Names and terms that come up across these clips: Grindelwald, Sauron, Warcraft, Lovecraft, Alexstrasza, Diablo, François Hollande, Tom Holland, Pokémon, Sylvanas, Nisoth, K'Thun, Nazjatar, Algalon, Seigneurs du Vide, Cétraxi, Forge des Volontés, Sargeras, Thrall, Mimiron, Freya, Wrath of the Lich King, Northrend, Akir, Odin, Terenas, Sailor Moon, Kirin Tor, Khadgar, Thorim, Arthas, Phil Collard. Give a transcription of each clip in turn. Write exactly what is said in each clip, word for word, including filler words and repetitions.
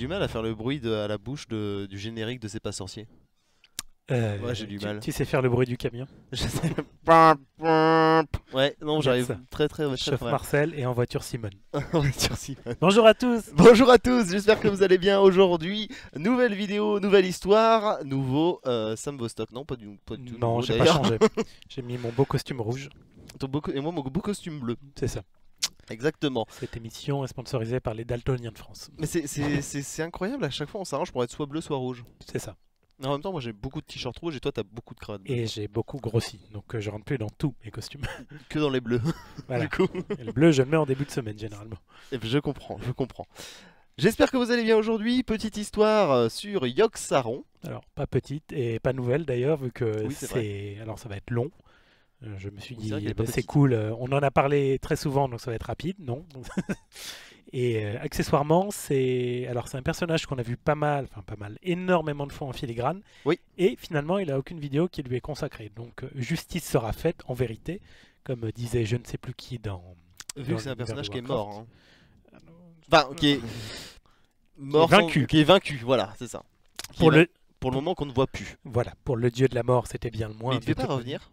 du mal à faire le bruit de, à la bouche de, du générique de C'est pas sorcier. Euh, ouais, j'ai du tu, mal. Tu sais faire le bruit du camion? Je sais. Ouais, non, j'arrive très très très Chef mal. Marcel et en voiture Simone. En voiture Simone. Bonjour à tous. Bonjour à tous. J'espère que vous allez bien aujourd'hui. Nouvelle vidéo, nouvelle histoire, nouveau euh, Sam Vostok. Non, pas du, pas du tout. Non, j'ai pas changé. J'ai mis mon beau costume rouge. Ton beau, et moi mon beau costume bleu. C'est ça. Exactement. Cette émission est sponsorisée par les Daltoniens de France. Mais c'est incroyable, à chaque fois on s'arrange pour être soit bleu soit rouge. C'est ça. En même temps, moi j'ai beaucoup de t-shirts rouges et toi t'as beaucoup de crânes. Et j'ai beaucoup grossi, donc euh, je rentre plus dans tous mes costumes. Que dans les bleus. Voilà. Du coup. Et le bleu, je le mets en début de semaine généralement. Et je comprends, je comprends. J'espère que vous allez bien aujourd'hui. Petite histoire sur Yogg-Saron. Alors, pas petite et pas nouvelle d'ailleurs, vu que oui, c'est. Alors, ça va être long. Je me suis dit, bah, c'est cool, on en a parlé très souvent, donc ça va être rapide, non? Et euh, accessoirement, c'est un personnage qu'on a vu pas mal, enfin pas mal, énormément de fois en filigrane, oui. Et finalement il n'a aucune vidéo qui lui est consacrée, donc justice sera faite en vérité, comme disait je ne sais plus qui dans... Vu que c'est un personnage qui est mort, hein. Enfin, qui est mort, vaincu. Sans... qui est vaincu, voilà, c'est ça. Pour le... pour le moment qu'on ne voit plus. Voilà, pour le dieu de la mort c'était bien le moins. Mais il ne devait pas revenir.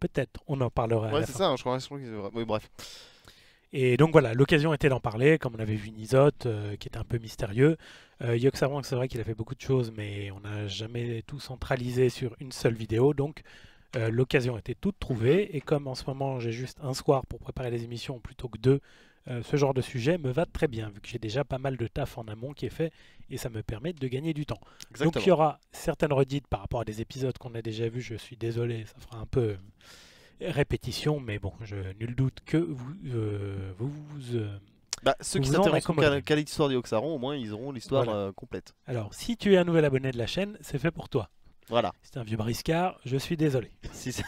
Peut-être, on en parlera. Ouais, c'est ça, je crois que... Oui, bref. Et donc voilà, l'occasion était d'en parler, comme on avait vu Nisoth, euh, qui était un peu mystérieux. Euh, Yogg-Saron, c'est vrai qu'il a fait beaucoup de choses, mais on n'a jamais tout centralisé sur une seule vidéo, donc euh, l'occasion était toute trouvée. Et comme en ce moment, j'ai juste un soir pour préparer les émissions plutôt que deux, euh, ce genre de sujet me va très bien, vu que j'ai déjà pas mal de taf en amont qui est fait, et ça me permet de gagner du temps. Exactement. Donc il y aura certaines redites par rapport à des épisodes qu'on a déjà vus, je suis désolé, ça fera un peu... répétition, mais bon, je nul doute que vous euh, vous, vous euh, bah, ceux vous qui s'intéressent qu'à l'histoire de Yogg-Saron, au moins ils auront l'histoire voilà. euh, complète. Alors, si tu es un nouvel abonné de la chaîne, c'est fait pour toi. Voilà. Si t'es un vieux briscard, je suis désolé. Si, si,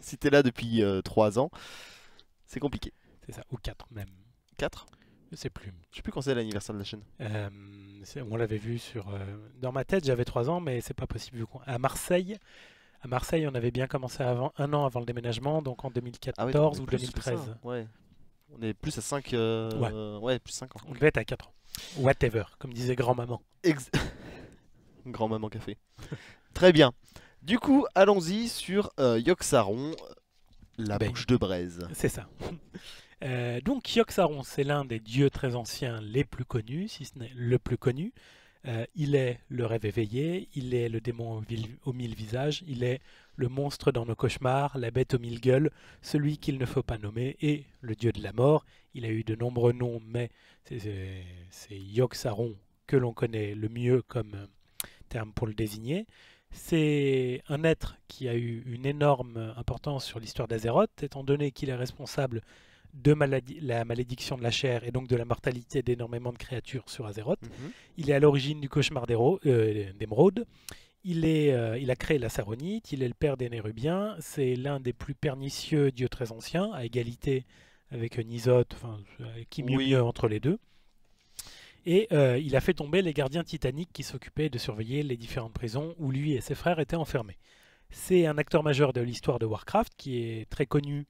si t'es là depuis euh, trois ans, c'est compliqué. C'est ça, ou quatre même. quatre? Je sais plus. Je sais plus quand c'est l'anniversaire de la chaîne. Euh, on l'avait vu sur... Euh, dans ma tête, j'avais trois ans, mais c'est pas possible. Vu à Marseille... À Marseille, on avait bien commencé avant, un an avant le déménagement, donc en deux mille quatorze ah oui, ou deux mille treize. Ouais. On est plus à cinq, euh, ouais. Euh, ouais, plus cinq ans. On devait être à quatre ans. Whatever, comme disait grand-maman. Ex grand-maman café. Très bien. Du coup, allons-y sur euh, Yogg-Saron, la ben, bouche de braise. C'est ça. euh, donc Yogg-Saron, c'est l'un des dieux très anciens les plus connus, si ce n'est le plus connu. Euh, il est le rêve éveillé, il est le démon aux mille visages, il est le monstre dans nos cauchemars, la bête aux mille gueules, celui qu'il ne faut pas nommer, et le dieu de la mort. Il a eu de nombreux noms, mais c'est Yogg-Saron que l'on connaît le mieux comme terme pour le désigner. C'est un être qui a eu une énorme importance sur l'histoire d'Azeroth, étant donné qu'il est responsable de maladie, la malédiction de la chair et donc de la mortalité d'énormément de créatures sur Azeroth. Mm-hmm. Il est à l'origine du cauchemar d'Émeraude. Euh, il, euh, il a créé la Saronite, il est le père des Nérubiens, c'est l'un des plus pernicieux dieux très anciens, à égalité avec Nisoth, enfin, qui mieux oui. mieux entre les deux. Et euh, il a fait tomber les gardiens titaniques qui s'occupaient de surveiller les différentes prisons où lui et ses frères étaient enfermés. C'est un acteur majeur de l'histoire de Warcraft qui est très connu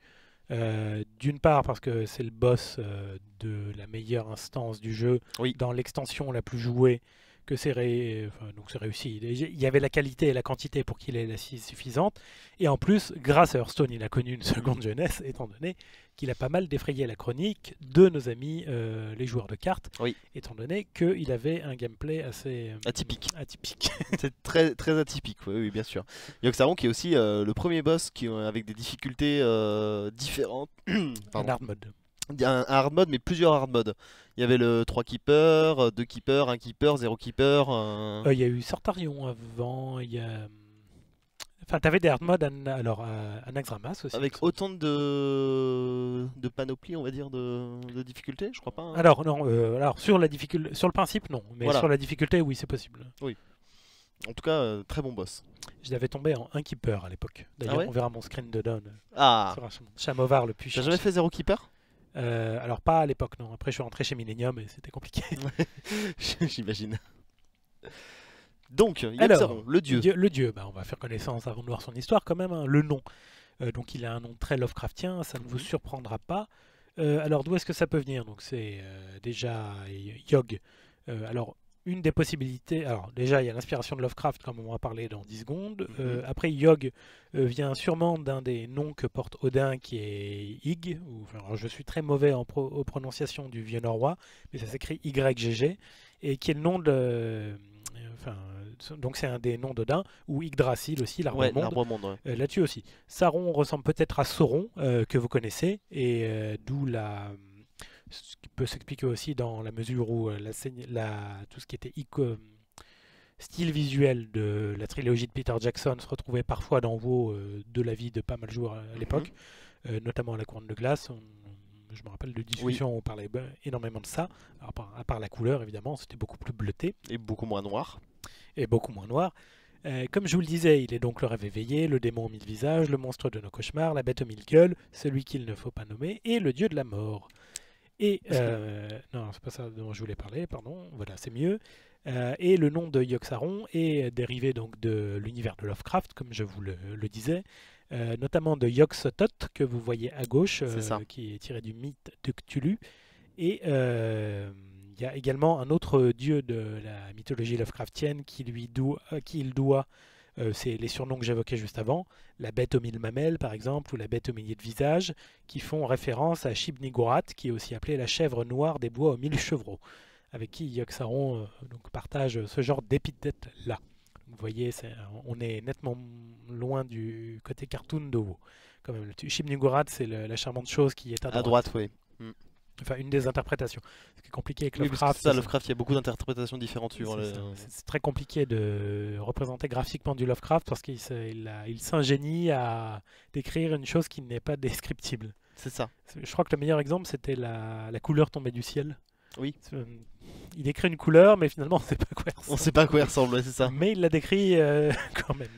Euh, d'une part parce que c'est le boss euh, de la meilleure instance du jeu, oui. Dans l'extension la plus jouée, que c'est ré... enfin, donc c'est réussi. Il y avait la qualité et la quantité pour qu'il ait l'assise suffisante. Et en plus, grâce à Hearthstone, il a connu une seconde jeunesse, étant donné qu'il a pas mal défrayé la chronique de nos amis euh, les joueurs de cartes, oui. Étant donné qu'il avait un gameplay assez... Euh, atypique. Atypique. C'est très, très atypique, oui, oui bien sûr. Yogg-Saron qui est aussi euh, le premier boss qui, euh, avec des difficultés euh, différentes. Un hard mode. Un hard mode, mais plusieurs hard modes. Il y avait le trois keepers, deux keepers, un keeper, zéro keeper... Euh... Euh, il y a eu Sartarion avant, il y a... Enfin, t'avais des hard modes, an... alors, un Aggramar aussi. Avec autant de... de panoplies, on va dire, de, de difficultés, je crois pas. Hein. Alors, non, euh, alors sur, la difficult... sur le principe, non, mais voilà. Sur la difficulté, oui, c'est possible. Oui. En tout cas, euh, très bon boss. Je l'avais tombé en un keeper à l'époque. D'ailleurs, ah ouais on verra mon screen de down. Ah sur un... Chamovar, le plus chiant. T'as jamais fait zéro keeper ? Euh, alors pas à l'époque non, après je suis rentré chez Millennium et c'était compliqué. J'imagine. Donc, Yogg-Saron, le dieu. dieu. Le dieu, bah, on va faire connaissance avant de voir son histoire quand même, hein. Le nom. Euh, donc il a un nom très Lovecraftien, ça ne vous surprendra pas. Euh, alors d'où est-ce que ça peut venir? Donc c'est euh, déjà Yogg, Euh, alors, une des possibilités, alors déjà il y a l'inspiration de Lovecraft comme on va parler dans dix secondes. Mm-hmm. euh, après Yogg euh, vient sûrement d'un des noms que porte Odin qui est Ygg, ou, enfin, je suis très mauvais en pro, aux prononciations du vieux norrois, mais ça s'écrit Y G G, et qui est le nom de... Euh, enfin, donc c'est un des noms d'Odin, ou Yggdrasil aussi, l'arbre ouais, monde, monde ouais. euh, là-dessus aussi. Saron ressemble peut-être à Sauron, euh, que vous connaissez, et euh, d'où la... ce qui peut s'expliquer aussi dans la mesure où la, la, tout ce qui était icône, style visuel de la trilogie de Peter Jackson se retrouvait parfois dans WoW euh, de la vie de pas mal de joueurs à l'époque, mm-hmm. euh, notamment à la Couronne de Glace. On, je me rappelle de discussions oui. où on parlait énormément de ça, à part, à part la couleur évidemment, c'était beaucoup plus bleuté. Et beaucoup moins noir. Et beaucoup moins noir. Euh, comme je vous le disais, il est donc le rêve éveillé, le démon aux mille visages, le monstre de nos cauchemars, la bête aux mille gueules, celui qu'il ne faut pas nommer, et le dieu de la mort. Et euh, non, c'est pas ça dont je voulais parler, pardon, voilà, c'est mieux. Euh, et le nom de Yogg-Saron est dérivé donc de l'univers de Lovecraft, comme je vous le, le disais, euh, notamment de Yogg-Sothoth, que vous voyez à gauche, euh, qui est tiré du mythe de Cthulhu. Et il euh, y a également un autre dieu de la mythologie Lovecraftienne qui lui doit, à qui il doit, euh, c'est les surnoms que j'évoquais juste avant, la bête aux mille mamelles par exemple, ou la bête aux milliers de visages, qui font référence à Shib-Niggurath, qui est aussi appelée la chèvre noire des bois aux mille chevreaux, avec qui Yogg-Saron euh, donc partage ce genre d'épithète-là. Vous voyez, est, on est nettement loin du côté cartoon de WoW. Quand même, Shib-Niggurath, c'est la charmante chose qui est à droite. À droite, oui. Mm. Enfin, une des interprétations. Ce qui est compliqué avec Lovecraft. Oui, ça, Lovecraft, il y a beaucoup d'interprétations différentes. C'est le... très compliqué de représenter graphiquement du Lovecraft parce qu'il s'ingénie à décrire une chose qui n'est pas descriptible. C'est ça. Je crois que le meilleur exemple, c'était la... la couleur tombée du ciel. Oui. Il décrit une couleur, mais finalement, on ne sait pas quoi elle ressemble. On ne sait pas à quoi elle ressemble, c'est ça. Mais il la décrit euh, quand même.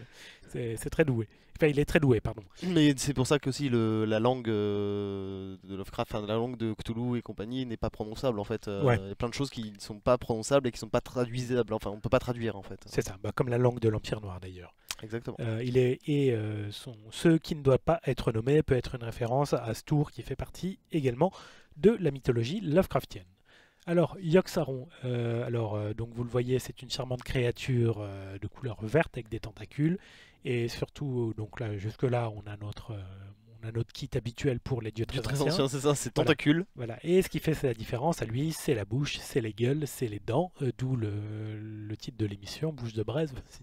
C'est très doué. Enfin, il est très doué, pardon. Mais c'est pour ça que aussi le, la langue euh, de Lovecraft, enfin, la langue de Cthulhu et compagnie n'est pas prononçable en fait. Euh, ouais. Il y a plein de choses qui ne sont pas prononçables et qui ne sont pas traduisables. Enfin, on ne peut pas traduire en fait. C'est ça, bah, comme la langue de l'Empire Noir d'ailleurs. Exactement. Euh, il est, et euh, son, ce qui ne doit pas être nommé peut être une référence à Astur qui fait partie également de la mythologie Lovecraftienne. Alors, Yogg-Saron, euh, alors, euh, donc vous le voyez, c'est une charmante créature euh, de couleur verte avec des tentacules. Et surtout, donc là, jusque-là, on a notre, euh, on a notre kit habituel pour les dieux très, très anciens. anciens c'est ça, c'est tentacules. Voilà. voilà. Et ce qui fait la différence à lui, c'est la bouche, c'est les gueules, c'est les dents, euh, d'où le, le titre de l'émission, Bouche de braise aussi.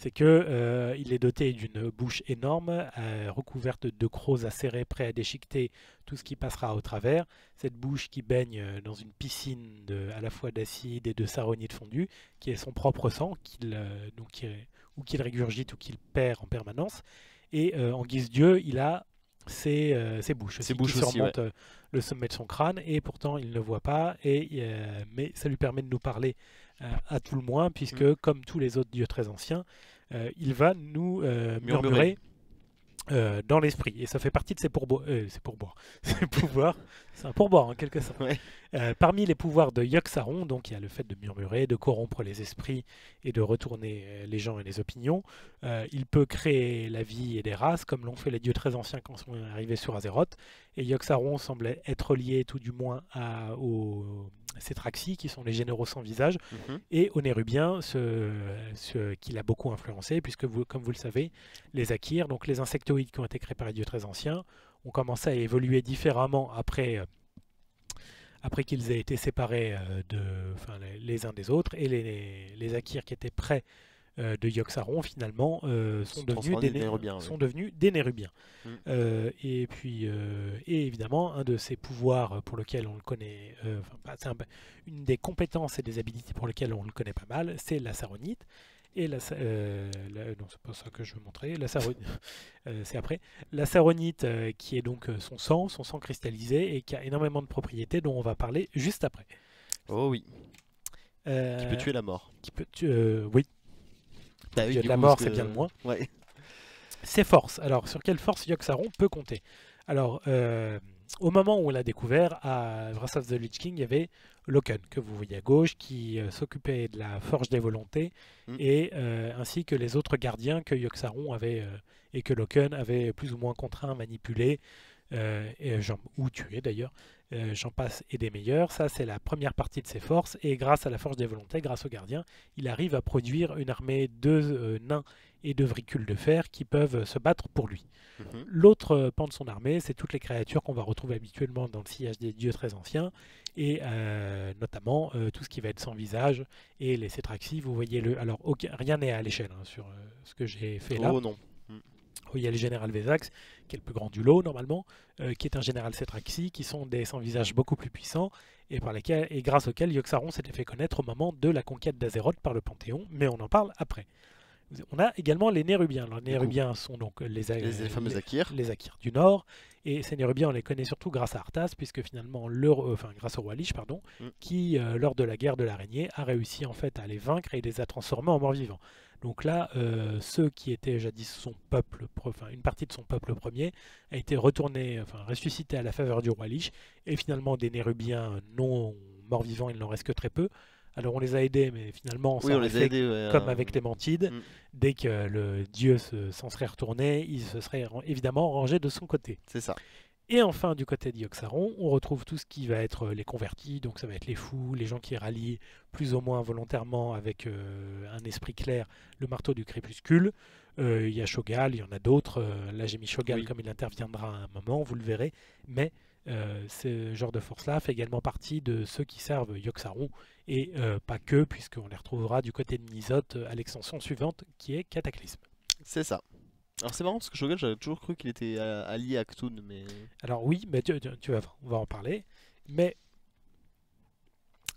C'est qu'il euh, est doté d'une bouche énorme, euh, recouverte de crocs acérés, prêts à déchiqueter tout ce qui passera au travers. Cette bouche qui baigne dans une piscine de, à la fois d'acide et de saronite fondue, qui est son propre sang, qu'il euh, ou qu'il régurgite ou qu'il perd en permanence. Et euh, en guise dieu, il a ses, euh, ses bouches, ses bouches qui aussi, surmontent ouais. le sommet de son crâne, et pourtant il ne voit pas, et, euh, mais ça lui permet de nous parler Euh, à tout le moins, puisque mmh. comme tous les autres dieux très anciens, euh, il va nous euh, murmurer, murmurer euh, dans l'esprit. Et ça fait partie de ses pourboires. Euh, ses pourboires. Ses pouvoirs. C'est un pourboire en quelque sorte. Ouais. Euh, parmi les pouvoirs de Yogg-Saron, donc il y a le fait de murmurer, de corrompre les esprits et de retourner les gens et les opinions. Euh, il peut créer la vie et des races, comme l'ont fait les dieux très anciens quand ils sont arrivés sur Azeroth. Et Yogg-Saron semble être lié tout du moins à, au... ces Traxi, qui sont les généraux sans visage, mmh. et aux Nérubiens, ce, ce qui l'a beaucoup influencé, puisque, vous, comme vous le savez, les Akir, donc les insectoïdes qui ont été créés par les dieux très anciens, ont commencé à évoluer différemment après, après qu'ils aient été séparés de, enfin, les, les uns des autres, et les, les, les Akir qui étaient près euh, de Yogg-Saron, finalement, euh, sont, devenus des, des Nérubiens, sont oui. devenus des Nérubiens. Mmh. Euh, et puis, euh, et évidemment, un de ces pouvoirs pour lequel on le connaît, euh, bah, c'est un, une des compétences et des habilités pour lesquelles on le connaît pas mal, c'est la Saronite. Et la, euh, la, non, c'est pas ça que je veux montrer. La Saronite, euh, c'est après. La Saronite, euh, qui est donc son sang, son sang cristallisé, et qui a énormément de propriétés dont on va parler juste après. Oh oui. Euh, qui peut tuer la mort. Qui peut tuer, euh, oui. Ah oui, la mort, c'est que... bien le moins. Ouais. Ses forces. Alors, sur quelle force Yogg-Saron peut compter? Alors, euh, au moment où on l'a découvert, à Wrath of the Lich King, il y avait Loken, que vous voyez à gauche, qui euh, s'occupait de la Forge des Volontés, mm. et, euh, ainsi que les autres gardiens que Yogg-Saron avait, euh, et que Loken avait plus ou moins contraint, manipulé, euh, et genre, ou tuer d'ailleurs, euh, j'en passe et des meilleurs. Ça c'est la première partie de ses forces, et grâce à la Forge des Volontés, grâce aux gardiens, il arrive à produire une armée de euh, nains et de vricules de fer qui peuvent se battre pour lui. Mmh. L'autre pan de son armée, c'est toutes les créatures qu'on va retrouver habituellement dans le sillage des dieux très anciens, et euh, notamment euh, tout ce qui va être sans visage et les cétraxis, vous voyez le... Alors aucun... rien n'est à l'échelle hein, sur euh, ce que j'ai fait oh, là. Non. Mmh. Il y a le général Vézax, qui est le plus grand du lot normalement, euh, qui est un général cétraxi, qui sont des sans-visages beaucoup plus puissants, et, par lesquels, et grâce auxquels Yogg-Saron s'était fait connaître au moment de la conquête d'Azeroth par le Panthéon, mais on en parle après. On a également les Nérubiens. Alors, les Nérubiens sont donc les, les, les fameux Akirs. Les, les Akirs du Nord. Et ces Nérubiens, on les connaît surtout grâce à Arthas, puisque finalement, leur, euh, enfin, grâce au roi Lich, pardon, mm. qui, euh, lors de la guerre de l'araignée, a réussi en fait à les vaincre et les a transformés en morts-vivants. Donc là, euh, ceux qui étaient jadis son peuple, enfin, une partie de son peuple premier, a été retourné, enfin, ressuscité à la faveur du roi Lich. Et finalement, des Nérubiens non morts-vivants, il n'en reste que très peu. Alors on les a aidés, mais finalement, ça oui, on les a aidés, ouais, comme euh... avec Clémentide. Mm. Dès que le dieu s'en serait retourné, il se serait évidemment rangé de son côté. C'est ça. Et enfin, du côté de Yogg-Saron, on retrouve tout ce qui va être les convertis, donc ça va être les fous, les gens qui rallient plus ou moins volontairement avec euh, un esprit clair le marteau du crépuscule. Il euh, y a Shogal, il y en a d'autres. Euh, là, j'ai mis Shogal oui. comme il interviendra à un moment, vous le verrez. Mais euh, ce genre de force-là fait également partie de ceux qui servent Yogg-Saron. Et euh, pas que, puisqu'on les retrouvera du côté de Nisoth à l'extension suivante, qui est Cataclysm. C'est ça. Alors c'est marrant parce que Shogal, j'avais toujours cru qu'il était allié à K'Thun, mais... Alors oui, mais tu, tu, tu vas on va en parler. Mais...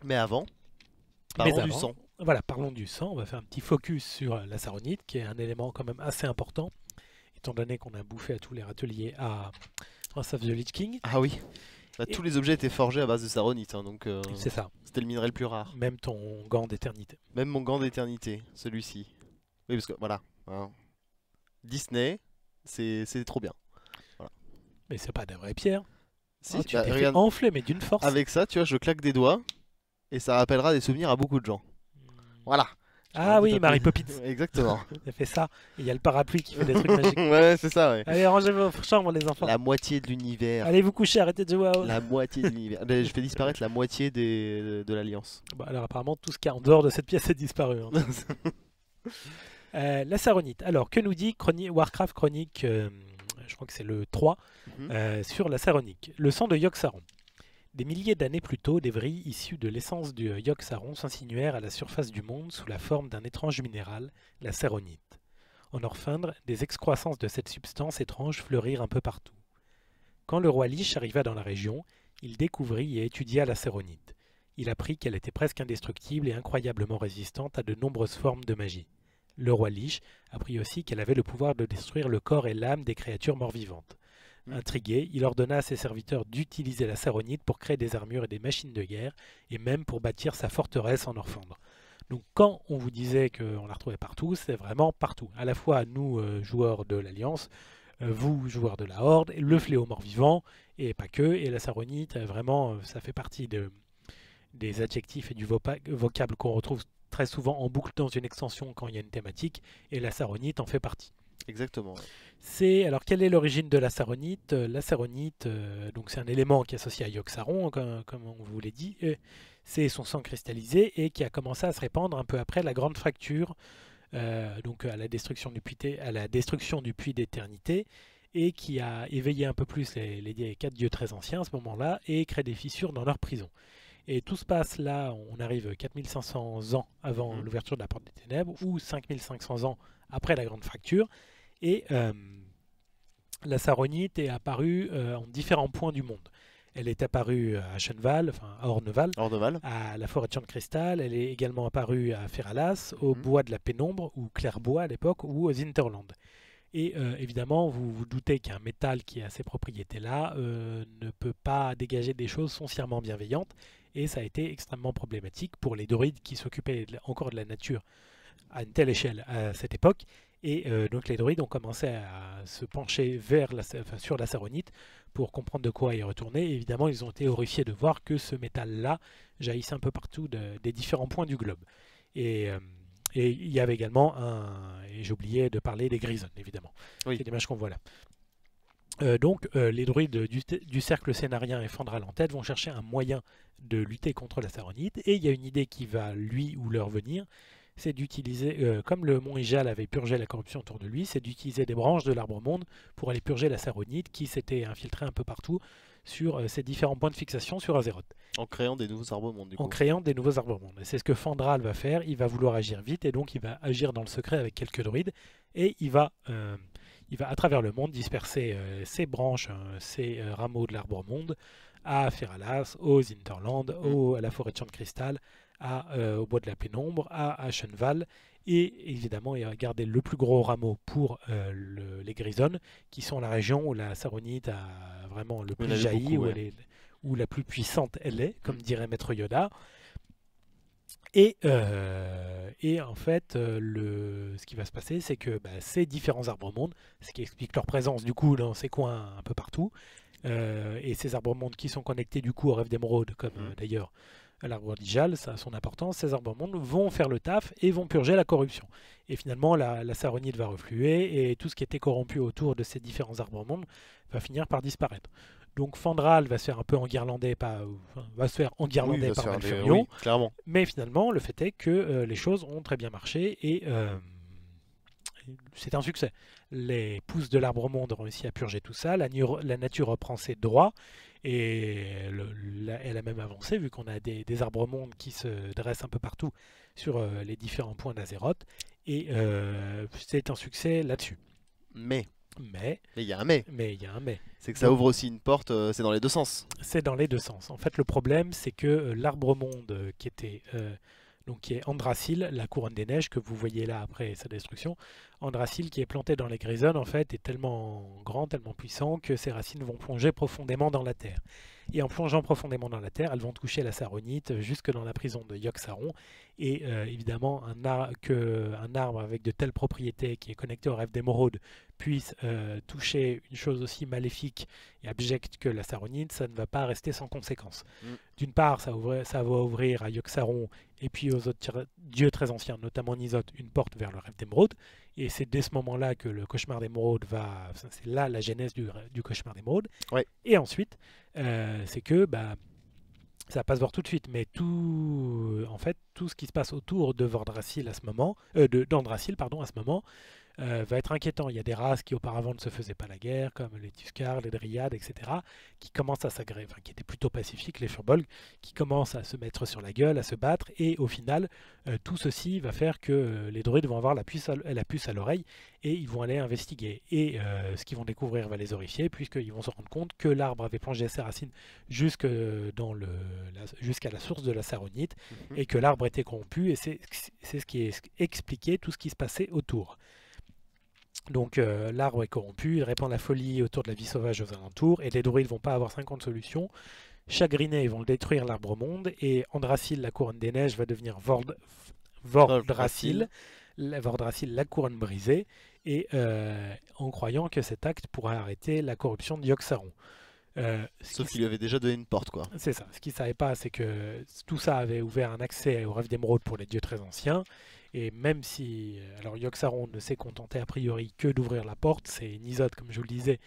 Mais avant, parlons mais avant, du sang. Voilà, parlons du sang. On va faire un petit focus sur la Saronite, qui est un élément quand même assez important, étant donné qu'on a bouffé à tous les râteliers à Wrath of the Lich King. Ah oui. Bah, et... Tous les objets étaient forgés à base de Saronite, hein, donc euh, c'est ça. C'était le minerai le plus rare. Même ton gant d'éternité. Même mon gant d'éternité, celui-ci. Oui, parce que voilà. Hein. Disney, c'est trop bien. Voilà. Mais c'est pas des vraies pierres. Si, oh, tu bah, t'es regarde... enflé, mais d'une force. Avec ça, tu vois, je claque des doigts et ça rappellera des souvenirs à beaucoup de gens. Voilà. Ah oui, Mary Poppins. Exactement. Elle fait ça. Il y a le parapluie qui fait des trucs magiques. Ouais, c'est ça, ouais. Allez, rangez vos chambres, les enfants. La moitié de l'univers. Allez vous coucher, arrêtez de jouer à... La moitié de l'univers. Je fais disparaître la moitié des... de l'Alliance. Bah, alors apparemment, tout ce qu'il y a en dehors de cette pièce est disparu. Hein. euh, la Saronite. Alors, que nous dit Chroni... Warcraft Chronique, euh, je crois que c'est le trois, mm-hmm. euh, sur la Saronite. Le sang de Yogg-Saron. Des milliers d'années plus tôt, des vrilles issues de l'essence du Yogg-Saron s'insinuèrent à la surface du monde sous la forme d'un étrange minéral, la saronite. En Orphindre, des excroissances de cette substance étrange fleurirent un peu partout. Quand le roi Lich arriva dans la région, il découvrit et étudia la saronite. Il apprit qu'elle était presque indestructible et incroyablement résistante à de nombreuses formes de magie. Le roi Lich apprit aussi qu'elle avait le pouvoir de détruire le corps et l'âme des créatures mort-vivantes. Intrigué, il ordonna à ses serviteurs d'utiliser la saronite pour créer des armures et des machines de guerre, et même pour bâtir sa forteresse en Orphindre. Donc quand on vous disait qu'on la retrouvait partout, c'est vraiment partout. À la fois nous, euh, joueurs de l'Alliance, euh, vous, joueurs de la Horde, le fléau mort-vivant, et pas que, et la saronite, vraiment, ça fait partie de, des adjectifs et du vocable qu'on retrouve très souvent en boucle dans une extension quand il y a une thématique, et la saronite en fait partie. Exactement. C'est alors quelle est l'origine de la saronite? La saronite, euh, donc c'est un élément qui est associé à Yogg-Saron, comme, comme on vous l'a dit. C'est son sang cristallisé et qui a commencé à se répandre un peu après la grande fracture, euh, donc à la destruction du puits, à la destruction du puits d'éternité, et qui a éveillé un peu plus les, les quatre dieux très anciens à ce moment-là et créé des fissures dans leur prison. Et tout se passe là, on arrive quatre mille cinq cents ans avant mmh. l'ouverture de la porte des ténèbres, ou cinq mille cinq cents ans après la grande fracture. Et euh, la Saronite est apparue euh, en différents points du monde. Elle est apparue à Chenval, enfin à Orneval, Orneval, à la forêt de Champ de Cristal. Elle est également apparue à Feralas, au mmh. bois de la Pénombre, ou Clairbois à l'époque, ou aux Interlands. Et euh, évidemment, vous vous doutez qu'un métal qui a ces propriétés-là euh, ne peut pas dégager des choses foncièrement bienveillantes. Et ça a été extrêmement problématique pour les druides qui s'occupaient encore de la nature à une telle échelle à cette époque. Et euh, donc les druides ont commencé à se pencher vers la, enfin, sur la saronite pour comprendre de quoi il retournait. Et évidemment, ils ont été horrifiés de voir que ce métal-là jaillissait un peu partout de, des différents points du globe. Et, euh, et il y avait également un... Et j'oubliais de parler des grisons, évidemment. Oui. C'est l'image qu'on voit là. Euh, donc euh, les druides du, du cercle sénarien et Fandral en tête vont chercher un moyen de lutter contre la Saronite, et il y a une idée qui va lui ou leur venir, c'est d'utiliser, euh, comme le mont Ijal avait purgé la corruption autour de lui, c'est d'utiliser des branches de l'arbre monde pour aller purger la Saronite qui s'était infiltrée un peu partout sur euh, ces différents points de fixation sur Azeroth. En créant des nouveaux arbres mondes du coup. En créant des nouveaux arbres mondes. C'est ce que Fandral va faire, il va vouloir agir vite, et donc il va agir dans le secret avec quelques druides, et il va... Euh, Il va à travers le monde disperser euh, ses branches, hein, ses euh, rameaux de l'arbre monde à Feralas, aux Interlands, aux, à la forêt de Champ de Cristal, à, euh, au bois de la Pénombre, à Ashenval, et évidemment il va garder le plus gros rameau pour euh, le, les Grisonnes, qui sont la région où la Saronite a vraiment le plus jailli, beaucoup, où, ouais. elle est, où la plus puissante elle est, comme dirait Maître Yoda. Et, euh, et en fait, le, ce qui va se passer, c'est que bah, ces différents arbres-mondes, ce qui explique leur présence du coup dans ces coins un peu partout, euh, et ces arbres-mondes qui sont connectés du coup au rêve d'émeraude, comme euh, d'ailleurs l'arbre d'Ijal, ça a son importance, ces arbres-mondes vont faire le taf et vont purger la corruption. Et finalement, la, la Saronite va refluer, et tout ce qui était corrompu autour de ces différents arbres-mondes va finir par disparaître. Donc Fandral va se faire un peu enguirlander par, enfin, va se faire enguirlander oui, par Malfurion, des... oui, mais finalement le fait est que euh, les choses ont très bien marché et euh, c'est un succès. Les pousses de l'arbre monde ont réussi à purger tout ça, la, la nature reprend ses droits et le, la, elle a même avancé vu qu'on a des, des arbres mondes qui se dressent un peu partout sur euh, les différents points d'Azeroth et euh, c'est un succès là-dessus. Mais... Mais il y a un mais. Mais il y a un mais. C'est que ça ouvre aussi une porte, euh, c'est dans les deux sens. C'est dans les deux sens. En fait, le problème, c'est que euh, l'arbre monde euh, qui était euh, donc qui est Andrasil, la couronne des neiges que vous voyez là après sa destruction, Andrasil qui est planté dans les Grisonnes, en fait, est tellement grand, tellement puissant que ses racines vont plonger profondément dans la terre. Et en plongeant profondément dans la terre, elles vont toucher la Saronite jusque dans la prison de Yogg-Saron. Et euh, évidemment, un, ar que, un arbre avec de telles propriétés qui est connecté au rêve d'émeraude puisse euh, toucher une chose aussi maléfique et abjecte que la Saronite, ça ne va pas rester sans conséquence. Mm. D'une part, ça, ouvre, ça va ouvrir à Yogg-Saron et puis aux autres dieux très anciens, notamment Nisoth, une porte vers le rêve d'émeraude. Et c'est dès ce moment-là que le cauchemar d'émeraude va... C'est là la genèse du, du cauchemar d'émeraude. Ouais. Et ensuite, euh, c'est que bah, ça passe voir tout de suite. Mais tout, en fait, tout ce qui se passe autour de Vordrasil à ce moment, euh, d'Andrasil pardon, à ce moment, euh, va être inquiétant. Il y a des races qui auparavant ne se faisaient pas la guerre, comme les Tuskars, les Dryades, et cetera, qui commencent à s'agréer, enfin, qui étaient plutôt pacifiques, les Furbolgs, qui commencent à se mettre sur la gueule, à se battre, et au final, euh, tout ceci va faire que euh, les druides vont avoir la puce à l'oreille, et ils vont aller investiguer. Et euh, ce qu'ils vont découvrir va les horrifier, puisqu'ils vont se rendre compte que l'arbre avait plongé ses racines jusqu'à la, jusqu'à la source de la Saronite, mm-hmm. et que l'arbre était corrompu, et c'est ce qui est expliqué, tout ce qui se passait autour. Donc euh, l'arbre est corrompu, il répand la folie autour de la vie sauvage aux alentours, et les druides ne vont pas avoir cinquante solutions. Chagrinés, ils vont détruire l'arbre monde, et Andrasil, la couronne des neiges, va devenir Vord... Vordrasil, la, Vordrasil, la couronne brisée, et euh, en croyant que cet acte pourra arrêter la corruption de Yogg-Saron. Euh, Sauf qu'il lui avait déjà donné une porte, quoi. C'est ça, ce qu'il ne savait pas, c'est que tout ça avait ouvert un accès au rêve d'émeraude pour les dieux très anciens. Et même si, alors Yogg-Saron ne s'est contenté a priori que d'ouvrir la porte, c'est Nisoth, comme je vous le disais,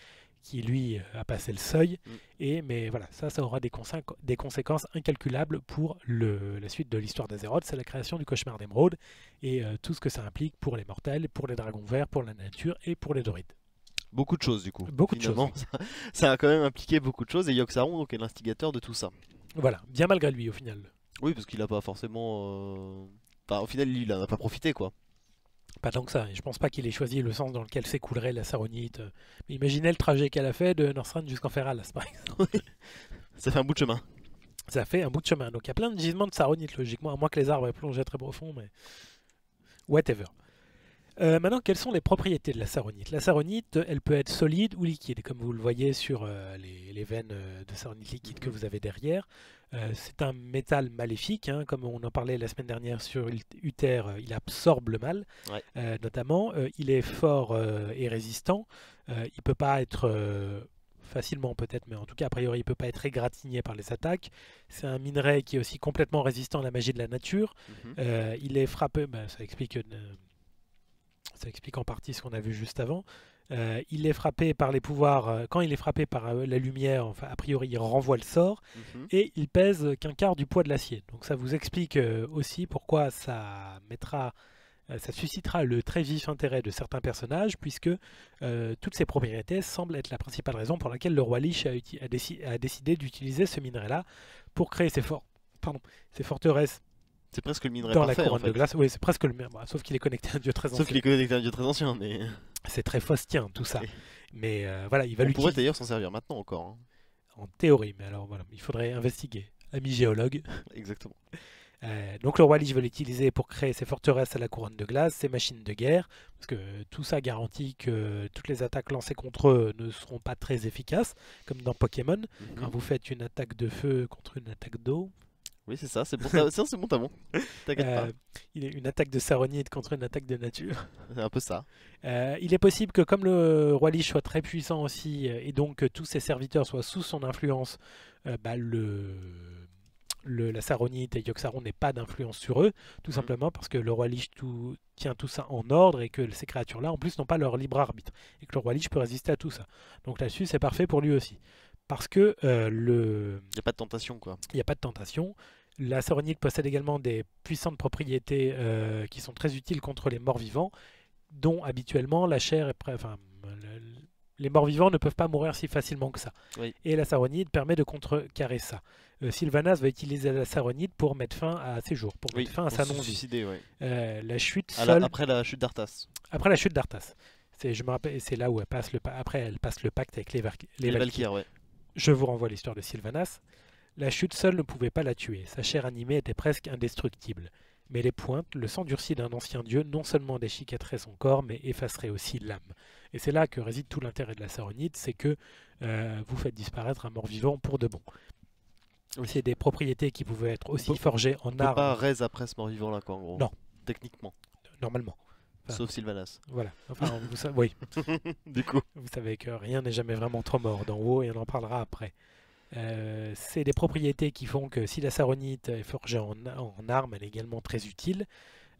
qui lui a passé le seuil. Mm. Et, mais voilà, ça, ça aura des, consé des conséquences incalculables pour le, la suite de l'histoire d'Azeroth. C'est la création du cauchemar d'émeraude et euh, tout ce que ça implique pour les mortels, pour les dragons verts, pour la nature et pour les druides. Beaucoup de choses du coup. Beaucoup Finalement, de choses. Ça, ça a quand même impliqué beaucoup de choses et Yogg-Saron donc est l'instigateur de tout ça. Voilà, bien malgré lui au final. Oui, parce qu'il n'a pas forcément... Euh... Bah, au final, lui, il n'en a pas profité, quoi. Pas tant que ça. Je pense pas qu'il ait choisi le sens dans lequel s'écoulerait la Saronite. Mais imaginez le trajet qu'elle a fait de Northrend jusqu'en Feralas, par exemple. Ça fait un bout de chemin. Ça fait un bout de chemin. Donc il y a plein de gisements de Saronite, logiquement, à moins que les arbres aient plongé très profond, mais... Whatever. Euh, maintenant, quelles sont les propriétés de la Saronite? La Saronite, elle peut être solide ou liquide, comme vous le voyez sur euh, les, les veines de Saronite liquide que vous avez derrière. Euh, c'est un métal maléfique, hein, comme on en parlait la semaine dernière sur Uther, il absorbe le mal, ouais. euh, notamment. Euh, il est fort euh, et résistant, euh, il ne peut pas être... Euh, facilement peut-être, mais en tout cas, a priori, il ne peut pas être égratigné par les attaques. C'est un minerai qui est aussi complètement résistant à la magie de la nature. Mm-hmm. euh, il est frappé... Bah, ça explique... Une, Ça explique en partie ce qu'on a vu juste avant. Euh, il est frappé par les pouvoirs, euh, quand il est frappé par euh, la lumière, enfin, a priori il renvoie le sort, mm-hmm. et il pèse qu'un quart du poids de l'acier. Donc ça vous explique euh, aussi pourquoi ça, mettra, euh, ça suscitera le très vif intérêt de certains personnages, puisque euh, toutes ces propriétés semblent être la principale raison pour laquelle le roi Lich a, a, déci a décidé d'utiliser ce minerai-là pour créer ses, for Pardon, ses forteresses. C'est presque le minerai dans parfait, la couronne en fait. de glace. Oui, c'est presque le minerai, sauf qu'il est connecté à un dieu très ancien. Sauf qu'il est connecté à un dieu très ancien, mais... C'est très faustien tout ça. Okay. Mais euh, voilà, il va l'utiliser. On pourrait d'ailleurs s'en servir maintenant encore. Hein. En théorie, mais alors voilà, il faudrait investiguer. Ami géologue. Exactement. Euh, donc le roi Lich veut l'utiliser pour créer ses forteresses à la couronne de glace, ses machines de guerre, parce que tout ça garantit que toutes les attaques lancées contre eux ne seront pas très efficaces, comme dans Pokémon, mm-hmm. quand vous faites une attaque de feu contre une attaque d'eau. Oui, c'est ça, c'est bon, c'est bon, t'as bon. T'inquiète pas. Euh, il est une attaque de Saronite contre une attaque de nature. C'est un peu ça. Euh, il est possible que, comme le roi Lich soit très puissant aussi, et donc que tous ses serviteurs soient sous son influence, euh, bah, le... Le, la Saronite et Yogg-Saron n'aient pas d'influence sur eux, tout mmh. simplement parce que le roi Lich tout, tient tout ça en ordre et que ces créatures-là, en plus, n'ont pas leur libre arbitre, et que le roi Lich peut résister à tout ça. Donc là-dessus, c'est parfait pour lui aussi. Parce que euh, le... Il n'y a pas de tentation, quoi. Il n'y a pas de tentation. La Saronite possède également des puissantes propriétés euh, qui sont très utiles contre les morts-vivants, dont habituellement la chair est... Pré... Enfin, le... les morts-vivants ne peuvent pas mourir si facilement que ça. Oui. Et la Saronite permet de contrecarrer ça. Euh, Sylvanas va utiliser la Saronite pour mettre fin à ses jours, pour oui, mettre fin à sa non-vie. Ouais. Euh, la chute seule... la... Après la chute d'Arthas. Après la chute d'Arthas. Je me rappelle, c'est là où elle passe le... Après, elle passe le pacte avec les, Var... les, les Valkyries. Ouais. Je vous renvoie à l'histoire de Sylvanas. La chute seule ne pouvait pas la tuer. Sa chair animée était presque indestructible. Mais les pointes, le sang durci d'un ancien dieu, non seulement déchiqueterait son corps, mais effacerait aussi l'âme. Et c'est là que réside tout l'intérêt de la Saronite, c'est que euh, vous faites disparaître un mort-vivant pour de bon. Oui. C'est des propriétés qui pouvaient être aussi on forgées on en armes. On peut pas raise après ce mort-vivant là, quoi, en gros. Non. Techniquement. Normalement. Enfin, sauf Sylvanas. Voilà. Enfin, vous savez, oui. Du coup. Vous savez que rien n'est jamais vraiment trop mort dans WoW, et on en parlera après. Euh, c'est des propriétés qui font que si la Saronite est forgée en, en armes, elle est également très utile.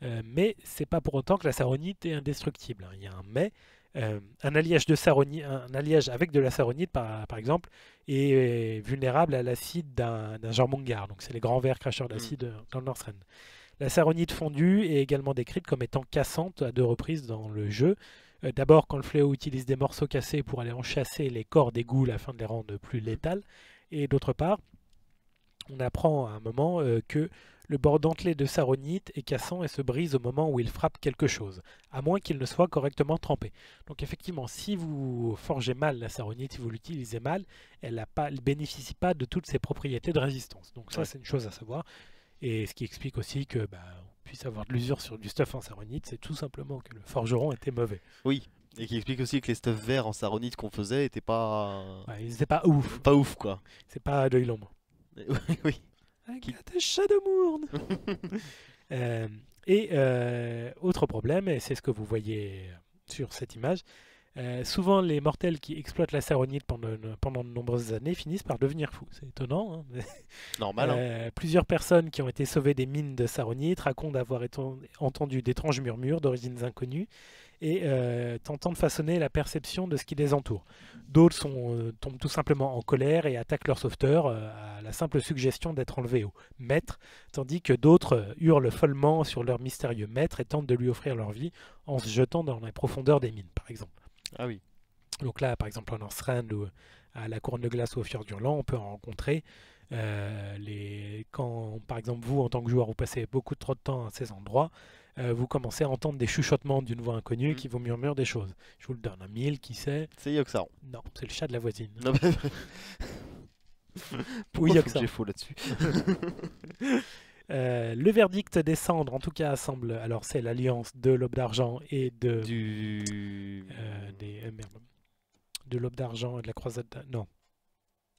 Euh, mais c'est pas pour autant que la Saronite est indestructible. Il y a un mais. Euh, un, alliage de Saroni, un alliage avec de la Saronite, par, par exemple, est vulnérable à l'acide d'un Jormungar. Donc c'est les grands vers cracheurs d'acide mmh. dans le Northrend. La Saronite fondue est également décrite comme étant cassante à deux reprises dans le jeu. Euh, D'abord quand le fléau utilise des morceaux cassés pour aller enchasser les corps des ghouls afin de les rendre plus létales. Et d'autre part, on apprend à un moment euh, que le bord dentelé de Saronite est cassant et se brise au moment où il frappe quelque chose, à moins qu'il ne soit correctement trempé. Donc effectivement, si vous forgez mal la Saronite, si vous l'utilisez mal, elle ne bénéficie pas de toutes ses propriétés de résistance. Donc ça, ouais. c'est une chose à savoir. Et ce qui explique aussi que bah, on puisse avoir de l'usure sur du stuff en Saronite, c'est tout simplement que le forgeron était mauvais. Oui, et qui explique aussi que les stuffs verts en Saronite qu'on faisait n'étaient pas... Ouais, ils étaient pas ouf. Pas ouf, quoi. C'est pas de l'ombre. Oui. Un qui... gars de Shadowmourne. euh, Et euh, autre problème, et c'est ce que vous voyez sur cette image, euh, souvent les mortels qui exploitent la Saronite pendant, pendant de nombreuses années finissent par devenir fous. C'est étonnant. Hein. Normal. Hein. Euh, plusieurs personnes qui ont été sauvées des mines de Saronite racontent avoir entendu d'étranges murmures d'origines inconnues et euh, tentant de façonner la perception de ce qui les entoure. D'autres euh, tombent tout simplement en colère et attaquent leur sauveteur euh, à la simple suggestion d'être enlevé au maître, tandis que d'autres euh, hurlent follement sur leur mystérieux maître et tentent de lui offrir leur vie en se jetant dans les profondeurs des mines, par exemple. Ah oui. Donc là, par exemple, en Northrend ou à la Couronne de Glace ou au Fjord Hurlant, on peut en rencontrer. Euh, les... Quand, par exemple, vous, en tant que joueur, vous passez beaucoup trop de temps à ces endroits, Euh, vous commencez à entendre des chuchotements d'une voix inconnue mmh. qui vous murmure des choses. Je vous le donne un mille, qui c'est? C'est Yogg-Saron. Non, c'est le chat de la voisine. Non, bah... oui, Yogg-Saron. J'ai faux là-dessus. euh, le verdict des cendres, en tout cas, semble. Alors, c'est l'alliance de l'aube d'argent et de. Du. Euh, des... euh, merde. De l'aube d'argent et de la croisade. Non.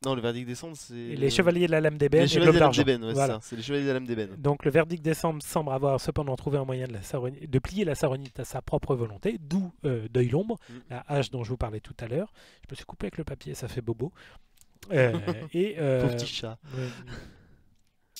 Non, le verdict des cendres, c'est... Les Chevaliers de la Lame d'Ébène. Les Chevaliers de la Lame d'Ébène, ouais, voilà. C'est les Chevaliers de la Lame d'Ébène. Donc le verdict des cendres semble avoir cependant trouvé un moyen de, la Saronite, de plier la Saronite à sa propre volonté, d'où euh, Deuil l'ombre, mm. la hache dont je vous parlais tout à l'heure. Je me suis coupé avec le papier, ça fait bobo. Euh, et, euh, pauvre petit chat. Euh,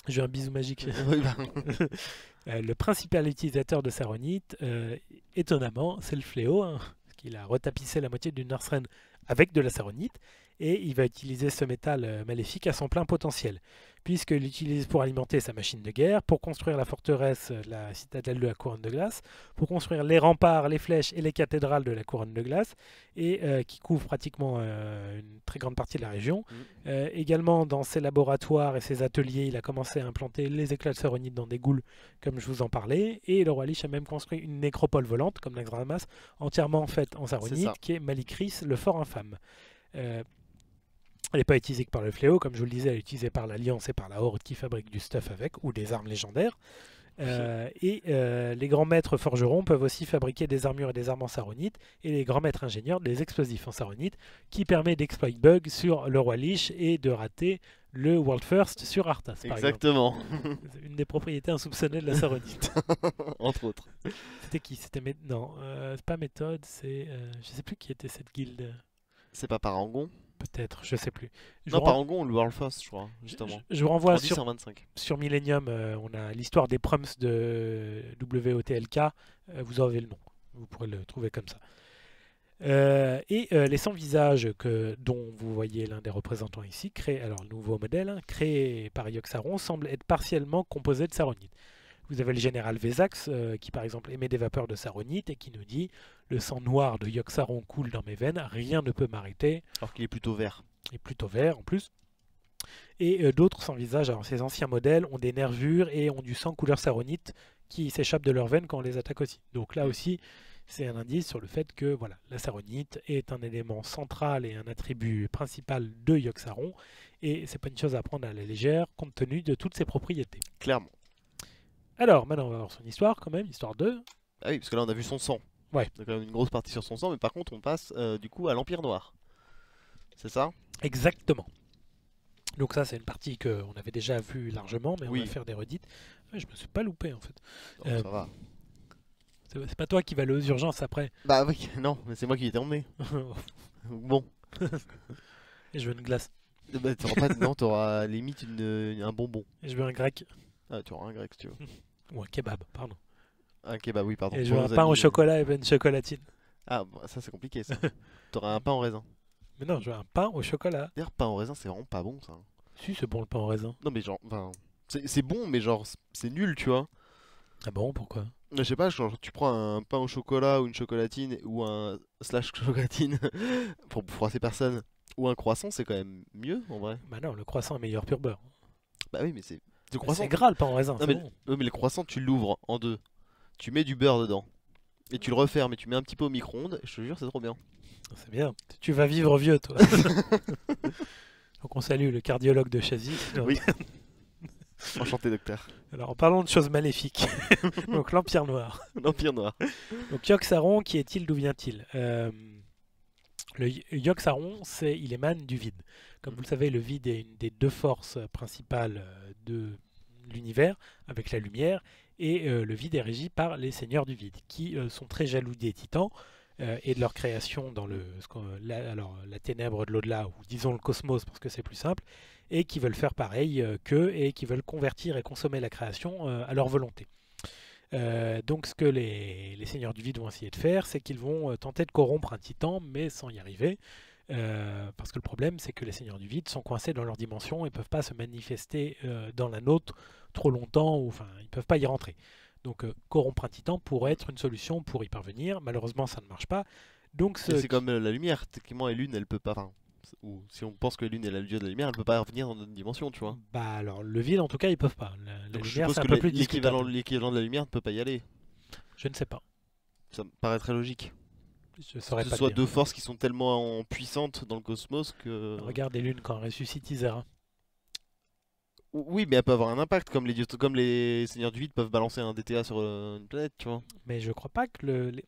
J'ai un bisou magique. euh, le principal utilisateur de Saronite, euh, étonnamment, c'est le fléau, hein. qu'il a retapissé la moitié du Northrend avec de la Saronite, et il va utiliser ce métal maléfique à son plein potentiel, puisqu'il l'utilise pour alimenter sa machine de guerre, pour construire la forteresse, la citadelle de la couronne de glace, pour construire les remparts, les flèches et les cathédrales de la couronne de glace, et euh, qui couvre pratiquement euh, une très grande partie de la région. Mmh. Euh, également dans ses laboratoires et ses ateliers, il a commencé à implanter les éclats de saronite dans des goules, comme je vous en parlais, et le roi Lich a même construit une nécropole volante, comme l'Aggramar, entièrement faite en saronite, qui est Malikris, le fort infâme. Euh, Elle n'est pas utilisée que par le fléau, comme je vous le disais, elle est utilisée par l'Alliance et par la Horde qui fabrique du stuff avec, ou des armes légendaires. Euh, et euh, les grands maîtres forgerons peuvent aussi fabriquer des armures et des armes en saronite, et les grands maîtres ingénieurs des explosifs en saronite, qui permet d'exploit bug sur le roi Lich et de rater le World First sur Arthas. Exactement. Une des propriétés insoupçonnées de la saronite. Entre autres. C'était qui? C'était... Mé... Non, euh, c'est pas Méthode, c'est... Euh, je sais plus qui était cette guilde. C'est pas Parangon? Peut-être, je sais plus. Je non, par renvoie... on le World First, je crois, justement. Je, je vous renvoie sur, cent vingt-cinq. Sur Millennium, euh, on a l'histoire des proms de W O T L K, euh, vous avez le nom, vous pourrez le trouver comme ça. Euh, et euh, les cent visages, que, dont vous voyez l'un des représentants ici, créé, alors le nouveau modèle, hein, créé par Yogg-Saron, semble être partiellement composé de saronite. Vous avez le général Vézax, euh, qui par exemple émet des vapeurs de saronite et qui nous dit « Le sang noir de Yogg-Saron coule dans mes veines, rien ne peut m'arrêter. » Alors qu'il est plutôt vert. Il est plutôt vert en plus. Et euh, d'autres s'envisagent, alors ces anciens modèles ont des nervures et ont du sang couleur saronite qui s'échappe de leurs veines quand on les attaque aussi. Donc là aussi, c'est un indice sur le fait que voilà, la saronite est un élément central et un attribut principal de Yogg-Saron. Et c'est pas une chose à prendre à la légère compte tenu de toutes ses propriétés. Clairement. Alors, maintenant on va voir son histoire quand même, histoire de... Ah oui, parce que là on a vu son sang. Ouais. Donc on a une grosse partie sur son sang, mais par contre on passe euh, du coup à l'Empire Noir. C'est ça? Exactement. Donc ça c'est une partie qu'on avait déjà vue largement, mais oui. On va faire des redites. Ouais, je me suis pas loupé en fait. Oh, euh, ça va. C'est pas toi qui vas aller aux urgences après. Bah oui, non, mais c'est moi qui ai été emmené. Bon. Et je veux une glace. Bah t'auras pas de... Non, t'auras limite une... un bonbon. Et je veux un grec. Ah, tu auras un grec si tu veux. Ou un kebab, pardon. Un kebab, oui, pardon. Et je veux un pain au chocolat et une chocolatine. Ah, bah, ça c'est compliqué ça. Tu auras un pain au raisin. Mais non, je veux un pain au chocolat. D'ailleurs, pain au raisin, c'est vraiment pas bon ça. Si, c'est bon le pain au raisin. Non, mais genre, enfin, c'est bon, mais genre, c'est nul, tu vois. Ah bon, pourquoi? Je sais pas, genre, tu prends un pain au chocolat ou une chocolatine ou un slash chocolatine pour froisser personne. Ou un croissant, c'est quand même mieux en vrai. Bah non, le croissant est meilleur pur beurre. Bah oui, mais c'est. C'est gras le pain en raisin. Non, mais, bon. Oui, mais le croissant, tu l'ouvres en deux. Tu mets du beurre dedans. Et tu le refermes et tu mets un petit peu au micro-ondes. Je te jure, c'est trop bien. C'est bien. Tu vas vivre vieux, toi. Donc on salue le cardiologue de Chazy. Oui. Enchanté, docteur. Alors, en parlant de choses maléfiques. Donc l'Empire Noir. L'Empire Noir. Donc Yogg-Saron, qui est-il? D'où vient-il? euh... Le Yogg-Saron, il émane du vide. Comme vous le savez, le vide est une des deux forces principales de l'univers, avec la lumière, et euh, le vide est régi par les Seigneurs du Vide, qui euh, sont très jaloux des Titans euh, et de leur création dans le, ce la, alors, la ténèbre de l'au-delà, ou disons le cosmos parce que c'est plus simple, et qui veulent faire pareil euh, qu'eux, et qui veulent convertir et consommer la création euh, à leur volonté. Euh, donc ce que les, les Seigneurs du Vide vont essayer de faire, c'est qu'ils vont euh, tenter de corrompre un titan, mais sans y arriver, euh, parce que le problème c'est que les Seigneurs du Vide sont coincés dans leur dimension et peuvent pas se manifester euh, dans la nôtre trop longtemps, ou enfin ils peuvent pas y rentrer. Donc euh, corrompre un titan pourrait être une solution pour y parvenir, malheureusement ça ne marche pas. Donc C'est ce... comme la lumière, techniquement la lune elle peut pas... Enfin, ou si on pense que la lune est la dieu de la lumière, elle peut pas revenir dans notre dimension, tu vois. Bah alors le vide en tout cas ils peuvent pas. La, la donc, lumière c'est un peu plus discutable. L'équivalent de la lumière ne peut pas y aller. Je ne sais pas. Ça me paraît très logique. Je saurais que ce soit deux forces qui sont tellement puissantes dans le cosmos que... Regarde les lunes quand elles ressuscitent Isera. Oui, mais elle peut avoir un impact, comme les, dieux, comme les seigneurs du vide peuvent balancer un D T A sur une planète, tu vois. Mais je crois pas que le, les...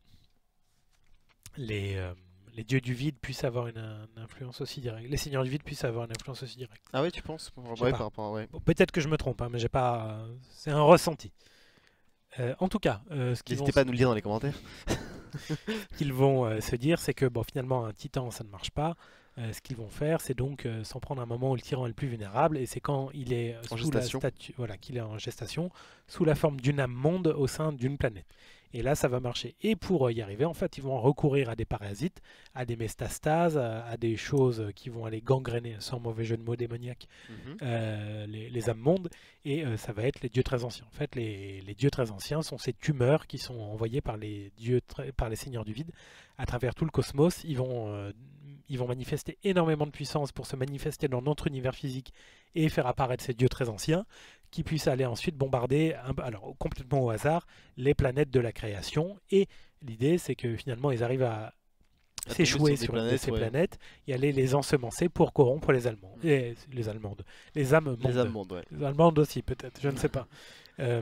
les euh... les dieux du vide puissent avoir une, une influence aussi directe. Les seigneurs du vide puissent avoir une influence aussi directe. Ah oui, tu penses? Ouais, par rapport, ouais. Bon, peut-être que je me trompe, hein, mais j'ai pas. Euh, c'est un ressenti. Euh, en tout cas, euh, ce qu'ils n'hésitez pas à nous le dire dans les commentaires. Qu'ils vont euh, se dire, c'est que bon, finalement, un titan, ça ne marche pas. Euh, ce qu'ils vont faire, c'est donc euh, s'en prendre à un moment où le tyran est le plus vulnérable, et c'est quand il est, sous la statue, voilà, qu'il est en gestation, sous la forme d'une âme monde au sein d'une planète. Et là, ça va marcher. Et pour euh, y arriver, en fait, ils vont recourir à des parasites, à des métastases, à, à des choses qui vont aller gangréner, sans mauvais jeu de mots démoniaque, mm-hmm. euh, les, les âmes mondes, et euh, ça va être les dieux très anciens. En fait, les, les dieux très anciens sont ces tumeurs qui sont envoyées par les, dieux par les seigneurs du vide à travers tout le cosmos. Ils vont... Euh, Ils vont manifester énormément de puissance pour se manifester dans notre univers physique et faire apparaître ces dieux très anciens qui puissent aller ensuite bombarder, alors complètement au hasard, les planètes de la création. Et l'idée, c'est que finalement, ils arrivent à s'échouer sur, sur planètes, ces ouais. planètes et aller les ensemencer pour corrompre les Allemands. Les, les Allemandes. Les âmes mondes. Les Allemandes, ouais. Les Allemandes aussi, peut-être. Je ne sais pas. Euh,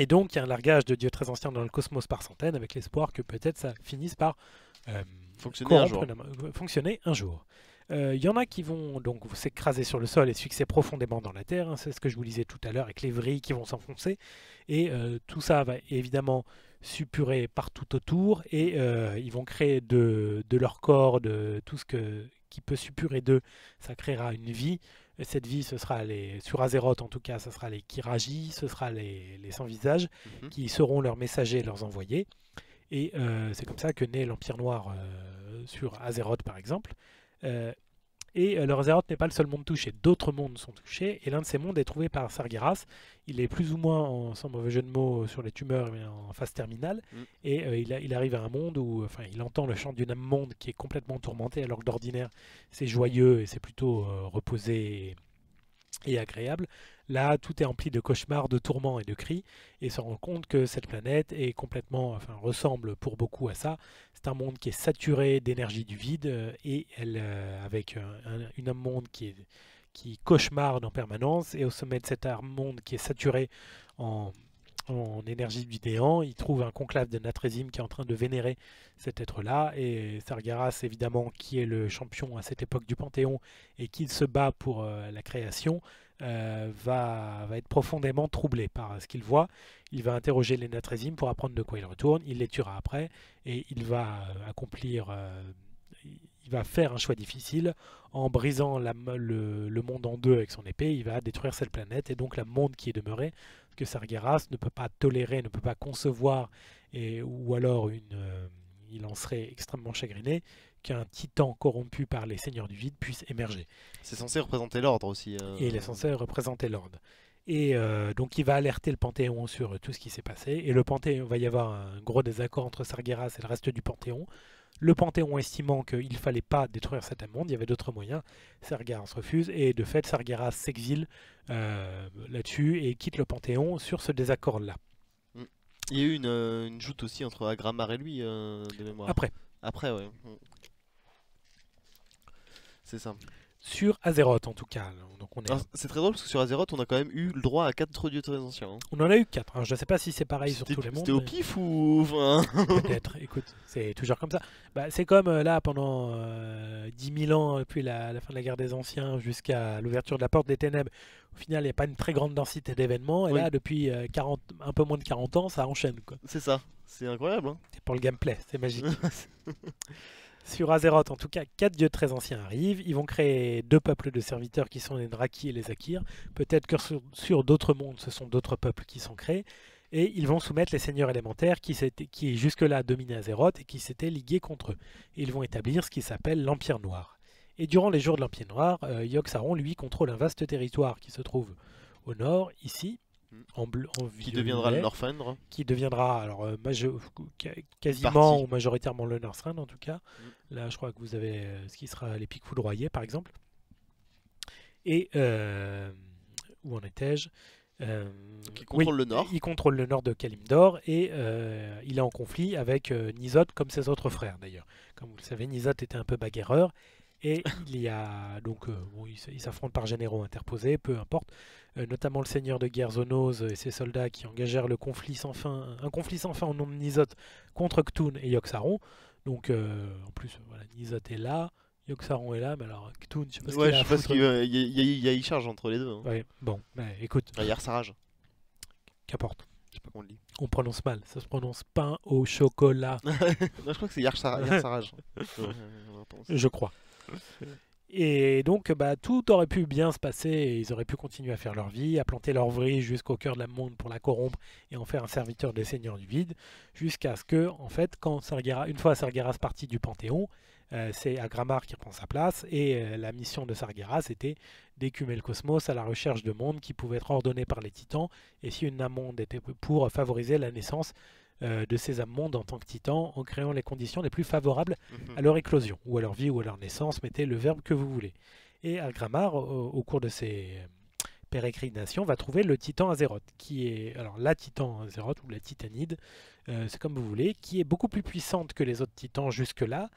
et donc, il y a un largage de dieux très anciens dans le cosmos par centaines avec l'espoir que peut-être ça finisse par... Euh, Fonctionner un, jour. fonctionner un jour. Il euh, y en a qui vont donc s'écraser sur le sol et se fixer profondément dans la terre, hein, c'est ce que je vous disais tout à l'heure, avec les vrilles qui vont s'enfoncer, et euh, tout ça va évidemment suppurer partout autour, et euh, ils vont créer de, de leur corps, de tout ce que, qui peut suppurer d'eux, ça créera une vie. Cette vie, ce sera les, sur Azeroth en tout cas, ce sera les Kiragi, ce sera les, les sans-visages, mm-hmm. qui seront leurs messagers, leurs envoyés. Et euh, c'est comme ça que naît l'Empire Noir euh, sur Azeroth, par exemple. Euh, et euh, le Azeroth n'est pas le seul monde touché. D'autres mondes sont touchés. Et l'un de ces mondes est trouvé par Sargeras. Il est plus ou moins, en, sans mauvais jeu de mots, sur les tumeurs, mais en phase terminale. Mm. Et euh, il, a, il arrive à un monde où enfin, il entend le chant d'une âme monde qui est complètement tourmentée, alors que d'ordinaire, c'est joyeux et c'est plutôt euh, reposé et, et agréable. Là, tout est empli de cauchemars, de tourments et de cris, et se rend compte que cette planète est complètement, enfin, ressemble pour beaucoup à ça. C'est un monde qui est saturé d'énergie du vide, euh, et elle, euh, avec un, un, une âme monde qui, est, qui cauchemarde en permanence, et au sommet de cette âme monde qui est saturée en, en énergie du néant, il trouve un conclave de Natrezim qui est en train de vénérer cet être-là, et Sargeras, évidemment, qui est le champion à cette époque du Panthéon, et qui se bat pour euh, la création, Euh, va, va être profondément troublé par ce qu'il voit. Il va interroger les Natrezim pour apprendre de quoi il retourne, il les tuera après, et il va accomplir, euh, il va faire un choix difficile, en brisant la, le, le monde en deux avec son épée, il va détruire cette planète, et donc la monde qui est demeurée, que Sargeras ne peut pas tolérer, ne peut pas concevoir, et, ou alors une, euh, il en serait extrêmement chagriné, qu'un titan corrompu par les seigneurs du vide puisse émerger. C'est censé représenter l'ordre aussi. Euh... Et il est censé représenter l'ordre. Et euh, donc il va alerter le Panthéon sur tout ce qui s'est passé. Et le Panthéon, va y avoir un gros désaccord entre Sargeras et le reste du Panthéon. Le Panthéon estimant qu'il ne fallait pas détruire cet monde, il y avait d'autres moyens. Sargeras refuse et de fait Sargeras s'exile euh, là-dessus et quitte le Panthéon sur ce désaccord-là. Il y a eu une, une joute aussi entre Aggramar et lui euh, de mémoire. Après. Après, ouais. C'est ça. Sur Azeroth, en tout cas. C'est très drôle parce que sur Azeroth, on a quand même eu le droit à quatre dieux très anciens. Hein. On en a eu quatre. Hein. Je ne sais pas si c'est pareil sur tous les mondes. C'était au pif ou... Enfin... Peut-être. Écoute, c'est toujours comme ça. Bah, c'est comme euh, là, pendant euh, dix mille ans, depuis la, la fin de la guerre des anciens, jusqu'à l'ouverture de la porte des ténèbres. Au final, il n'y a pas une très grande densité d'événements. Et oui. Là, depuis euh, quarante, un peu moins de quarante ans, ça enchaîne. C'est ça. C'est incroyable. Hein. C'est pour le gameplay. C'est magique. Sur Azeroth, en tout cas, quatre dieux très anciens arrivent. Ils vont créer deux peuples de serviteurs qui sont les Draki et les Akir. Peut-être que sur, sur d'autres mondes, ce sont d'autres peuples qui sont créés. Et ils vont soumettre les seigneurs élémentaires qui, qui jusque-là dominaient Azeroth et qui s'étaient ligués contre eux. Et ils vont établir ce qui s'appelle l'Empire Noir. Et durant les jours de l'Empire Noir, euh, Yogg-Saron, lui, contrôle un vaste territoire qui se trouve au nord, ici. En bleu, en qui deviendra le Northrend, qui deviendra alors euh, quasiment partie. Ou majoritairement le Northrend en tout cas. Mm. Là, je crois que vous avez euh, ce qui sera les pics foudroyés par exemple. Et euh, où en étais-je euh, Qui contrôle oui, le nord. Il contrôle le nord de Kalimdor et euh, il est en conflit avec euh, Nisoth comme ses autres frères d'ailleurs. Comme vous le savez, Nisoth était un peu bagarreur. Et il y a donc, euh, bon, ils s'affrontent par généraux interposés, peu importe, euh, notamment le seigneur de guerre Zonoz et ses soldats qui engagèrent le conflit sans fin, un conflit sans fin au nom de Nisoth contre K'Thun et Yogg-Saron. Donc, euh, en plus, voilà, Nisoth est là, Yogg-Saron est là, mais alors K'Thun, je sais pas ce ouais, qu'il a. Ouais, je sais pas qu'il y a une charge entre les deux. Hein. Ouais, bon, bah, écoute. Il y a Arsarage. Qu'importe. Je sais pas qu'on le dit. On prononce mal, ça se prononce pain au chocolat. Non, je crois que c'est Arsarage. Je crois. Et donc, bah, tout aurait pu bien se passer et ils auraient pu continuer à faire leur vie, à planter leur vrille jusqu'au cœur de la monde pour la corrompre et en faire un serviteur des Seigneurs du Vide, jusqu'à ce que, en fait, quand Sargeras, une fois Sargeras parti du Panthéon, euh, c'est Aggramar qui reprend sa place et euh, la mission de Sargeras était d'écumer le cosmos à la recherche de mondes qui pouvaient être ordonnés par les Titans et si une amonde était pour favoriser la naissance euh, de ces amondes en tant que Titans en créant les conditions les plus favorables mm-hmm. à leur éclosion ou à leur vie ou à leur naissance, mettez le verbe que vous voulez. Et Aggramar, au, au cours de ses pérégrinations, va trouver le Titan Azeroth, qui est alors la Titan Azeroth ou la Titanide, euh, c'est comme vous voulez, qui est beaucoup plus puissante que les autres Titans jusque-là.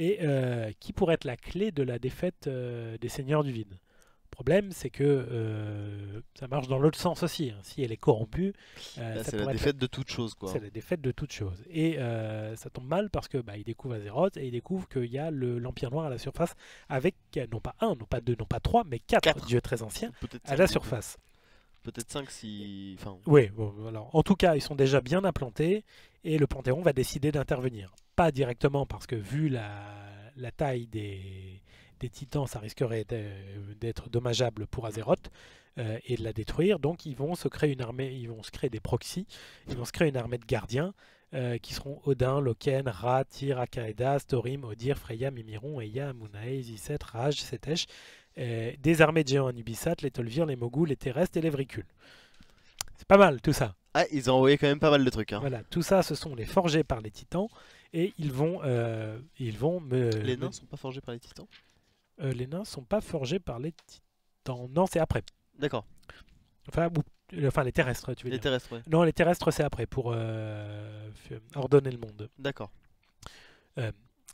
Et euh, qui pourrait être la clé de la défaite euh, des Seigneurs du Vide. Le problème, c'est que euh, ça marche dans l'autre sens aussi. Hein. Si elle est corrompue... Euh, bah, c'est la défaite être... de toute chose. C'est la défaite de toute chose. Et euh, ça tombe mal parce que bah, il découvre Azeroth et il découvre qu'il y a l'Empire le, Noir à la surface avec, non pas un, non pas deux, non pas trois, mais quatre, quatre. dieux très anciens à la surface. Peut-être cinq si... Enfin... Oui, bon, alors, en tout cas, ils sont déjà bien implantés et le Panthéon va décider d'intervenir. Pas directement parce que vu la, la taille des, des titans, ça risquerait d'être dommageable pour Azeroth euh, et de la détruire. Donc ils vont se créer une armée, ils vont se créer des proxys, ils vont se créer une armée de gardiens euh, qui seront Odin, Loken, Ra, Tyr, Akaedas, Thorim, Odir, Freya, Mimiron, Ellia, Amunae, Ziset, Raj, Setech, euh, des armées de géants anubissates, les Tolvir, les Moguls, les Terrestres et les Vricules. C'est pas mal tout ça. Ah, ils ont envoyé quand même pas mal de trucs. Hein. Voilà, tout ça, ce sont les forgés par les titans. Et ils vont, euh, ils vont me... Les nains ne sont pas forgés par les titans euh, Les nains ne sont pas forgés par les titans. Non, c'est après. D'accord. Enfin, enfin, les terrestres, tu veux les dire. Terrestres, ouais. Non, les terrestres, c'est après, pour euh, ordonner le monde. D'accord. Euh,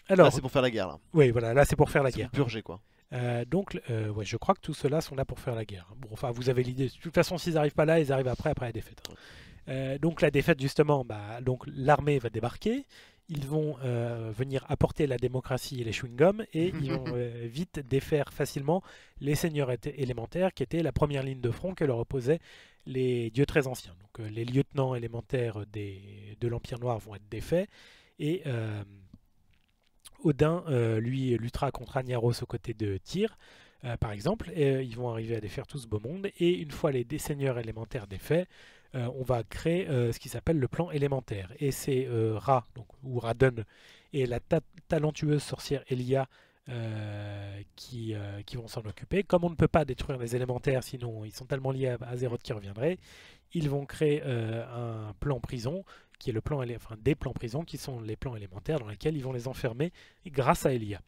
alors... Là, c'est pour faire la guerre, là. Oui, voilà, là, c'est pour faire la guerre. C'est pour purger, quoi. Euh, donc, euh, ouais, je crois que tous ceux-là sont là pour faire la guerre. Bon, enfin, vous avez l'idée. De toute façon, s'ils n'arrivent pas là, ils arrivent après, après la défaite. Hein. Euh, donc, la défaite, justement, bah, donc l'armée va débarquer. Ils vont euh, venir apporter la démocratie et les chewing-gums et ils vont euh, vite défaire facilement les seigneurs élémentaires qui étaient la première ligne de front que leur opposaient les dieux très anciens. Donc euh, les lieutenants élémentaires des, de l'Empire Noir vont être défaits et euh, Odin euh, lui luttera contre Agnaros aux côtés de Tyr euh, par exemple et euh, ils vont arriver à défaire tout ce beau monde et une fois les seigneurs élémentaires défaits, Euh, on va créer euh, ce qui s'appelle le plan élémentaire. Et c'est euh, Ra, donc, ou Radun, et la ta talentueuse sorcière Ellia euh, qui, euh, qui vont s'en occuper. Comme on ne peut pas détruire les élémentaires, sinon ils sont tellement liés à Azeroth qui reviendraient, ils vont créer euh, un plan prison, qui est le plan, enfin, des plans prison, qui sont les plans élémentaires dans lesquels ils vont les enfermer grâce à Ellia.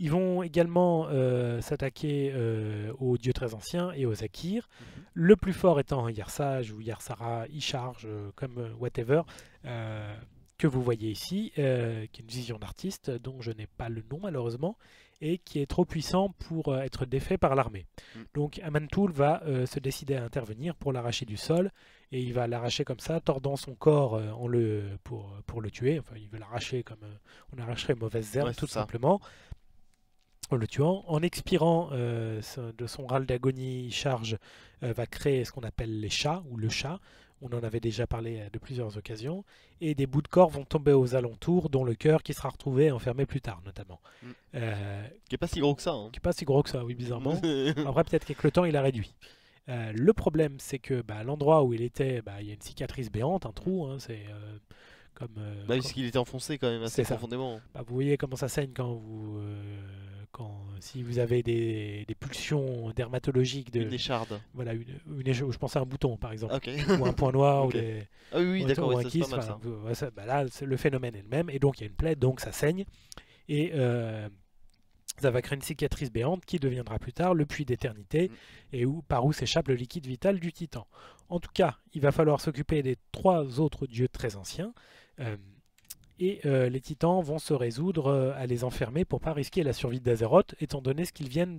Ils vont également euh, s'attaquer euh, aux dieux très anciens et aux Akirs. Mm-hmm. Le plus fort étant Yarsage ou Yarsara, Isharge, euh, comme whatever, euh, que vous voyez ici, euh, qui est une vision d'artiste dont je n'ai pas le nom malheureusement, et qui est trop puissant pour euh, être défait par l'armée. Mm. Donc Amantul va euh, se décider à intervenir pour l'arracher du sol, et il va l'arracher comme ça, tordant son corps euh, en le, pour, pour le tuer. Enfin, il veut l'arracher comme euh, on arracherait mauvaise herbe, ouais, tout ça. simplement. Le tuant, en expirant euh, de son râle d'agonie, il charge, euh, va créer ce qu'on appelle les chats, ou le chat, on en avait déjà parlé de plusieurs occasions, et des bouts de corps vont tomber aux alentours, dont le cœur qui sera retrouvé enfermé plus tard, notamment. Euh, qui n'est pas si gros que ça. Hein. Qui n'est pas si gros que ça, oui, bizarrement. Après, peut-être qu'avec le temps, il a réduit. Euh, le problème, c'est que bah, l'endroit où il était, bah, il y a une cicatrice béante, un trou, hein, c'est... Euh, comme, euh, bah, puisqu'il était enfoncé quand même assez profondément. Bah, vous voyez comment ça saigne quand vous... Euh, Quand, si vous avez des, des pulsions dermatologiques de... Une écharde. Voilà, une, une écharde, je pense à un bouton par exemple, okay. ou un point noir, okay. ou des... Ah oui, oui d'accord, ouais, c'est pas mal ça. Enfin, ça bah là, le phénomène est le même, et donc il y a une plaie, donc ça saigne, et euh, ça va créer une cicatrice béante qui deviendra plus tard le puits d'éternité, mmh. et où, par où s'échappe le liquide vital du titan. En tout cas, il va falloir s'occuper des trois autres dieux très anciens, euh, et euh, les titans vont se résoudre euh, à les enfermer pour ne pas risquer la survie d'Azeroth, étant donné ce qu'ils viennent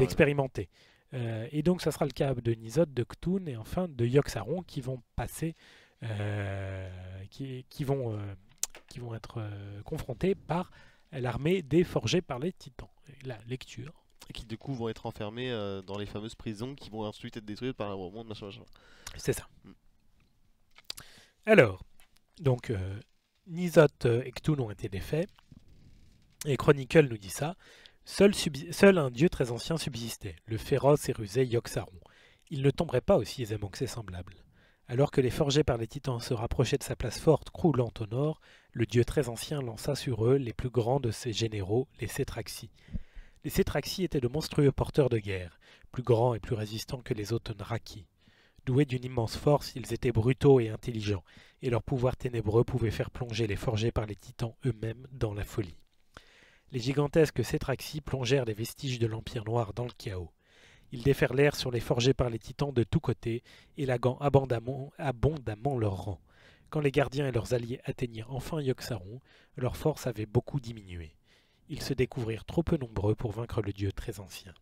d'expérimenter. De, de euh, ouais. euh, et donc, ça sera le cas de Nisoth, de K'Thun et enfin de Yogg-Saron qui vont passer, euh, qui, qui, vont, euh, qui vont être euh, confrontés par l'armée des forgés par les titans. La lecture. Et qui, du coup, vont être enfermés euh, dans les fameuses prisons qui vont ensuite être détruites par un monde, machin, machin. C'est ça. Mm. Alors, donc. Euh, Nisoth et K'Thun ont été défaits, et Chronicle nous dit ça. Seul, Seul un dieu très ancien subsistait, le féroce et rusé Yogg-Saron. Il ne tomberait pas aussi aisément que ses semblables. Alors que les forgés par les titans se rapprochaient de sa place forte, croulante au nord, le dieu très ancien lança sur eux les plus grands de ses généraux, les Cétraxis. Les Cétraxis étaient de monstrueux porteurs de guerre, plus grands et plus résistants que les Otonraki. Doués d'une immense force, ils étaient brutaux et intelligents, et leur pouvoir ténébreux pouvait faire plonger les forgés par les titans eux-mêmes dans la folie. Les gigantesques Cétraxis plongèrent les vestiges de l'Empire Noir dans le chaos. Ils déferlèrent sur les forgés par les titans de tous côtés, élaguant abondamment, abondamment leur rang. Quand les gardiens et leurs alliés atteignirent enfin Yogg-Saron, leur force avait beaucoup diminué. Ils se découvrirent trop peu nombreux pour vaincre le dieu très ancien.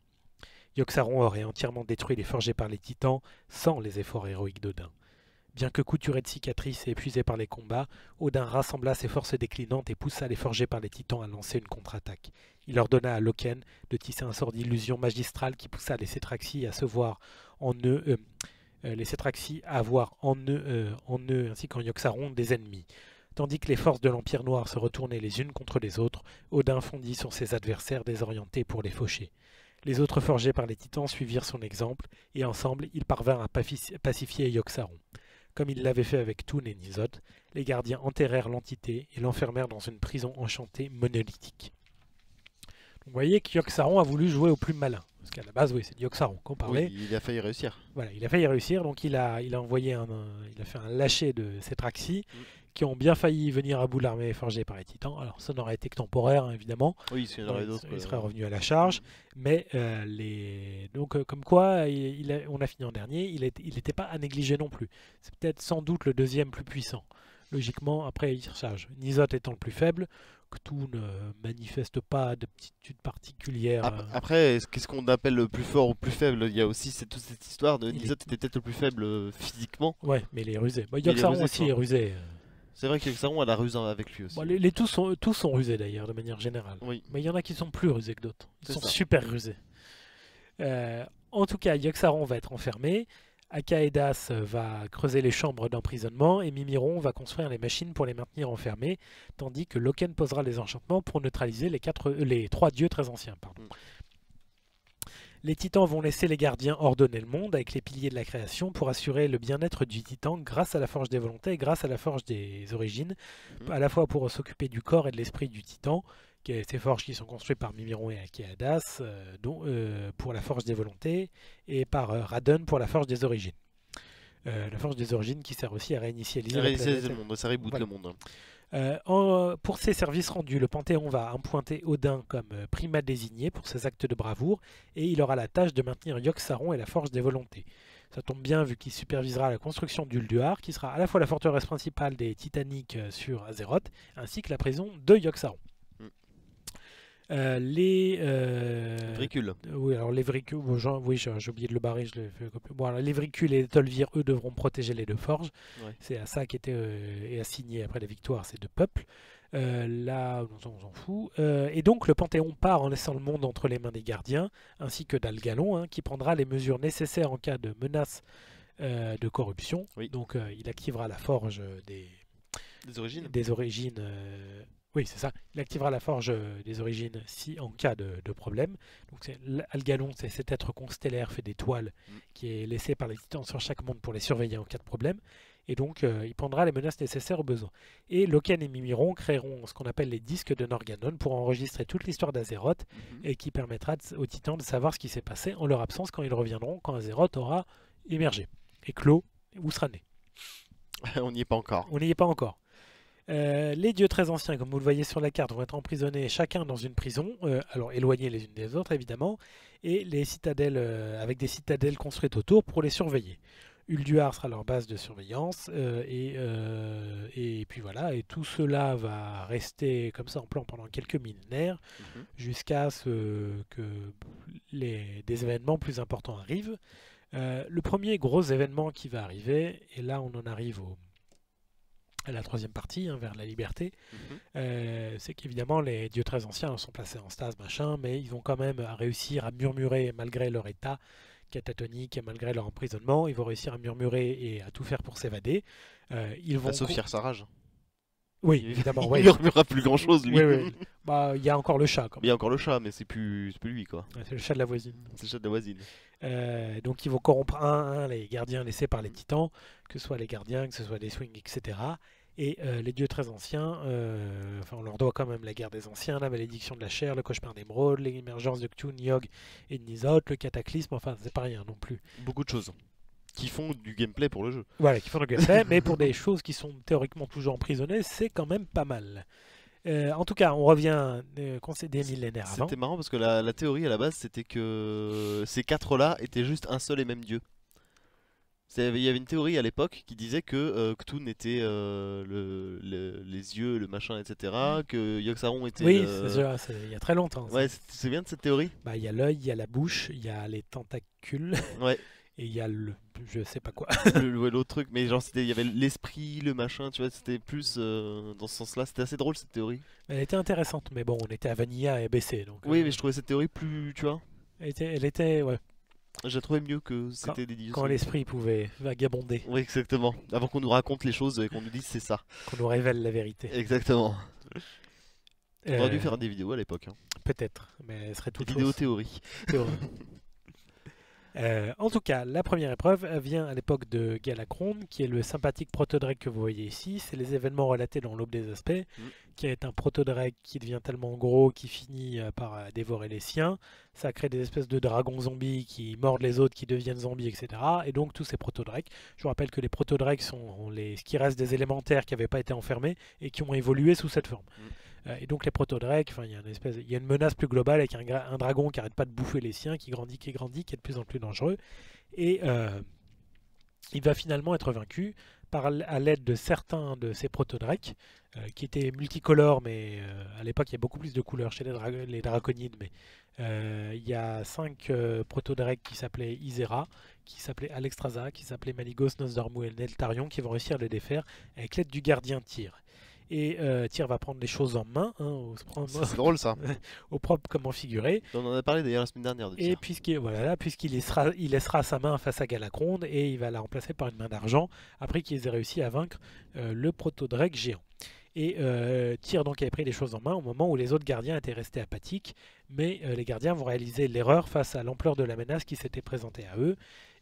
Yogg-Saron aurait entièrement détruit les forgés par les titans sans les efforts héroïques d'Odin. Bien que couturé de cicatrices et épuisé par les combats, Odin rassembla ses forces déclinantes et poussa les forgés par les titans à lancer une contre-attaque. Il ordonna à Loken de tisser un sort d'illusion magistrale qui poussa les Cétraxis à se voir en eux, euh, euh, les Cétraxis à avoir en eux, euh, en eux ainsi qu'en Yogg-Saron des ennemis. Tandis que les forces de l'Empire Noir se retournaient les unes contre les autres, Odin fondit sur ses adversaires désorientés pour les faucher. Les autres forgés par les titans suivirent son exemple et ensemble ils parvinrent à pacifier Yogg-Saron. Comme ils l'avaient fait avec K'Thun et Nisoth, les gardiens enterrèrent l'entité et l'enfermèrent dans une prison enchantée monolithique. Vous voyez que Yogg-Saron a voulu jouer au plus malin. Parce qu'à la base, oui, c'est de Yogg-Saron qu'on parlait. Oui, il a failli réussir. Voilà, il a failli réussir. Donc il a, il a, envoyé un, un, il a fait un lâcher de Cétraxis mm. qui ont bien failli venir à bout de l'armée forgée par les titans. Alors ça n'aurait été que temporaire, hein, évidemment. Oui, il, donc, il, il serait revenu à la charge. Mm. Mais euh, les... donc euh, comme quoi, il, il a, on a fini en dernier. Il n'était pas à négliger non plus. C'est peut-être sans doute le deuxième plus puissant. Logiquement, après, il recharge. Nisoth étant le plus faible, K'Thun ne manifeste pas d'aptitude particulière. Après, qu'est-ce qu'on appelle le plus fort ou le plus faible? Il y a aussi cette, toute cette histoire de Nisoth était peut-être le plus faible physiquement. Ouais, mais il est rusé. Bah, Yogg-Saron aussi est rusé. C'est vrai que Yogg-Saron a la ruse avec lui aussi. Bon, les, les tous, sont, tous sont rusés d'ailleurs, de manière générale. Oui. Mais il y en a qui sont plus rusés que d'autres. Ils sont ça. super rusés. Euh, en tout cas, Yogg-Saron va être enfermé. Akaedas va creuser les chambres d'emprisonnement et Mimiron va construire les machines pour les maintenir enfermés, tandis que Loken posera les enchantements pour neutraliser les, quatre, euh, les trois dieux très anciens. Pardon. Les titans vont laisser les gardiens ordonner le monde avec les piliers de la création pour assurer le bien-être du titan grâce à la Forge des Volontés et grâce à la Forge des Origines, mmh. à la fois pour s'occuper du corps et de l'esprit du titan, ces forges qui sont construites par Mimiron et Akaedas euh, euh, pour la Forge des Volontés et par euh, Radon pour la Forge des Origines. Euh, la Forge des Origines qui sert aussi à réinitialiser, réinitialiser le monde, ça reboot voilà. le monde. Euh, en, pour ses services rendus, le Panthéon va appointer Odin comme primat désigné pour ses actes de bravoure et il aura la tâche de maintenir Yogg-Saron et la Forge des Volontés. Ça tombe bien vu qu'il supervisera la construction d'Ulduar, qui sera à la fois la forteresse principale des Titaniques sur Azeroth, ainsi que la prison de Yogg-Saron. Euh, les euh... Vricules. Oui, alors les Vricules. Bon, oui, j'ai oublié de le barrer. Je l'ai fait copier. Bon, alors, les Vricules et les Tolvir, eux, devront protéger les deux forges. Ouais. C'est à ça qu'était euh, assigné après la victoire ces deux peuples. Euh, là, on, on s'en fout. Euh, et donc, le Panthéon part en laissant le monde entre les mains des gardiens, ainsi que d'Algalon, hein, qui prendra les mesures nécessaires en cas de menace euh, de corruption. Oui. Donc, euh, il activera la forge des, des origines. Des origines euh... Oui, c'est ça. Il activera la forge des origines si en cas de, de problème. Donc, Algalon, c'est cet être constellaire fait d'étoiles qui est laissé par les titans sur chaque monde pour les surveiller en cas de problème. Et donc, euh, il prendra les menaces nécessaires aux besoins. Et Loken et Mimiron créeront ce qu'on appelle les disques de Norganon pour enregistrer toute l'histoire d'Azeroth mm-hmm. et qui permettra de, aux titans de savoir ce qui s'est passé en leur absence quand ils reviendront, quand Azeroth aura émergé, éclos ou sera né. On n'y est pas encore. On n'y est pas encore. Euh, les dieux très anciens, comme vous le voyez sur la carte, vont être emprisonnés chacun dans une prison, euh, alors éloignés les unes des autres évidemment, et les citadelles euh, avec des citadelles construites autour pour les surveiller. Ulduar sera leur base de surveillance, euh, et, euh, et puis voilà, et tout cela va rester comme ça en plan pendant quelques millénaires, mm-hmm. jusqu'à ce que les, des événements plus importants arrivent. Euh, le premier gros événement qui va arriver, et là on en arrive au... à la troisième partie, hein, vers la liberté, mm-hmm. euh, c'est qu'évidemment les dieux très anciens sont placés en stase, machin, mais ils vont quand même réussir à murmurer malgré leur état catatonique et malgré leur emprisonnement, ils vont réussir à murmurer et à tout faire pour s'évader. Euh, ils vont à sauf Yersaraj. Oui, évidemment. Ouais. Il murmurera plus grand chose, lui. Il oui, oui. Bah, y a encore le chat. Il y a encore le chat, mais c'est plus, plus lui, quoi. Ouais, c'est le chat de la voisine. C'est le chat de la voisine. Euh, donc, ils vont corrompre un à un les gardiens laissés par les titans, que ce soit les gardiens, que ce soit les swings, et cetera. Et euh, les dieux très anciens, euh, enfin, on leur doit quand même la guerre des anciens, la malédiction de la chair, le cauchemar d'émeraude, l'émergence de K'Thun, Yogg et de Nisoth, le cataclysme, enfin, c'est pas rien non plus. Beaucoup de choses qui font du gameplay pour le jeu. Voilà, qui font du gameplay, mais pour des choses qui sont théoriquement toujours emprisonnées, c'est quand même pas mal. Euh, en tout cas, on revient euh, qu'on s'est des millénaires avant. C'était marrant parce que la, la théorie à la base, c'était que ces quatre-là étaient juste un seul et même dieu. Il y avait une théorie à l'époque qui disait que euh, K'Thun était euh, le, le, les yeux, le machin, et cetera. Que Yogg-Saron était... Oui, le... c'est il y a très longtemps. Ça. Ouais, c'est bien de cette théorie. Bah, il y a l'œil, il y a la bouche, il y a les tentacules. Ouais. Et il y a le... je sais pas quoi. L'autre truc, mais genre il y avait l'esprit, le machin, tu vois, c'était plus euh, dans ce sens-là. C'était assez drôle cette théorie. Elle était intéressante, mais bon, on était à Vanilla et B C, donc... Oui, euh... mais je trouvais cette théorie plus, tu vois... Elle était... Elle était ouais. J'ai trouvé mieux que c'était des dieux. Quand l'esprit pouvait vagabonder. Oui, exactement. Avant qu'on nous raconte les choses et qu'on nous dise c'est ça. Qu'on nous révèle la vérité. Exactement. On aurait dû faire des vidéos à l'époque. Hein. Peut-être, mais ce serait toute chose. Vidéo théorie. Théorie. euh, en tout cas, la première épreuve vient à l'époque de Galacron, qui est le sympathique proto-drake que vous voyez ici. C'est les événements relatés dans l'Aube des Aspects, mmh. qui est un proto-drake qui devient tellement gros qu'il finit par dévorer les siens. Ça crée des espèces de dragons zombies qui mordent les autres, qui deviennent zombies, et cetera. Et donc tous ces proto-drakes. Je vous rappelle que les proto-drakes sont les... ce qui reste des élémentaires qui n'avaient pas été enfermés et qui ont évolué sous cette forme. Mmh. Euh, et donc les proto-drakes, enfin, il y a une espèce... il y a une menace plus globale avec un, gra... un dragon qui n'arrête pas de bouffer les siens, qui grandit, qui grandit, qui est de plus en plus dangereux. Et euh, il va finalement être vaincu par... à l'aide de certains de ces proto-drakes, euh, qui étaient multicolores, mais euh, à l'époque il y a beaucoup plus de couleurs chez les, dra... les draconides, mais... Il euh, y a cinq euh, proto-drakes qui s'appelaient Isera, qui s'appelaient Alexstrasza, qui s'appelaient Maligos, Nosdormu et Neltarion, qui vont réussir à les défaire avec l'aide du gardien Tyr. Et euh, Tyr va prendre les choses en main, hein, au, c'est drôle ça, au propre comme en figuré. On en a parlé d'ailleurs la semaine dernière de Tyr. Et puisqu'il voilà, puisqu'il laissera, il laissera sa main face à Galacron et il va la remplacer par une main d'argent après qu'ils aient réussi à vaincre euh, le proto-drake géant. Et euh, Tyr donc avait pris les choses en main au moment où les autres gardiens étaient restés apathiques, mais euh, les gardiens vont réaliser l'erreur face à l'ampleur de la menace qui s'était présentée à eux,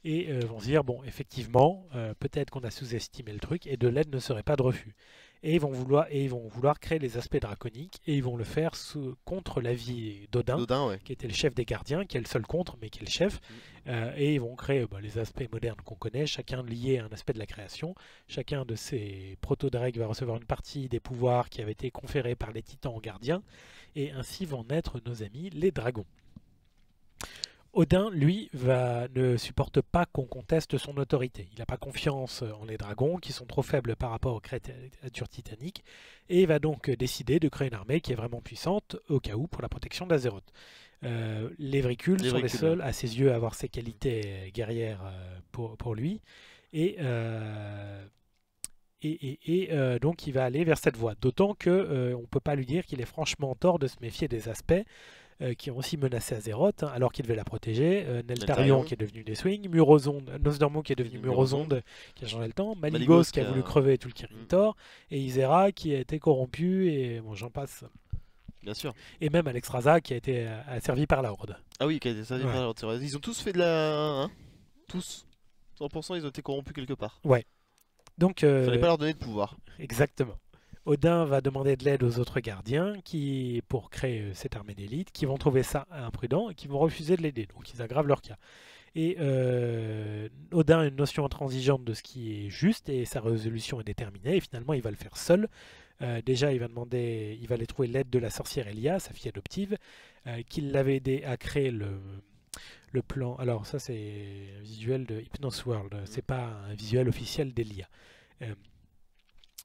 et euh, vont se dire, bon, effectivement, euh, peut-être qu'on a sous-estimé le truc, et de l'aide ne serait pas de refus. Et ils vont vouloir, et ils vont vouloir créer les aspects draconiques, et ils vont le faire sous, contre l'avis d'Odin, ouais. qui était le chef des gardiens, qui est le seul contre, mais qui est le chef, mmh. euh, et ils vont créer bah, les aspects modernes qu'on connaît, chacun lié à un aspect de la création. Chacun de ces proto-drakes va recevoir une partie des pouvoirs qui avaient été conférés par les titans aux gardiens, et ainsi vont naître nos amis, les dragons. Odin, lui, va, ne supporte pas qu'on conteste son autorité. Il n'a pas confiance en les dragons, qui sont trop faibles par rapport aux créatures titaniques, et il va donc décider de créer une armée qui est vraiment puissante, au cas où, pour la protection d'Azeroth. Euh, les Vricules sont les seuls, à ses yeux, à avoir ces qualités guerrières pour, pour lui, et... Euh, Et, et, et euh, donc il va aller vers cette voie. D'autant qu'on euh, ne peut pas lui dire qu'il est franchement en tort de se méfier des aspects euh, qui ont aussi menacé Azeroth, hein, alors qu'il devait la protéger. Euh, Neltarion qui est devenu des swings, Murozonde, Nosdormu qui est devenu Murozonde, qui a changé le temps, Maligos, Maligos qui a, a voulu crever tout le Kirintor, mm. et Isera qui a été corrompu, et bon, j'en passe. Bien sûr. Et même Alexstrasza qui a été asservi par la Horde. Ah oui, qui a été asservi ouais. par la Horde. Ils ont tous fait de la... Hein tous. cent pour cent ils ont été corrompus quelque part. Ouais. Donc, euh, il ne fallait pas leur donner de pouvoir. Exactement. Odin va demander de l'aide aux autres gardiens qui, pour créer euh, cette armée d'élite, qui vont trouver ça imprudent et qui vont refuser de l'aider. Donc ils aggravent leur cas. Et euh, Odin a une notion intransigeante de ce qui est juste et sa résolution est déterminée. Et finalement, il va le faire seul. Euh, déjà, il va demander, il va aller trouver l'aide de la sorcière Ellia, sa fille adoptive, euh, qui l'avait aidé à créer le... Le plan, alors ça c'est un visuel de Hypnos World, c'est pas un visuel officiel d'Elia. Euh,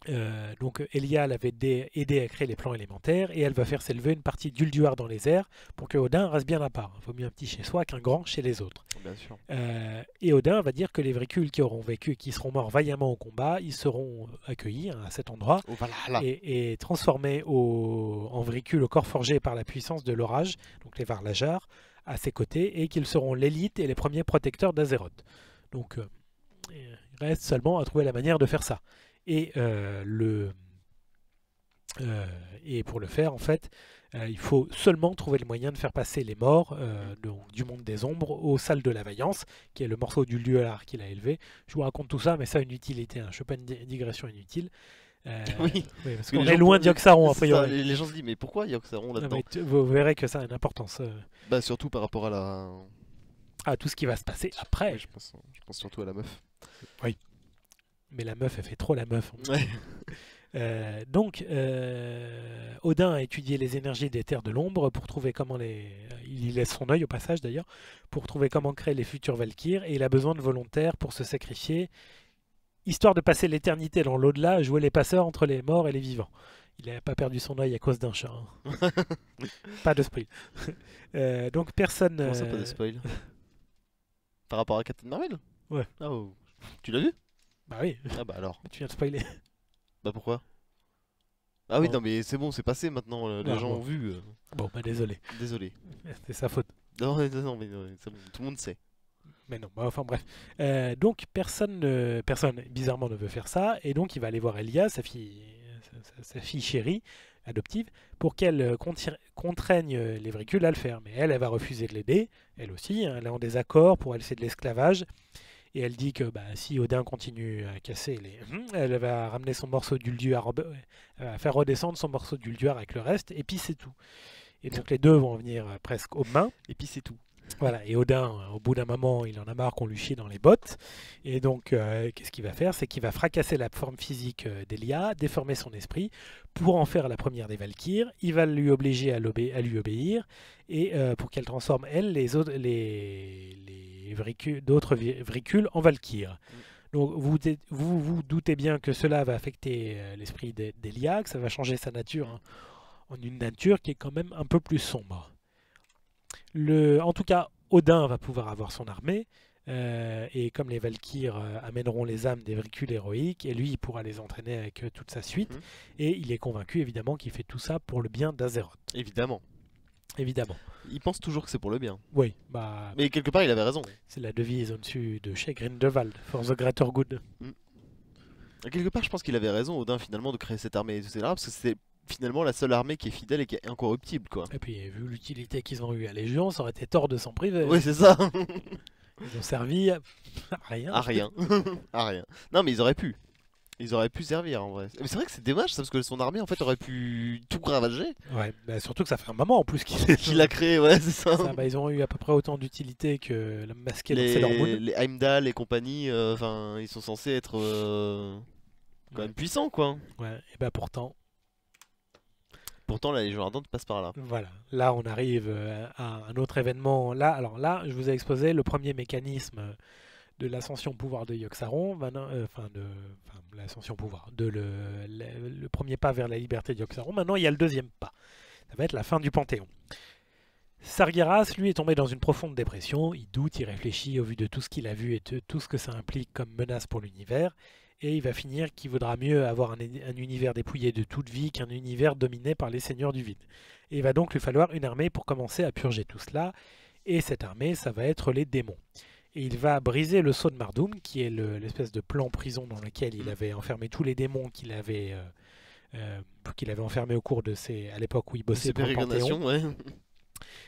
euh, donc Elia l'avait aidé, aidé à créer les plans élémentaires et elle va faire s'élever une partie d'Ulduar dans les airs pour que Odin reste bien à part. Il vaut mieux un petit chez soi qu'un grand chez les autres. Bien sûr. Euh, et Odin va dire que les Vricules qui auront vécu et qui seront morts vaillamment au combat, ils seront accueillis à cet endroit oh, voilà. et, et transformés au, en Vricules au corps forgé par la puissance de l'orage, donc les Varlajars, à ses côtés, et qu'ils seront l'élite et les premiers protecteurs d'Azeroth. Donc, euh, il reste seulement à trouver la manière de faire ça. Et euh, le, Euh, et pour le faire, en fait, euh, il faut seulement trouver le moyen de faire passer les morts euh, de, du monde des ombres aux salles de la vaillance, qui est le morceau du lieu à l'art qu'il a élevé. Je vous raconte tout ça, mais ça a une utilité, hein. Je ne fais pas une digression inutile. Euh, oui. oui, parce qu'on est loin de Yogg-Saron, a priori. Ça, les gens se disent, mais pourquoi Yogg-Saron là-dedans? Vous verrez que ça a une importance. Euh... Bah, surtout par rapport à la... à tout ce qui va se passer après. Ouais, je, pense, je pense surtout à la meuf. Oui. Mais la meuf, elle fait trop la meuf. En ouais. Euh, donc, euh, Odin a étudié les énergies des terres de l'ombre pour trouver comment les... Il y laisse son œil au passage d'ailleurs, pour trouver comment créer les futurs Valkyries, et il a besoin de volontaires pour se sacrifier, histoire de passer l'éternité dans l'au-delà, jouer les passeurs entre les morts et les vivants. Il n'a pas perdu son œil à cause d'un chat. Hein. Pas de spoil. euh, donc personne... Comment ça, pas de spoil? Par rapport à Captain Marvel? Ouais. Oh. Tu l'as vu? Bah oui. Ah bah alors. Tu viens de spoiler. Bah pourquoi? Ah oui, non, non mais c'est bon, c'est passé maintenant, les non, gens bon. ont vu. Bon bah désolé. Désolé. C'est sa faute. Non, non mais non, bon, tout le monde sait. Mais non, bah, enfin bref. Euh, donc personne, euh, personne bizarrement ne veut faire ça, et donc il va aller voir Ellia, sa fille, sa, sa fille chérie, adoptive, pour qu'elle contraigne les Vrécules à le faire. Mais elle, elle va refuser de l'aider, elle aussi, hein, elle est en désaccord, pour elle c'est de l'esclavage. Et elle dit que bah, si Odin continue à casser, les... elle va ramener son morceau d'Ulduar, elle va faire redescendre son morceau d'Ulduar avec le reste, et puis c'est tout. Et donc les deux vont venir presque aux mains. Et puis c'est tout. Voilà, et Odin, au bout d'un moment, il en a marre qu'on lui chie dans les bottes. Et donc, euh, qu'est-ce qu'il va faire? C'est qu'il va fracasser la forme physique d'Elia, déformer son esprit, pour en faire la première des Valkyries. Il va lui obliger à, l'obé- à lui obéir, et euh, pour qu'elle transforme, elle, les autres, les, les vricules, d'autres vricules en Valkyries. Mm. Donc, vous, vous vous doutez bien que cela va affecter l'esprit d'Elia, que ça va changer sa nature, hein, en une nature qui est quand même un peu plus sombre. Le, en tout cas, Odin va pouvoir avoir son armée, euh, et comme les Valkyries euh, amèneront les âmes des Vrécules héroïques, et lui, il pourra les entraîner avec euh, toute sa suite, mmh. et il est convaincu, évidemment, qu'il fait tout ça pour le bien d'Azeroth. Évidemment. Évidemment. Il pense toujours que c'est pour le bien. Oui. Bah, mais quelque part, il avait raison. C'est la devise au-dessus de chez Grindelwald, for the greater good. Mmh. Quelque part, je pense qu'il avait raison, Odin, finalement, de créer cette armée, et cetera, parce que c'est... finalement la seule armée qui est fidèle et qui est incorruptible, quoi. Et puis vu l'utilité qu'ils ont eu à Légion, ça aurait été tort de s'en priver. Oui, c'est ça. Ils ont servi à, à rien. À rien. à rien. Non mais ils auraient pu. Ils auraient pu servir en vrai. Mais c'est vrai que c'est dommage ça, parce que son armée en fait aurait pu tout ravager. Ouais, bah, surtout que ça fait un moment en plus qu'il qu'il a créé, ouais, c'est ça. ça bah, ils ont eu à peu près autant d'utilité que la masquée dans Sailor Moon. Les Heimdall et compagnie, enfin euh, ils sont censés être euh, quand ouais. même puissants, quoi. Ouais, et bah pourtant. Pourtant, la Légion ardente passe par là. Voilà. Là, on arrive à un autre événement. Là, alors là, je vous ai exposé le premier mécanisme de l'ascension au pouvoir de Yogg-Saron, euh, enfin de enfin, l'ascension au pouvoir, de le, le, le premier pas vers la liberté de Yogg-Saron. Maintenant, il y a le deuxième pas. Ça va être la fin du Panthéon. Sargeras, lui, est tombé dans une profonde dépression. Il doute, il réfléchit au vu de tout ce qu'il a vu et de tout ce que ça implique comme menace pour l'univers. Et il va finir qu'il vaudra mieux avoir un, un univers dépouillé de toute vie qu'un univers dominé par les Seigneurs du Vide. Et il va donc lui falloir une armée pour commencer à purger tout cela, et cette armée, ça va être les démons. Et il va briser le sceau de Mardoum, qui est l'espèce le, de plan prison dans lequel il avait enfermé tous les démons qu'il avait, euh, euh, qu'il avait enfermés au cours de ses... à l'époque où il bossait pour le Panthéon. Ouais.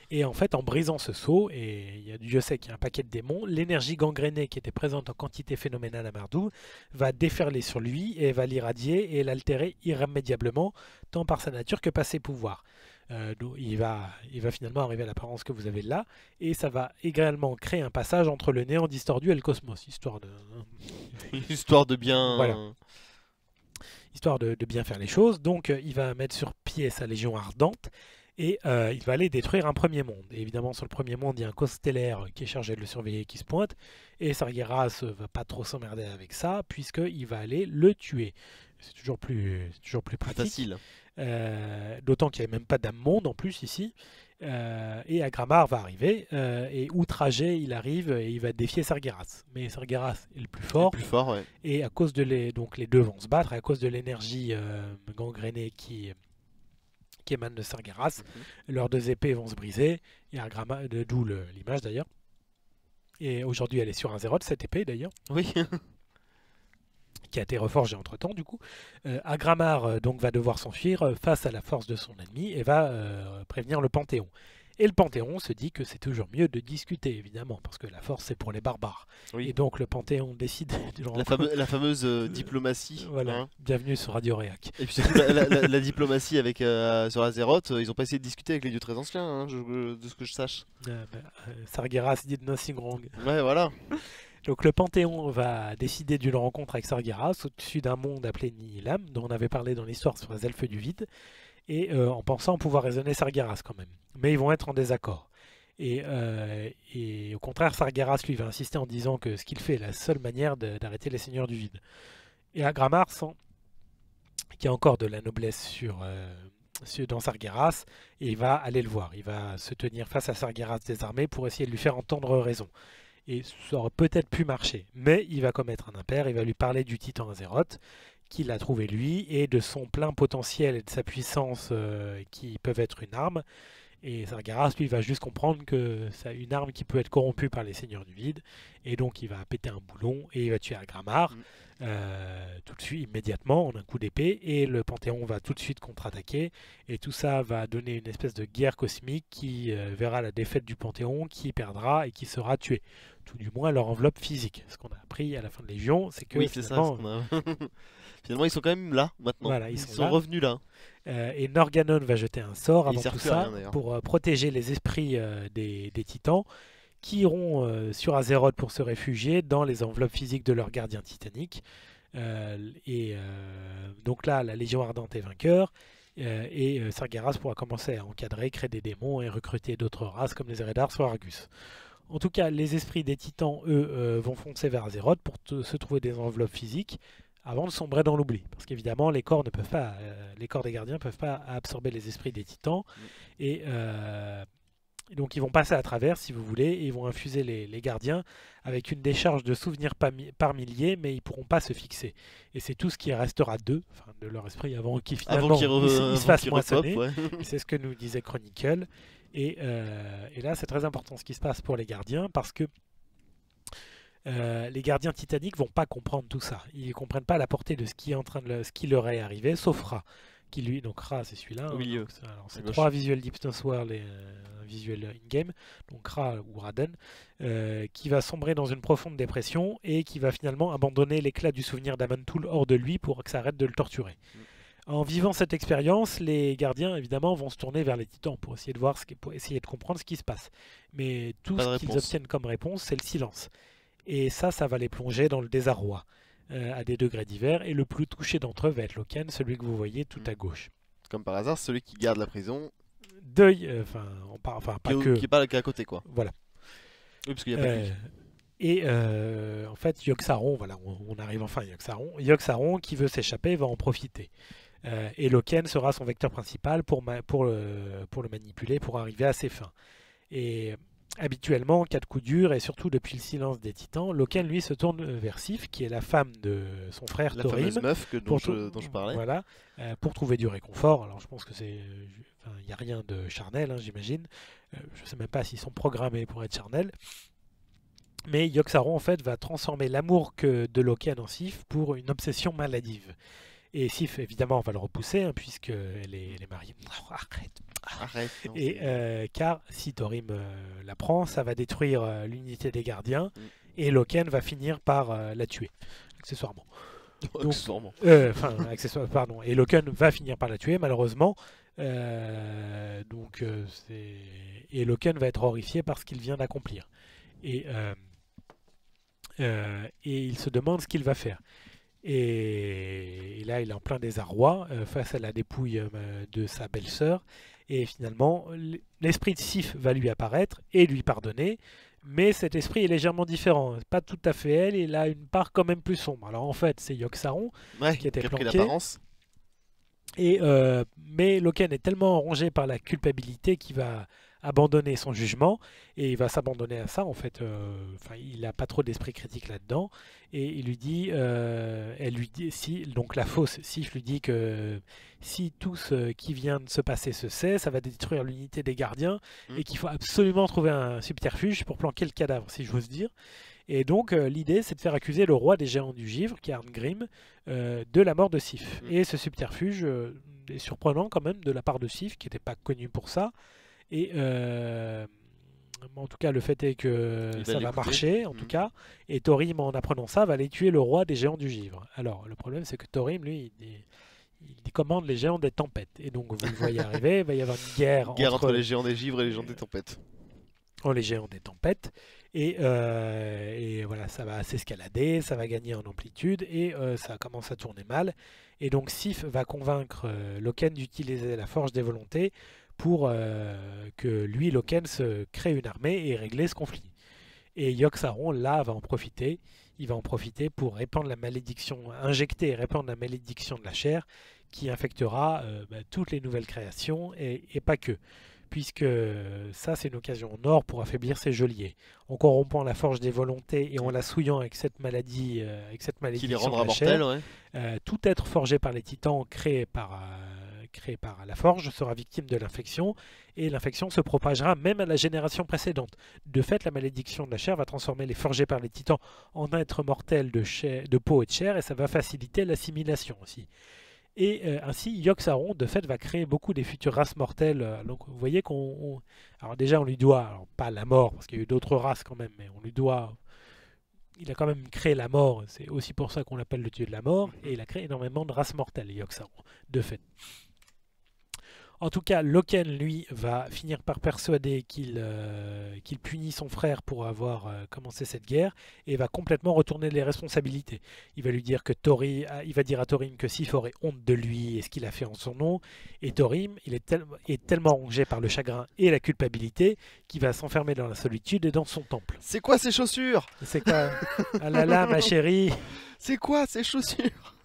Et en fait, en brisant ce sceau, et y a, Dieu sait qu'il y a un paquet de démons, l'énergie gangrénée qui était présente en quantité phénoménale à Mardoum va déferler sur lui et va l'irradier et l'altérer irrémédiablement, tant par sa nature que par ses pouvoirs. Euh, donc il, va, il va finalement arriver à l'apparence que vous avez là, et ça va également créer un passage entre le néant distordu et le cosmos, histoire de... histoire de bien... Voilà. Histoire de, de bien faire les choses. Donc il va mettre sur pied sa Légion ardente, et euh, il va aller détruire un premier monde. Et évidemment, sur le premier monde, il y a un cos stellaire qui est chargé de le surveiller et qui se pointe. Et Sargeras ne va pas trop s'emmerder avec ça, puisqu'il va aller le tuer. C'est toujours plus, toujours plus pratique. Facile. Euh, D'autant qu'il n'y a même pas d'âme monde en plus ici. Euh, et Aggramar va arriver, euh, et outragé, il arrive et il va défier Sargeras. Mais Sargeras est le plus fort. Le plus fort ouais. Et à cause de les, donc les deux vont se battre, et à cause de l'énergie euh, gangrénée qui... qui émanent de Sargeras, mmh. leurs deux épées vont se briser, d'où l'image d'ailleurs. Et aujourd'hui elle est sur Azeroth, cette épée d'ailleurs. Oui. qui a été reforgé entre-temps du coup, euh, Aggramar euh, donc, va devoir s'enfuir face à la force de son ennemi et va euh, prévenir le Panthéon. Et le Panthéon se dit que c'est toujours mieux de discuter, évidemment, parce que la force, c'est pour les barbares. Oui. Et donc, le Panthéon décide de leur... La, fameux, la fameuse euh, diplomatie. Voilà, hein. Bienvenue sur Radio Réac. Et puis surtout, la, la, la diplomatie avec, euh, sur Azeroth, ils n'ont pas essayé de discuter avec les dieux très anciens, hein, je, je, de ce que je sache. Euh, bah, euh, Sargeras did nothing wrong. Ouais, voilà. Donc le Panthéon va décider d'une rencontre avec Sargeras, au-dessus d'un monde appelé Nihilam, dont on avait parlé dans l'histoire sur les elfes du vide, et euh, en pensant pouvoir raisonner Sargeras quand même. Mais ils vont être en désaccord. Et, euh, et au contraire, Sargeras lui va insister en disant que ce qu'il fait est la seule manière d'arrêter les Seigneurs du Vide. Et Aggramar sent qu'il y a encore de la noblesse sur, euh, sur, dans Sargeras, et il va aller le voir. Il va se tenir face à Sargeras désarmé pour essayer de lui faire entendre raison. Et ça aurait peut-être pu marcher, mais il va commettre un impair, il va lui parler du titan Azeroth, qu'il a trouvé lui, et de son plein potentiel et de sa puissance euh, qui peuvent être une arme. Et Sargeras, lui, va juste comprendre que c'est une arme qui peut être corrompue par les Seigneurs du Vide. Et donc, il va péter un boulon et il va tuer Aggramar mmh. euh, tout de suite, immédiatement, en un coup d'épée. Et le Panthéon va tout de suite contre-attaquer. Et tout ça va donner une espèce de guerre cosmique qui euh, verra la défaite du Panthéon, qui perdra et qui sera tué. Tout du moins, leur enveloppe physique. Ce qu'on a appris à la fin de Légion, c'est que... Oui, c'est ça. A... finalement, ils sont quand même là, maintenant. Voilà, ils, ils sont, sont là. revenus là. Euh, et Norganon va jeter un sort avant tout ça rien, pour euh, protéger les esprits euh, des, des titans qui iront euh, sur Azeroth pour se réfugier dans les enveloppes physiques de leurs gardiens titaniques. Euh, et euh, donc là, la Légion Ardente est vainqueur euh, et euh, Sargeras pourra commencer à encadrer, créer des démons et recruter d'autres races comme les Eredars ou Argus. En tout cas, les esprits des titans, eux, euh, vont foncer vers Azeroth pour se trouver des enveloppes physiques avant de sombrer dans l'oubli, parce qu'évidemment les corps ne peuvent pas, euh, les corps des gardiens ne peuvent pas absorber les esprits des titans, et euh, donc ils vont passer à travers, si vous voulez, et ils vont infuser les, les gardiens avec une décharge de souvenirs par, par milliers, mais ils ne pourront pas se fixer. Et c'est tout ce qui restera d'eux, enfin, de leur esprit, avant qu'ils finalement avant qu'ils re... ils, ils se fassent moissonner. Ouais. C'est ce que nous disait Chronicle. Et, euh, et là, c'est très important ce qui se passe pour les gardiens, parce que Euh, les gardiens titaniques vont pas comprendre tout ça. Ils comprennent pas la portée de ce qui est en train de le, ce qui leur est arrivé, sauf Ra, qui lui, donc Ra c'est celui-là. Oui, hein, c'est trois visuels d'Hypnos World et euh, un visuel in-game, donc Ra ou Raden, euh, qui va sombrer dans une profonde dépression et qui va finalement abandonner l'éclat du souvenir d'Amantoul hors de lui pour que ça arrête de le torturer. Mm. En vivant cette expérience, les gardiens, évidemment, vont se tourner vers les titans pour essayer de voir, ce qui, pour essayer de comprendre ce qui se passe. Mais tout ce qu'ils obtiennent comme réponse, c'est le silence. Et ça, ça va les plonger dans le désarroi, euh, à des degrés divers. Et le plus touché d'entre eux va être Loken, celui que vous voyez tout à gauche. Comme par hasard, celui qui garde la prison. Deuil, enfin, euh, on parle, enfin, pas que... Qui est pas à côté, quoi. Voilà. Oui, parce qu'il n'y a euh, pas de... Et euh, en fait, Yogg-Saron, voilà, on, on arrive enfin à Yogg-Saron. Yogg-Saron, qui veut s'échapper, va en profiter. Euh, et Loken sera son vecteur principal pour, pour, le, pour le manipuler, pour arriver à ses fins. Et... habituellement, quatre coups durs, et surtout depuis le silence des titans, Loken, lui, se tourne vers Sif, qui est la femme de son frère Thorim. La fameuse meuf que, dont, je, dont je parlais. Voilà, euh, pour trouver du réconfort. Alors je pense que c'est... Enfin, il n'y a rien de charnel, hein, j'imagine. Euh, je ne sais même pas s'ils sont programmés pour être charnels. Mais Yogg-Saron, en fait, va transformer l'amour de Loken en Sif pour une obsession maladive. Et Sif, évidemment, va le repousser, hein, puisqu'elle est, elle est mariée. Oh, arrête Arrête, non. Et euh, car si Thorim euh, la prend, ça va détruire euh, l'unité des gardiens mm. et Loken va finir par euh, la tuer, accessoirement. Donc, accessoirement. Euh, accessoire, pardon. Et Loken va finir par la tuer, malheureusement. Euh, donc, euh, et Loken va être horrifié par ce qu'il vient d'accomplir. Et, euh, euh, et il se demande ce qu'il va faire. Et là, il est en plein désarroi euh, face à la dépouille euh, de sa belle-sœur. Et finalement, l'esprit de Sif va lui apparaître et lui pardonner. Mais cet esprit est légèrement différent. Pas tout à fait elle. Il a une part quand même plus sombre. Alors en fait, c'est Yogg-Saron ouais, qui était planqué. Et, euh, mais Loken est tellement rongé par la culpabilité qu'il va abandonner son jugement, et il va s'abandonner à ça en fait, euh, enfin, il n'a pas trop d'esprit critique là-dedans, et il lui dit, euh, elle lui dit si, donc la fausse Sif lui dit que si tout ce qui vient de se passer se sait, ça va détruire l'unité des gardiens, mmh. et qu'il faut absolument trouver un subterfuge pour planquer le cadavre, si j'ose dire. Et donc euh, l'idée c'est de faire accuser le roi des géants du givre, Cairngrim, euh, de la mort de Sif. Mmh. Et ce subterfuge euh, est surprenant quand même de la part de Sif, qui n'était pas connu pour ça. Et euh, en tout cas le fait est que il ça va, va marcher, en mmh. tout cas. Et Thorim, en apprenant ça, va aller tuer le roi des géants du givre. Alors le problème c'est que Thorim, lui, il dit... il commande les géants des tempêtes. Et donc, vous le voyez arriver, il va y avoir une guerre, guerre entre... entre les géants des givres et les géants des tempêtes. Oh, les géants des tempêtes. Et, euh, et voilà, ça va s'escalader, ça va gagner en amplitude, et euh, ça commence à tourner mal. Et donc, Sif va convaincre euh, Loken d'utiliser la Forge des Volontés pour euh, que lui, Loken, se crée une armée et régler ce conflit. Et Yogg-Saron, là, va en profiter. Il va en profiter pour répandre la malédiction, injecter et répandre la malédiction de la chair qui infectera euh, bah, toutes les nouvelles créations et, et pas que. Puisque ça, c'est une occasion en or pour affaiblir ses geôliers. En corrompant la Forge des Volontés et en la souillant avec cette maladie, euh, avec cette malédiction qui les rendra mortels, ouais. euh, tout être forgé par les titans, créé par, euh, créé par la Forge, sera victime de l'infection. Et l'infection se propagera même à la génération précédente. De fait, la malédiction de la chair va transformer les forgés par les titans en êtres mortels de, chair, de peau et de chair, et ça va faciliter l'assimilation aussi. Et euh, ainsi, Yogg-Saron, de fait, va créer beaucoup des futures races mortelles. Donc, vous voyez qu'on... Alors déjà, on lui doit, alors, pas la mort, parce qu'il y a eu d'autres races quand même, mais on lui doit... Il a quand même créé la mort, c'est aussi pour ça qu'on l'appelle le dieu de la mort, et il a créé énormément de races mortelles, Yogg-Saron, de fait. En tout cas, Loken, lui, va finir par persuader qu'il euh, qu'il punit son frère pour avoir euh, commencé cette guerre, et va complètement retourner les responsabilités. Il va lui dire que Thorim, il va dire à Thorim que Sif aurait honte de lui et ce qu'il a fait en son nom. Et Thorim, il est, tel, est tellement rongé par le chagrin et la culpabilité qu'il va s'enfermer dans la solitude et dans son temple. C'est quoi ces chaussures? C'est quoi? Ah là là, ma chérie. C'est quoi ces chaussures?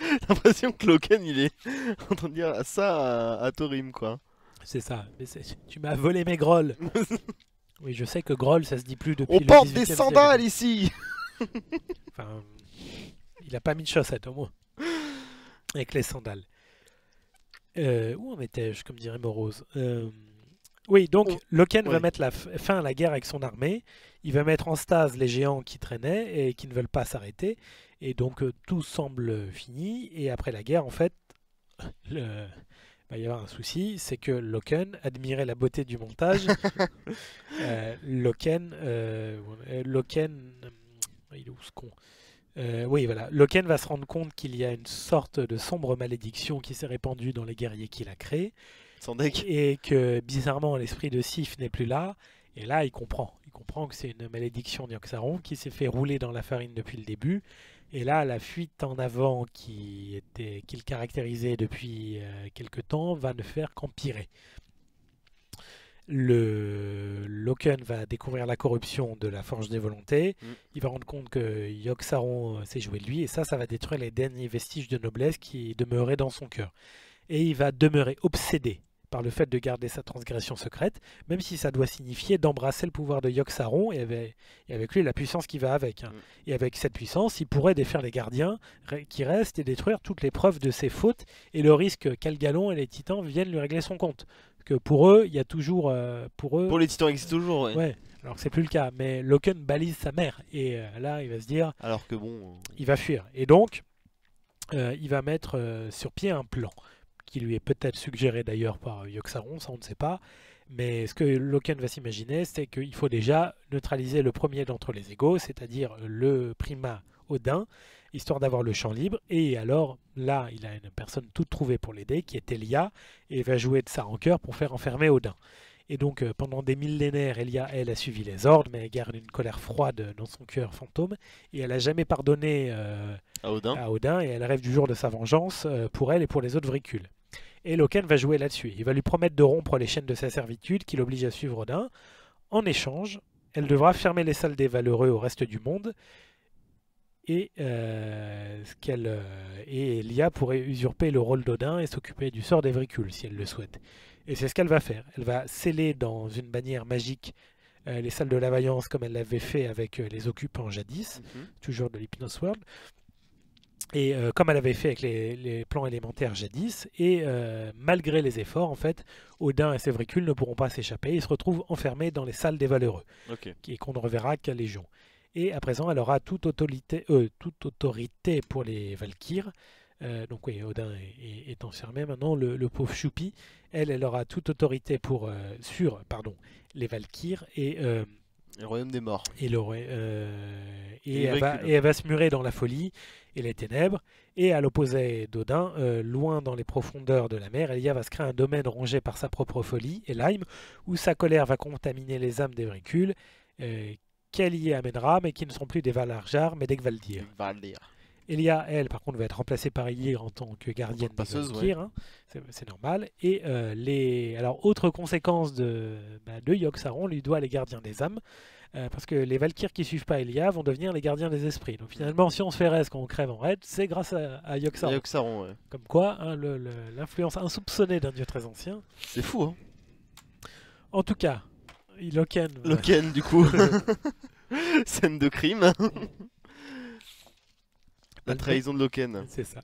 J'ai l'impression que Loken, il est en train de dire ça à, à Thorim, quoi. C'est ça. Mais tu m'as volé mes grolles. Oui, je sais que grolles, ça se dit plus depuis. On le porte des sandales ici. Enfin, il a pas mis de chaussettes, au moins. Avec les sandales. Euh, où en étais-je, comme dirait Morose? euh... Oui, donc oh. Loken oui. va mettre la fin à la guerre avec son armée. Il va mettre en stase les géants qui traînaient et qui ne veulent pas s'arrêter. Et donc euh, tout semble fini. Et après la guerre, en fait, le... bah, il va y avoir un souci. C'est que Loken admirait la beauté du montage. euh, Loken, euh, Loken, il est où ce con ? Euh, oui, voilà. Loken va se rendre compte qu'il y a une sorte de sombre malédiction qui s'est répandue dans les guerriers qu'il a créés. Son deck. Et que bizarrement l'esprit de Sif n'est plus là, et là il comprend il comprend que c'est une malédiction de Yogg-Saron qui s'est fait rouler dans la farine depuis le début, et là la fuite en avant qui était qu'il caractérisait depuis euh, quelque temps va ne faire qu'empirer. Le Loken va découvrir la corruption de la Forge des Volontés. Mm. Il va rendre compte que Yogg-Saron s'est joué de lui, et ça ça va détruire les derniers vestiges de noblesse qui demeuraient dans son cœur, et il va demeurer obsédé par le fait de garder sa transgression secrète, même si ça doit signifier d'embrasser le pouvoir de Yogg-Saron et avec, et avec lui la puissance qui va avec. Hein. Mm. Et avec cette puissance, il pourrait défaire les gardiens qui restent et détruire toutes les preuves de ses fautes, et le risque qu'Algalon et les titans viennent lui régler son compte. Que pour eux, il y a toujours... Euh, pour, eux, pour les titans existent toujours, ouais. ouais. Alors que c'est plus le cas, mais Loken balise sa mère, et euh, là, il va se dire... Alors que bon... Euh... Il va fuir. Et donc, euh, il va mettre euh, sur pied un plan, qui lui est peut-être suggéré d'ailleurs par Yogg-Saron, ça on ne sait pas, mais ce que Loken va s'imaginer, c'est qu'il faut déjà neutraliser le premier d'entre les égaux, c'est-à-dire le primat Odin, histoire d'avoir le champ libre, et alors là, il a une personne toute trouvée pour l'aider, qui est Ellia, et va jouer de sa rancœur pour faire enfermer Odin. Et donc, euh, pendant des millénaires, Ellia, elle, a suivi les ordres, mais elle garde une colère froide dans son cœur fantôme, et elle n'a jamais pardonné euh, à, Odin. à Odin, et elle rêve du jour de sa vengeance euh, pour elle et pour les autres vricules. Et Loken va jouer là-dessus. Il va lui promettre de rompre les chaînes de sa servitude qui l'oblige à suivre Odin. En échange, elle devra fermer les salles des valeureux au reste du monde, et, euh, qu'elle, euh, et Ellia pourrait usurper le rôle d'Odin et s'occuper du sort des vricules si elle le souhaite. Et c'est ce qu'elle va faire. Elle va sceller dans une bannière magique euh, les salles de la vaillance comme elle l'avait fait avec euh, les occupants jadis, mm-hmm. toujours de l'Hypnos World, et euh, comme elle avait fait avec les, les plans élémentaires jadis, et euh, malgré les efforts, en fait, Odin et ses vricules ne pourront pas s'échapper. Ils se retrouvent enfermés dans les salles des valeureux, okay. et qu'on ne reverra qu'à Légion. Et à présent, elle aura toute autorité, euh, toute autorité pour les Valkyres. Euh, donc oui, Odin est, est, est enfermé maintenant, le, le pauvre Choupi. Elle, elle aura toute autorité pour, euh, sur pardon, les Valkyries et euh, le royaume des morts. Et, le, euh, et, et, elle va, et elle va se murer dans la folie et les ténèbres. Et à l'opposé d'Odin, euh, loin dans les profondeurs de la mer, Ellia va se créer un domaine rongé par sa propre folie, Elheim, où sa colère va contaminer les âmes des Vrécules, euh, qu'elle y amènera, mais qui ne sont plus des Valarjar, mais des Gvaldir. Gvaldir. Ellia, elle, par contre, va être remplacée par Illyr en tant que gardienne des Valkyries, hein. C'est normal. Et euh, les... alors, autre conséquence de, bah, de Yogg-Saron, lui doit les gardiens des âmes, euh, parce que les Valkyries qui suivent pas Ellia vont devenir les gardiens des esprits. Donc finalement, si on se fait reste quand on crève en raid, c'est grâce à, à Yogg-Saron. Yogg-Saron, ouais. Comme quoi, hein, l'influence insoupçonnée d'un dieu très ancien. C'est fou, hein. En tout cas, Loken... Loken, du coup. Scène de crime. La trahison de Loken. C'est ça.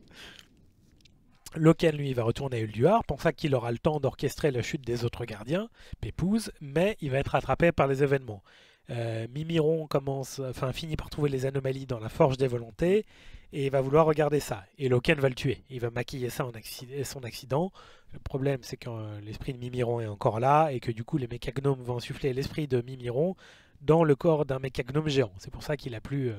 Loken, lui, va retourner à Ulduar, pensant qu'il aura le temps d'orchestrer la chute des autres gardiens, Pépouze, mais il va être rattrapé par les événements. Euh, Mimiron commence, enfin, finit par trouver les anomalies dans la Forge des Volontés, et il va vouloir regarder ça. Et Loken va le tuer. Il va maquiller ça en accident, son accident. Le problème, c'est que euh, l'esprit de Mimiron est encore là, et que du coup, les mécagnomes vont insuffler l'esprit de Mimiron dans le corps d'un mécagnome géant. C'est pour ça qu'il a plus... Euh,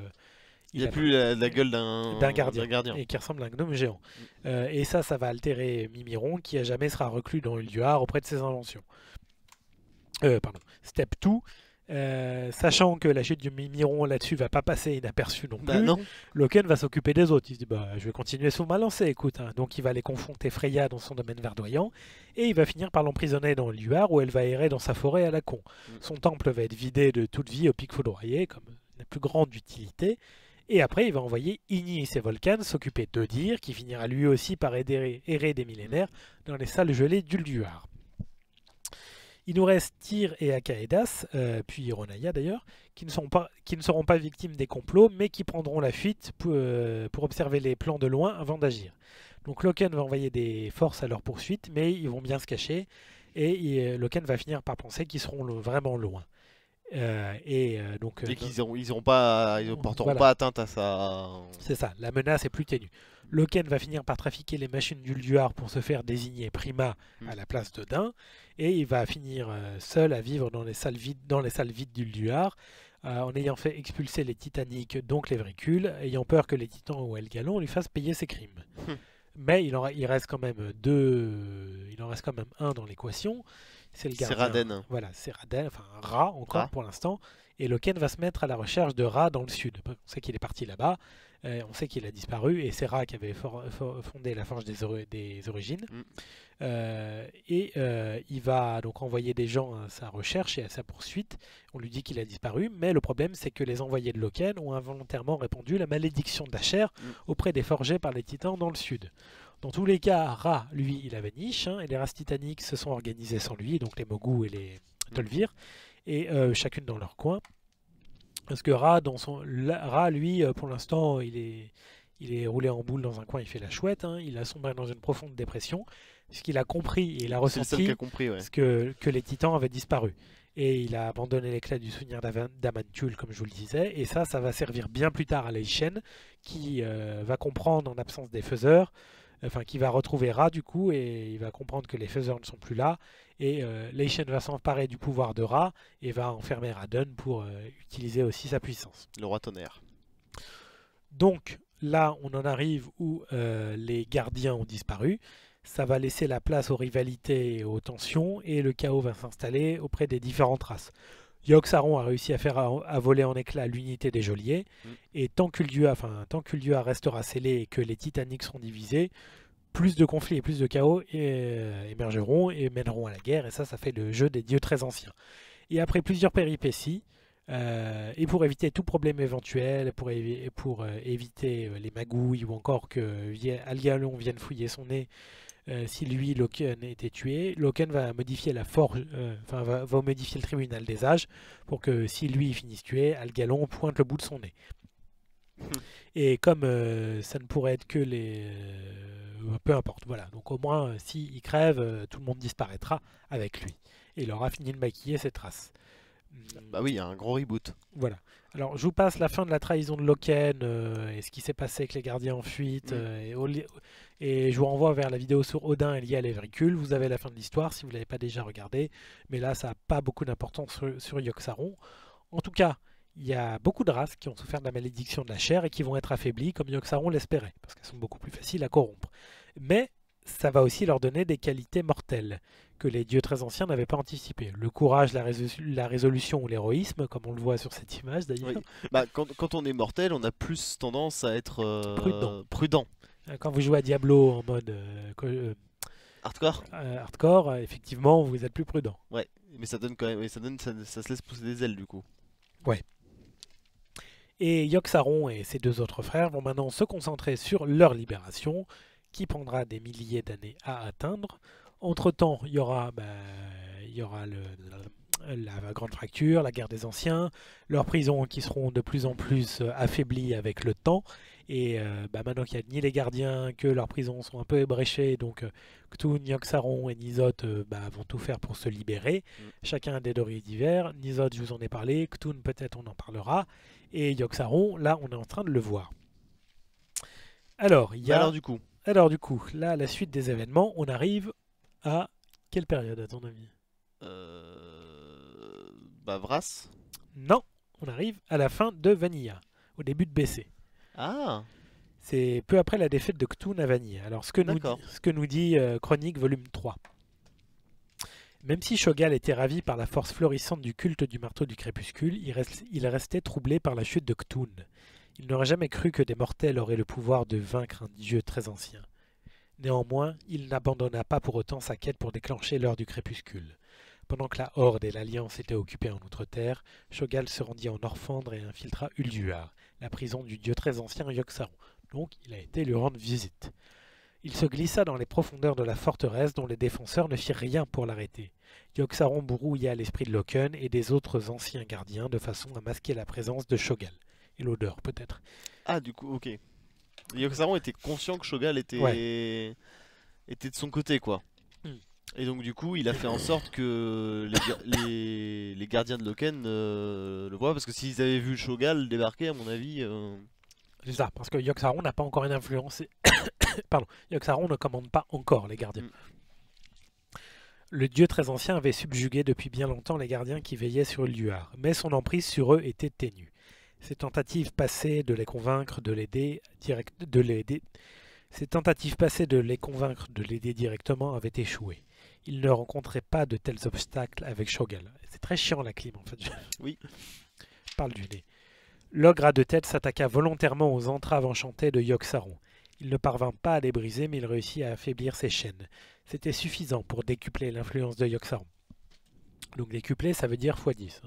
Il n'y a, a plus la, la gueule d'un gardien, gardien, et qui ressemble à un gnome géant. Mm. Euh, et ça, ça va altérer Mimiron, qui à jamais sera reclus dans Ulduar auprès de ses inventions. Euh, pardon, Step deux, euh, sachant que la chute de Mimiron là-dessus va pas passer inaperçue non plus, bah non. Loken va s'occuper des autres. Il se dit, bah, je vais continuer sous ma lancée, écoute. Hein. Donc il va les confronter Freya dans son domaine verdoyant, et il va finir par l'emprisonner dans Ulduar, où elle va errer dans sa forêt à la con. Mm. Son temple va être vidé de toute vie au pic foudroyé, comme la plus grande utilité. Et après, il va envoyer Igni et ses volcans s'occuper d'Odir, qui finira lui aussi par errer, errer des millénaires dans les salles gelées d'Ulduar. Il nous reste Tyr et Akaedas, euh, puis Ironaya d'ailleurs, qui, qui ne seront pas victimes des complots, mais qui prendront la fuite pour, euh, pour observer les plans de loin avant d'agir. Donc Loken va envoyer des forces à leur poursuite, mais ils vont bien se cacher, et euh, Loken va finir par penser qu'ils seront lo- vraiment loin. Euh, et euh, donc, et qu'ils n'iront ils pas, ils porteront voilà. pas atteinte à ça. C'est ça, la menace est plus ténue. Loken va finir par trafiquer les machines d'Ulduar pour se faire désigner Prima mm. à la place d'Odin, et il va finir seul à vivre dans les salles vides, dans les salles vides d'Ulduar, euh, en ayant fait expulser les Titaniques, donc les Vrécules, ayant peur que les Titans ou Algalon lui fassent payer ses crimes. Mm. Mais il en, il reste quand même deux, il en reste quand même un dans l'équation. C'est le gardien. Raden. Voilà, c'est Raden, enfin Ra encore ah. pour l'instant. Et Loken va se mettre à la recherche de Ra dans le sud. On sait qu'il est parti là-bas, euh, on sait qu'il a disparu, et c'est Ra qui avait for for fondé la Forge des, or des Origines. Mm. Euh, et euh, il va donc envoyer des gens à sa recherche et à sa poursuite. On lui dit qu'il a disparu, mais le problème c'est que les envoyés de Loken ont involontairement répandu la malédiction d'Acher mm. auprès des forgés par les titans dans le sud. Dans tous les cas, Ra, lui, il avait niche, hein, et les races titaniques se sont organisées sans lui, donc les Mogu et les Tolvir, et euh, chacune dans leur coin. Parce que Ra, dans son... La... Ra lui, pour l'instant, il est... il est roulé en boule dans un coin, il fait la chouette, hein, il a sombré dans une profonde dépression, puisqu'il a compris, et il a ressenti a compris, ouais. que... que les titans avaient disparu. Et il a abandonné l'éclat du souvenir d'Amantul, comme je vous le disais, et ça, ça va servir bien plus tard à Leishen, qui euh, va comprendre en absence des faiseurs, enfin qui va retrouver Ra du coup, et il va comprendre que les faiseurs ne sont plus là, et euh, Leishen va s'emparer du pouvoir de Ra et va enfermer Raden pour euh, utiliser aussi sa puissance. Le roi tonnerre. Donc là on en arrive où euh, les gardiens ont disparu, ça va laisser la place aux rivalités et aux tensions, et le chaos va s'installer auprès des différentes races. Yogg-Saron a réussi à faire à, à voler en éclats l'unité des geôliers, mm. et tant qu'Uldua enfin, tant qu'Uldua restera scellé et que les Titaniques seront divisés, plus de conflits et plus de chaos et, euh, émergeront et mèneront à la guerre, et ça, ça fait le jeu des dieux très anciens. Et après plusieurs péripéties, euh, et pour éviter tout problème éventuel, pour, évi pour euh, éviter euh, les magouilles ou encore que euh, Algalon vienne fouiller son nez, Euh, si lui, Loken, était tué, Loken va modifier la forge, euh, enfin, va, va modifier le tribunal des âges pour que si lui finisse tué, Algalon pointe le bout de son nez. Mmh. Et comme euh, ça ne pourrait être que les... Euh, peu importe, voilà. Donc au moins, euh, s'il crève, euh, tout le monde disparaîtra avec lui. Et il aura fini de maquiller ses traces. Bah oui, il y a un gros reboot. Voilà. Alors, je vous passe la fin de la trahison de Loken euh, et ce qui s'est passé avec les gardiens en fuite. Mmh. Euh, et, et je vous renvoie vers la vidéo sur Odin et liée à l'Évricule. Vous avez la fin de l'histoire si vous ne l'avez pas déjà regardée. Mais là, ça n'a pas beaucoup d'importance sur, sur Yogg-Saron. En tout cas, il y a beaucoup de races qui ont souffert de la malédiction de la chair et qui vont être affaiblies comme Yogg-Saron l'espérait. Parce qu'elles sont beaucoup plus faciles à corrompre. Mais ça va aussi leur donner des qualités mortelles que les dieux très anciens n'avaient pas anticipées. Le courage, la, résolu la résolution ou l'héroïsme, comme on le voit sur cette image d'ailleurs. Oui. Bah, quand, quand on est mortel, on a plus tendance à être euh, prudent. prudent. Quand vous jouez à Diablo en mode euh, euh, hardcore, euh, hardcore, effectivement, vous êtes plus prudent. Ouais, mais ça donne quand même, ça donne, ça, ça se laisse pousser des ailes du coup. Ouais. Et Yogg-Saron et ses deux autres frères vont maintenant se concentrer sur leur libération, qui prendra des milliers d'années à atteindre. Entre-temps, il y aura, bah, il y aura le, la, la Grande Fracture, la Guerre des Anciens, leurs prisons qui seront de plus en plus affaiblies avec le temps. Et euh, bah, maintenant qu'il n'y a ni les gardiens, que leurs prisons sont un peu ébréchées, donc K'Thun, Yogg-Saron et Nisoth euh, bah, vont tout faire pour se libérer. Mm. Chacun des dorés divers. Nisoth, je vous en ai parlé. K'Thun, peut-être on en parlera. Et Yogg-Saron, là, on est en train de le voir. Alors, il y a... Alors, du coup... Alors du coup, là, la suite des événements, on arrive à quelle période, à ton avis? euh... Bah, Vras? Non, on arrive à la fin de Vanilla, au début de B C. Ah. C'est peu après la défaite de K'Thun à Vanilla. Alors, ce que nous, ce que nous dit euh, Chronique, volume trois. Même si Shogal était ravi par la force florissante du culte du marteau du crépuscule, il, rest... il restait troublé par la chute de K'Thun. Il n'aurait jamais cru que des mortels auraient le pouvoir de vaincre un dieu très ancien. Néanmoins, il n'abandonna pas pour autant sa quête pour déclencher l'heure du crépuscule. Pendant que la Horde et l'Alliance étaient occupées en Outre-Terre, Shogal se rendit en Orphandre et infiltra Ulduar, la prison du dieu très ancien Yogg-Saron. Donc, il a été lui rendre visite. Il se glissa dans les profondeurs de la forteresse dont les défenseurs ne firent rien pour l'arrêter. Yogg-Saron brouilla l'esprit de Loken et des autres anciens gardiens de façon à masquer la présence de Shogal. L'odeur peut-être. Ah, du coup, ok. Yogg-Saron était conscient que Shogal était, ouais. était de son côté, quoi. Mm. Et donc, du coup, il a fait en sorte que les, les, les gardiens de Loken euh, le voient, parce que s'ils avaient vu Shogal débarquer, à mon avis... Euh... C'est ça, parce que Yogg-Saron n'a pas encore une influence. Pardon, Yogg-Saron ne commande pas encore les gardiens. Mm. Le dieu très ancien avait subjugué depuis bien longtemps les gardiens qui veillaient sur Ulduar, mais son emprise sur eux était ténue. Ces tentatives passées de les convaincre de l'aider direct... de l'aider. Ces tentatives passées de les convaincre de l'aider directement avaient échoué. Ils ne rencontraient pas de tels obstacles avec Shogal. C'est très chiant la clim en fait. Oui. Je parle du nez. L'ogre à deux têtes s'attaqua volontairement aux entraves enchantées de Yogg-Saron. Il ne parvint pas à les briser, mais il réussit à affaiblir ses chaînes. C'était suffisant pour décupler l'influence de Yogg-Saron. Donc décupler, ça veut dire fois dix.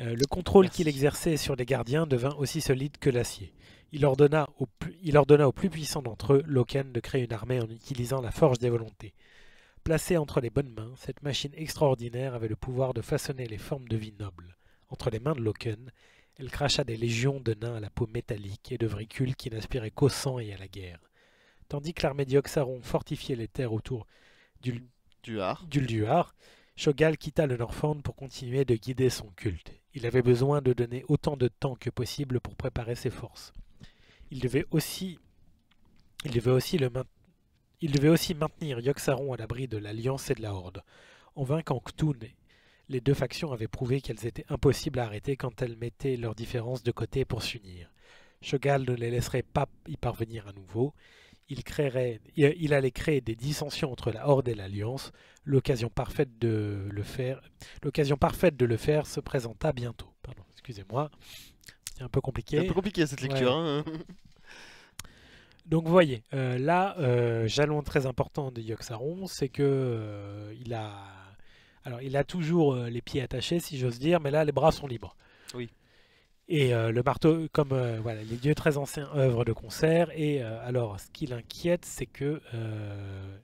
Euh, le contrôle qu'il exerçait sur les gardiens devint aussi solide que l'acier. Il ordonna au il ordonna au plus puissant d'entre eux, Loken, de créer une armée en utilisant la Forge des Volontés. Placée entre les bonnes mains, cette machine extraordinaire avait le pouvoir de façonner les formes de vie nobles. Entre les mains de Loken, elle cracha des légions de nains à la peau métallique et de vricules qui n'aspiraient qu'au sang et à la guerre. Tandis que l'armée de Yogg-Saron fortifiait les terres autour du d'Ulduar, Shogal quitta le Northand pour continuer de guider son culte. Il avait besoin de donner autant de temps que possible pour préparer ses forces. Il devait aussi, il devait aussi, le main... il devait aussi maintenir Yogg-Saron à l'abri de l'Alliance et de la Horde. En vainquant K'Thun, les deux factions avaient prouvé qu'elles étaient impossibles à arrêter quand elles mettaient leurs différences de côté pour s'unir. Shogal ne les laisserait pas y parvenir à nouveau. Il, créerait, il allait créer des dissensions entre la Horde et l'Alliance. L'occasion parfaite de le faire, l'occasion parfaite de le faire se présenta bientôt. Pardon, excusez-moi, c'est un peu compliqué. C'est un peu compliqué cette lecture. Ouais. Hein. Donc vous voyez, euh, là, euh, jalon très important de Yogg-Saron, c'est que euh, il a, alors il a toujours euh, les pieds attachés, si j'ose dire, mais là les bras sont libres. Oui. Et euh, le marteau, comme euh, voilà, les dieux très anciens œuvrent de concert. Et euh, alors, ce qui l'inquiète, c'est que euh,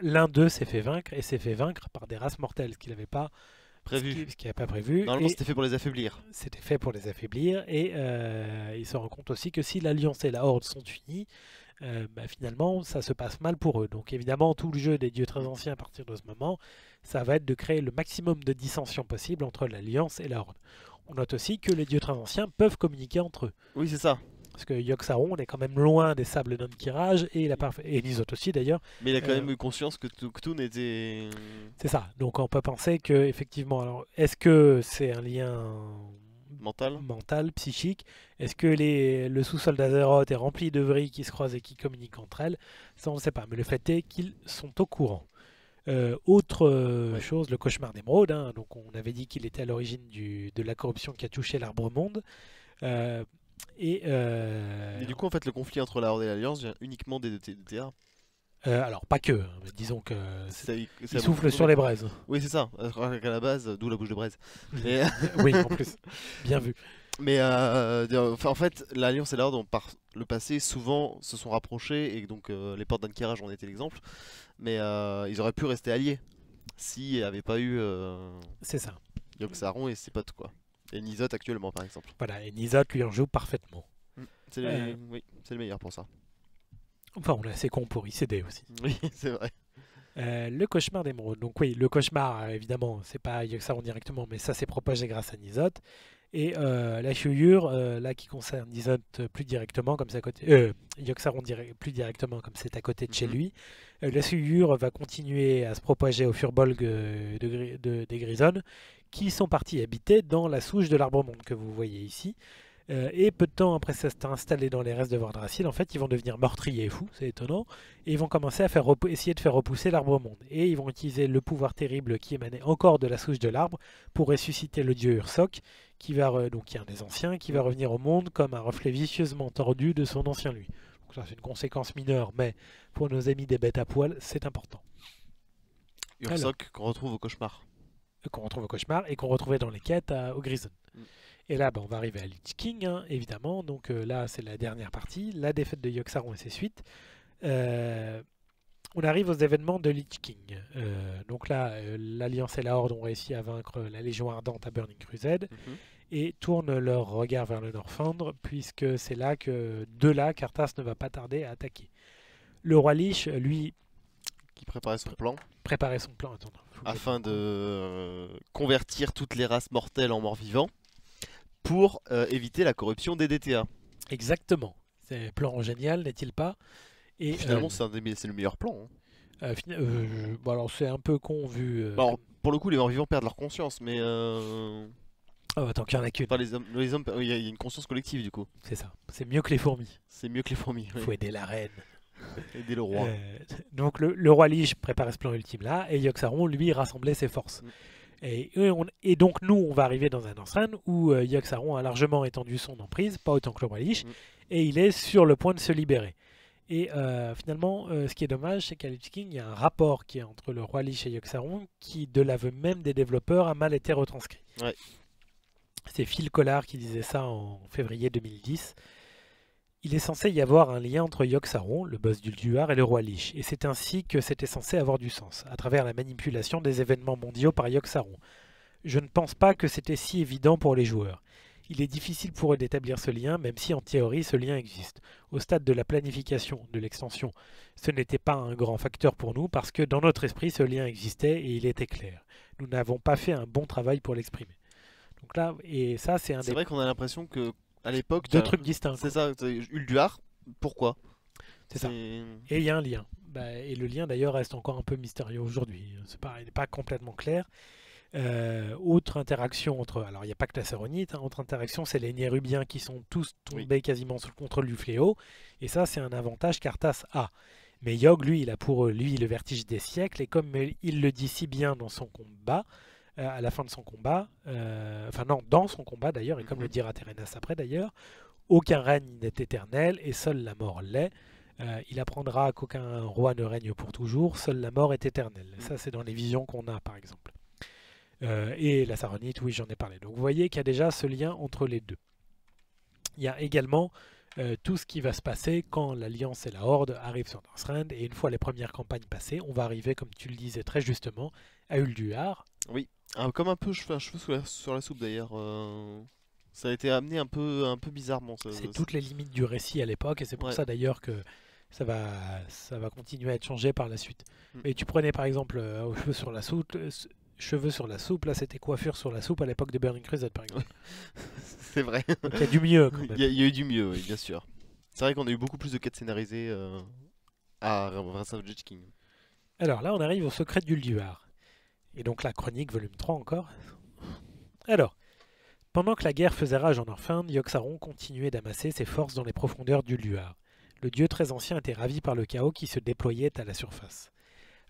l'un d'eux s'est fait vaincre et s'est fait vaincre par des races mortelles, ce qu'il n'avait pas prévu. Ce qui n'est pas prévu. Normalement, c'était fait pour les affaiblir. C'était fait pour les affaiblir. Et euh, il se rend compte aussi que si l'Alliance et la Horde sont unies, euh, bah, finalement, ça se passe mal pour eux. Donc évidemment, tout le jeu des dieux très anciens à partir de ce moment, ça va être de créer le maximum de dissensions possibles entre l'Alliance et la Horde. On note aussi que les dieux très anciens peuvent communiquer entre eux. Oui, c'est ça. Parce que Yogg-Saron, on est quand même loin des sables d'Onkirage, et, parfa... et Nisoth aussi d'ailleurs. Mais il a quand euh... même eu conscience que K'Thun était... C'est ça, donc on peut penser que, effectivement, alors est-ce que c'est un lien mental, mental psychique? Est-ce que les... le sous-sol d'Azeroth est rempli de vrilles qui se croisent et qui communiquent entre elles? Ça, on ne sait pas, mais le fait est qu'ils sont au courant. Euh, autre ouais. chose, le cauchemar d'Émeraude, hein. Donc on avait dit qu'il était à l'origine du... de la corruption qui a touché l'arbre-monde. Euh... Et, euh... et du coup, en fait, le conflit entre la Horde et l'Alliance vient uniquement des D T A. Euh, alors, pas que, mais disons que ça, ça souffle sur les braises. Oui, c'est ça, à la base, d'où la bouche de braise. Mais... oui, en plus, bien vu. Mais euh, en fait, l'Alliance et la Horde, par le passé, souvent se sont rapprochés, et donc euh, les portes d'Ankirage en étaient l'exemple, mais euh, ils auraient pu rester alliés s'il n'y avait pas eu euh... c'est ça. Yogg-Saron et ses potes, quoi. Et Nisoth actuellement, par exemple. Voilà, et Nisoth lui en joue parfaitement. C'est le, euh... oui, c'est le meilleur pour ça. Enfin, on est assez con pour y céder aussi. Oui, c'est vrai. Euh, le cauchemar d'Émeraude. Donc oui, le cauchemar, évidemment, c'est pas Yogg-Saron directement, mais ça s'est propagé grâce à Nisoth. Et euh, la chouillure, euh, là, qui concerne Nisoth plus directement, comme c'est à côté... Euh, Yogg-Saron direct, plus directement, comme c'est à côté de mm-hmm. chez lui. Euh, la chouillure va continuer à se propager au Furbolg de, de, de, des Grisonnes, qui sont partis habiter dans la souche de l'arbre-monde que vous voyez ici. Euh, et peu de temps après s'être installés dans les restes de Vordrasil, en fait, ils vont devenir meurtriers et fous, c'est étonnant, et ils vont commencer à faire essayer de faire repousser l'arbre-monde. Et ils vont utiliser le pouvoir terrible qui émanait encore de la souche de l'arbre pour ressusciter le dieu Ursok, qui va re... donc qui est un des anciens, qui va revenir au monde comme un reflet vicieusement tordu de son ancien lui. Donc ça, c'est une conséquence mineure, mais pour nos amis des bêtes à poil, c'est important. Ursok qu'on retrouve au cauchemar. qu'on retrouve au cauchemar et qu'on retrouvait dans les quêtes à, au Grison. Mm. Et là, bah, on va arriver à Lich King, hein, évidemment. Donc euh, là, c'est la dernière partie, la défaite de Yogg-Saron et ses suites. Euh, on arrive aux événements de Lich King. Euh, donc là, euh, l'Alliance et la Horde ont réussi à vaincre la Légion Ardente à Burning Crusade mm-hmm. et tournent leur regard vers le Northandre, puisque c'est là que, de là, Karthas ne va pas tarder à attaquer. Le roi Lich, lui... qui préparait son plan. Préparait son plan, attends. Afin de euh, convertir toutes les races mortelles en morts vivants pour euh, éviter la corruption des D T A. Exactement. C'est un plan génial, n'est-il pas? Et finalement, euh, c'est le meilleur plan. Hein. Euh, euh, bon, alors, c'est un peu con vu. Euh, alors, pour le coup, les morts vivants perdent leur conscience, mais. Euh... Oh, attends, qu'il y en a qu'une. Enfin, les hommes, les hommes, il y a une conscience collective du coup. C'est ça. C'est mieux que les fourmis. C'est mieux que les fourmis. Il faut oui. aider la reine. Aider le roi. Euh, donc le, le roi Lich préparait ce plan ultime là, et Yogg-Saron lui rassemblait ses forces. Mm. Et, et, on, et donc nous on va arriver dans un enceinte où euh, Yogg-Saron a largement étendu son emprise, pas autant que le roi Lich, mm. et il est sur le point de se libérer. Et euh, finalement, euh, ce qui est dommage, c'est qu'à Lich King, il y a un rapport qui est entre le roi Lich et Yogg-Saron qui, de l'aveu même des développeurs, a mal été retranscrit. Ouais. C'est Phil Collard qui disait ça en février deux mille dix. Il est censé y avoir un lien entre Yogg-Saron, le boss du Ulduar, et le roi Lich, et c'est ainsi que c'était censé avoir du sens, à travers la manipulation des événements mondiaux par Yogg-Saron. Je ne pense pas que c'était si évident pour les joueurs. Il est difficile pour eux d'établir ce lien, même si en théorie ce lien existe. Au stade de la planification, de l'extension, ce n'était pas un grand facteur pour nous, parce que dans notre esprit ce lien existait et il était clair. Nous n'avons pas fait un bon travail pour l'exprimer. Donc là, et ça c'est un des... vrai qu'on a l'impression que... à l'époque, deux trucs distincts. C'est ça, Ulduar, pourquoi? C'est ça. Et il y a un lien. Bah, et le lien d'ailleurs reste encore un peu mystérieux aujourd'hui. C'est pas, il n'est pas complètement clair. Euh, autre interaction entre. Alors il n'y a pas que la Saronite, hein, autre interaction, c'est les Nérubiens qui sont tous tombés oui. quasiment sous le contrôle du fléau. Et ça, c'est un avantage qu'Arthas a. Mais Yogg, lui, il a pour lui le vertige des siècles. Et comme il le dit si bien dans son combat. à la fin de son combat, euh, enfin non, dans son combat d'ailleurs, et comme le dira Terenas après d'ailleurs, aucun règne n'est éternel et seule la mort l'est. Euh, il apprendra qu'aucun roi ne règne pour toujours, seule la mort est éternelle. Ça c'est dans les visions qu'on a par exemple. Euh, et la Saronite, oui j'en ai parlé. Donc vous voyez qu'il y a déjà ce lien entre les deux. Il y a également euh, tout ce qui va se passer quand l'Alliance et la Horde arrivent sur Northrend, et une fois les premières campagnes passées, on va arriver, comme tu le disais très justement, à Ulduar. Oui, ah, comme un peu je fais un cheveu sur la, sur la soupe d'ailleurs. Euh... Ça a été amené un peu, un peu bizarrement. C'est toutes les limites du récit à l'époque et c'est pour ouais. ça d'ailleurs que ça va, ça va continuer à être changé par la suite. Mm. Et tu prenais par exemple euh, aux cheveux sur la soupe, euh, cheveux sur la soupe, là c'était coiffure sur la soupe à l'époque de Burning Crusade par exemple. C'est vrai. Il y a du mieux quand même. Il y, y a eu du mieux, oui, bien sûr. C'est vrai qu'on a eu beaucoup plus de quêtes scénarisées euh, à Wrath of the Lich King. Alors là on arrive au secret d'Ulduar. Et donc la chronique volume trois encore. Alors, pendant que la guerre faisait rage en Orphinde, Yogg-Saron continuait d'amasser ses forces dans les profondeurs d'Ulduar. Le dieu très ancien était ravi par le chaos qui se déployait à la surface.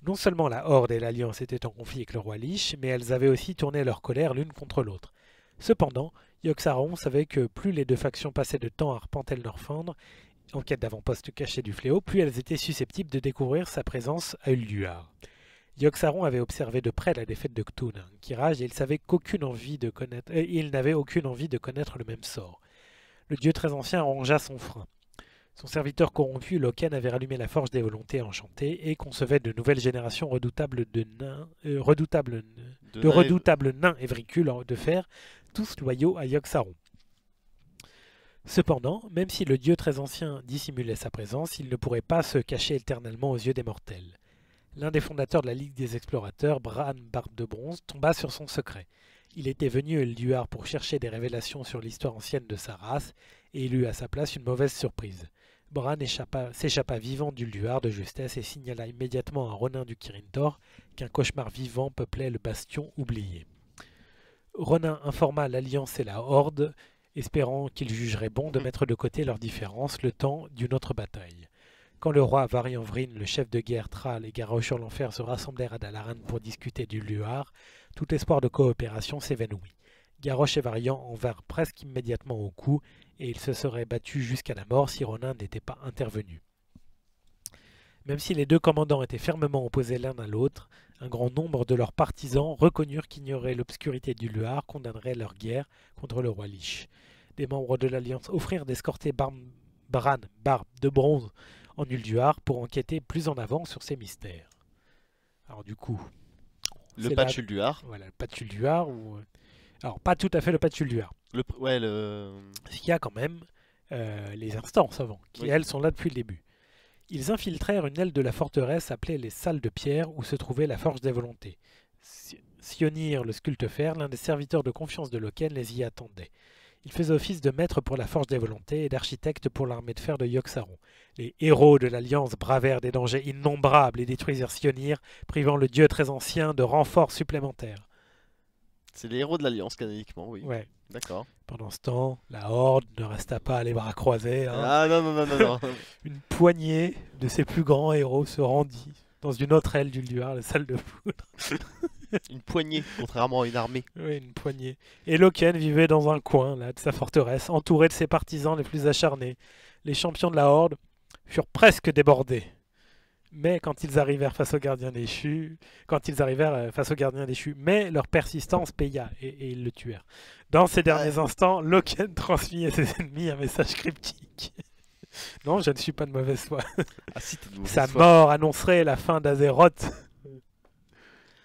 Non seulement la Horde et l'Alliance étaient en conflit avec le roi Lich, mais elles avaient aussi tourné leur colère l'une contre l'autre. Cependant, Yogg-Saron savait que plus les deux factions passaient de temps à arpenter l'Orphande, en quête d'avant-postes cachés du fléau, plus elles étaient susceptibles de découvrir sa présence à Ulduar. Yogg-Saron avait observé de près la défaite de K'Thun, qui rage, et il n'avait aucune envie de connaître, euh, il n'avait aucune envie de connaître le même sort. Le dieu très ancien rongea son frein. Son serviteur corrompu, Loken, avait rallumé la Forge des Volontés enchantées et concevait de nouvelles générations redoutables de nains, euh, redoutables, de, de nains redoutables nains et vricules de fer, tous loyaux à Yogg-Saron. Cependant, même si le dieu très ancien dissimulait sa présence, il ne pourrait pas se cacher éternellement aux yeux des mortels. L'un des fondateurs de la Ligue des Explorateurs, Bran Barbe de Bronze, tomba sur son secret. Il était venu à Ulduar pour chercher des révélations sur l'histoire ancienne de sa race, et il eut à sa place une mauvaise surprise. Bran s'échappa vivant d'Ulduar de justesse et signala immédiatement à Ronin du Kirintor qu'un cauchemar vivant peuplait le bastion oublié. Ronin informa l'Alliance et la Horde, espérant qu'ils jugeraient bon de mettre de côté leurs différences le temps d'une autre bataille. Quand le roi Varianvryn, le chef de guerre Thrall et Garrosh sur l'enfer se rassemblèrent à Dalaran pour discuter d'Ulduar, tout espoir de coopération s'évanouit. Garrosh et Varian en vinrent presque immédiatement au coup, et ils se seraient battus jusqu'à la mort si Ronin n'était pas intervenu. Même si les deux commandants étaient fermement opposés l'un à l'autre, un grand nombre de leurs partisans reconnurent qu'ignorer l'obscurité d'Ulduar condamnerait leur guerre contre le roi Lich. Des membres de l'Alliance offrirent d'escorter Bran Barbe de Bronze en Ulduar pour enquêter plus en avant sur ces mystères. Alors du coup... Le patch la... Ulduar. Voilà, le patch Ulduar. Ou... Alors pas tout à fait le patch Ulduar. Le... Ouais, le... Il y a quand même euh, les instances avant, qui oui. elles sont là depuis le début. Ils infiltrèrent une aile de la forteresse appelée les Salles de Pierre où se trouvait la Forge des Volontés. Sionir, le sculptefer, l'un des serviteurs de confiance de Loken, les y attendait. Il faisait office de maître pour la Forge des Volontés et d'architecte pour l'armée de fer de Yogg-Saron. Les héros de l'Alliance bravèrent des dangers innombrables et détruisirent Sionir, privant le dieu très ancien de renforts supplémentaires. C'est les héros de l'Alliance, canoniquement, oui. Ouais. D'accord. Pendant ce temps, la Horde ne resta pas les bras croisés. Hein. Ah non, non, non, non, non. Une poignée de ses plus grands héros se rendit dans une autre aile d'Ulduar, la salle de poudre. Une poignée, contrairement à une armée. Oui, une poignée. Et Loken vivait dans un coin là, de sa forteresse, entouré de ses partisans les plus acharnés. Les champions de la Horde furent presque débordés. Mais quand ils arrivèrent face aux gardiens déchus, quand ils arrivèrent face aux gardiens déchus, mais leur persistance paya et, et ils le tuèrent. Dans ces derniers ouais. instants, Loken transmit à ses ennemis un message cryptique. Non, je ne suis pas de mauvaise foi. Ah, si, t'es de mauvaise Sa foi. mort annoncerait la fin d'Azeroth.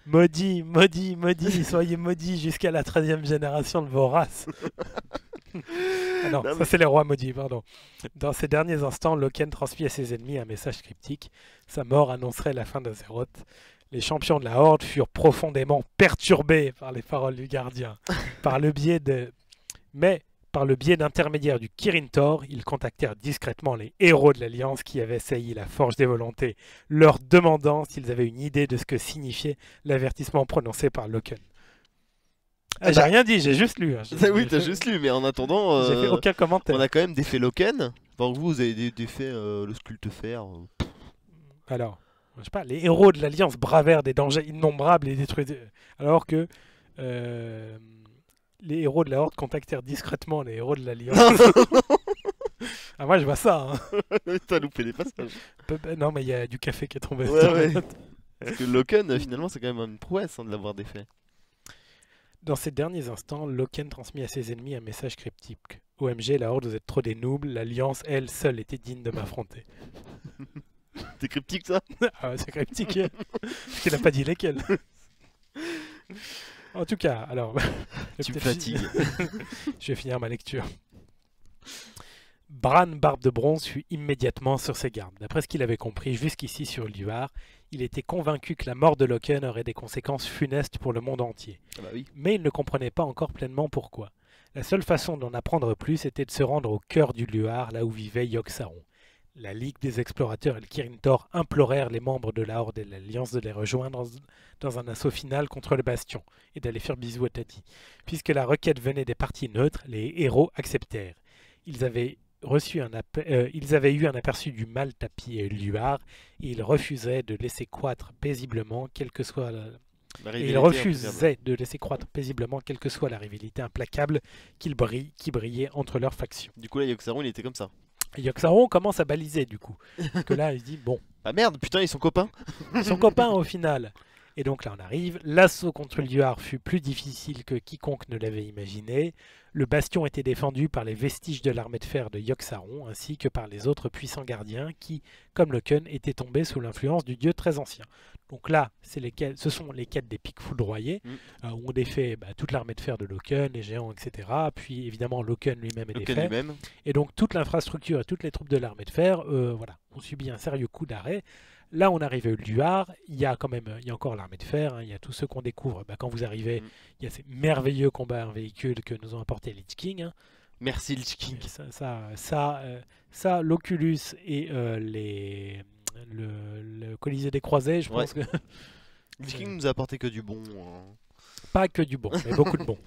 Maudit, maudit, maudit, soyez maudits jusqu'à la treizième génération de vos races. Ah non, non, ça mais... c'est les rois maudits, pardon. Dans ces derniers instants, Loken transmit à ses ennemis un message cryptique. Sa mort annoncerait la fin d'Azeroth. Les champions de la Horde furent profondément perturbés par les paroles du gardien. Par le biais de... Mais... Par le biais d'intermédiaires du Kirintor, ils contactèrent discrètement les héros de l'Alliance qui avaient assailli la Forge des Volontés, leur demandant s'ils avaient une idée de ce que signifiait l'avertissement prononcé par Loken. Ah, ah, j'ai bah... rien dit, j'ai juste lu. Hein. Ah, oui, t'as juste lu, mais en attendant, euh, j'ai fait aucun commentaire. On a quand même des faits Loken. Enfin, vous, vous avez des, des faits euh, le sculptefer. Euh... Alors, je sais pas, les héros de l'Alliance bravèrent des dangers innombrables et détruisent. Alors que... Euh... Les héros de la Horde contactèrent discrètement les héros de l'Alliance. Ah, moi je vois ça. Hein. T'as loupé les passages. Non, mais il y a du café qui est tombé. Ouais, ouais. Parce que Loken, finalement, c'est quand même une prouesse hein, de l'avoir défait. Dans ces derniers instants, Loken transmit à ses ennemis un message cryptique. O M G, la Horde, vous êtes trop des nobles. L'Alliance, elle, seule, était digne de m'affronter. C'est cryptique ça? Ah, c'est cryptique. Parce qu'il n'a pas dit lesquels. En tout cas, alors... tu me fatigues. Je vais finir ma lecture. Bran Barbe de Bronze fut immédiatement sur ses gardes. D'après ce qu'il avait compris jusqu'ici sur Ulduar, il était convaincu que la mort de Loken aurait des conséquences funestes pour le monde entier. Ah bah oui. Mais il ne comprenait pas encore pleinement pourquoi. La seule façon d'en apprendre plus était de se rendre au cœur d'Ulduar, là où vivait Yogg-Saron. La Ligue des Explorateurs et le Kirin Tor implorèrent les membres de la Horde et l'Alliance de les rejoindre dans un assaut final contre le Bastion et d'aller faire bisous à Tati. Puisque la requête venait des parties neutres, les héros acceptèrent. Ils avaient reçu un euh, ils avaient eu un aperçu du mal tapis et Ulduar et ils refusaient de laisser croître paisiblement quelle que soit la... Et il refusait de laisser croître paisiblement quelle que soit la rivalité implacable qui brille, qui brillait entre leurs factions. Du coup là, Yogg-Saron il était comme ça. Et Yogg-Saron commence à baliser du coup. Parce que là il se dit bon... Ah merde putain ils sont copains. Ils sont copains au final. Et donc là on arrive, l'assaut contre Ulduar fut plus difficile que quiconque ne l'avait imaginé. Le bastion était défendu par les vestiges de l'armée de fer de Yogg-Saron ainsi que par les autres puissants gardiens qui, comme Loken, étaient tombés sous l'influence du dieu très ancien. Donc là, les quêtes, ce sont les quêtes des pics foudroyés, mm. euh, où on défait bah, toute l'armée de fer de Loken, les géants, et cetera. Puis évidemment Loken lui-même est défait. Lui et donc toute l'infrastructure et toutes les troupes de l'armée de fer euh, voilà, ont subi un sérieux coup d'arrêt. Là, on arrive à Ulduar, il y a quand même, il y a encore l'armée de fer, hein, il y a tous ceux qu'on découvre. Bah, quand vous arrivez, mm. il y a ces merveilleux combats en véhicule que nous ont apporté Lich King. Hein. Merci Lich King. Ça, ça, ça, euh, ça l'Oculus et euh, les, le, le Colisée des Croisés, je pense ouais. que... Lich King nous a apporté que du bon. Hein. Pas que du bon, mais beaucoup de bon.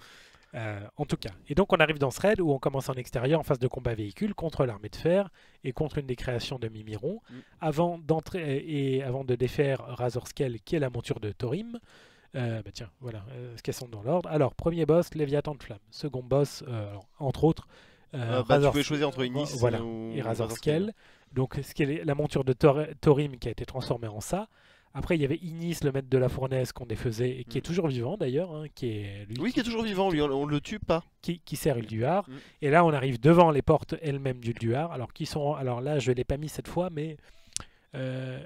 Euh, en tout cas, et donc on arrive dans ce raid où on commence en extérieur en phase de combat véhicule contre l'armée de fer et contre une des créations de Mimiron mm. avant d'entrer et avant de défaire Razorskel qui est la monture de Thorim. Euh, bah tiens, voilà euh, ce qu'elles sont dans l'ordre. Alors, premier boss, Léviathan de Flamme. Second boss, euh, alors, entre autres, euh, euh, bah, tu pouvais choisir entre Inis voilà, ou... et Razorskel. Donc, ce qui est la monture de Thorim qui a été transformée en ça. Après, il y avait Inis, le maître de la fournaise, qu'on défaisait, et qui mm. est toujours vivant d'ailleurs. Hein, qui est lui, oui, qui est toujours vivant, lui, on ne le tue pas. Qui, qui sert Ulduar. Mm. Et là, on arrive devant les portes elles-mêmes d'Ulduar. Alors, qui sont... alors là, je ne l'ai pas mis cette fois, mais euh,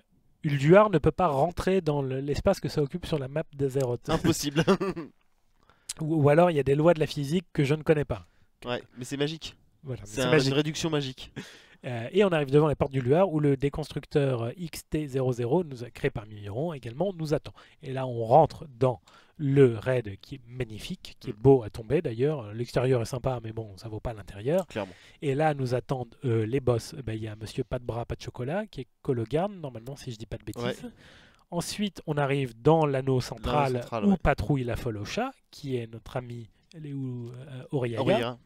Ulduar ne peut pas rentrer dans l'espace que ça occupe sur la map d'Azeroth. Impossible. ou, ou alors, il y a des lois de la physique que je ne connais pas. Ouais, mais c'est magique. Voilà, c'est un, une réduction magique. Euh, et on arrive devant les portes d'Ulduar où le déconstructeur X T zéro zéro, nous a, créé par Mimiron également, nous attend. Et là, on rentre dans le raid qui est magnifique, qui est beau à tomber d'ailleurs. L'extérieur est sympa, mais bon, ça vaut pas l'intérieur. Et là, nous attendent euh, les boss. Il ben, y a Monsieur Pas de Bras, Pas de Chocolat, qui est Cologarn, normalement, si je dis pas de bêtises. Ouais. Ensuite, on arrive dans l'anneau central, central où ouais. patrouille la folle au chat, qui est notre amie euh, Auriaga.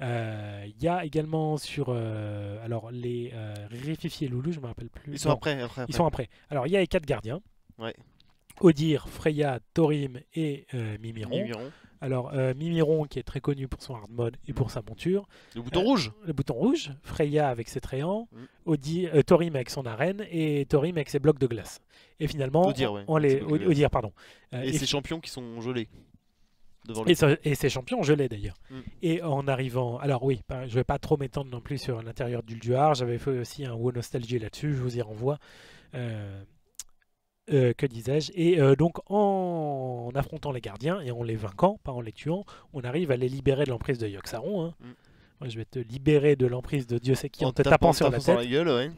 Il euh, y a également sur euh, alors les euh, Rififi et Loulou, je ne me rappelle plus. Ils sont, non, après, après, après. Ils sont après. Alors il y a les quatre gardiens. Ouais. Odir, Freya, Thorim et euh, Mimiron. Mimiron. Alors euh, Mimiron qui est très connu pour son hard mode et pour sa monture. Le bouton euh, rouge. Le bouton rouge. Freya avec ses tréants. Mm. Odir, euh, Thorim avec son arène et Thorim avec ses blocs de glace. Et finalement, Odir, ouais, on les Odir, pardon. Euh, et, et ses champions qui sont gelés. Et, ce, et ces champions, je l'ai d'ailleurs. Mm. Et en arrivant... Alors oui, je ne vais pas trop m'étendre non plus sur l'intérieur d'Ulduar. J'avais fait aussi un WoW Nostalgie là-dessus, je vous y renvoie. Euh, euh, que disais-je? Et euh, donc en affrontant les gardiens et en les vainquant, pas en les tuant, on arrive à les libérer de l'emprise de Yogg-Saron. Hein. Mm. Moi, je vais te libérer de l'emprise de Dieu sait qui en, en te tapant, tapant sur la tête. Sur la gueule, ouais.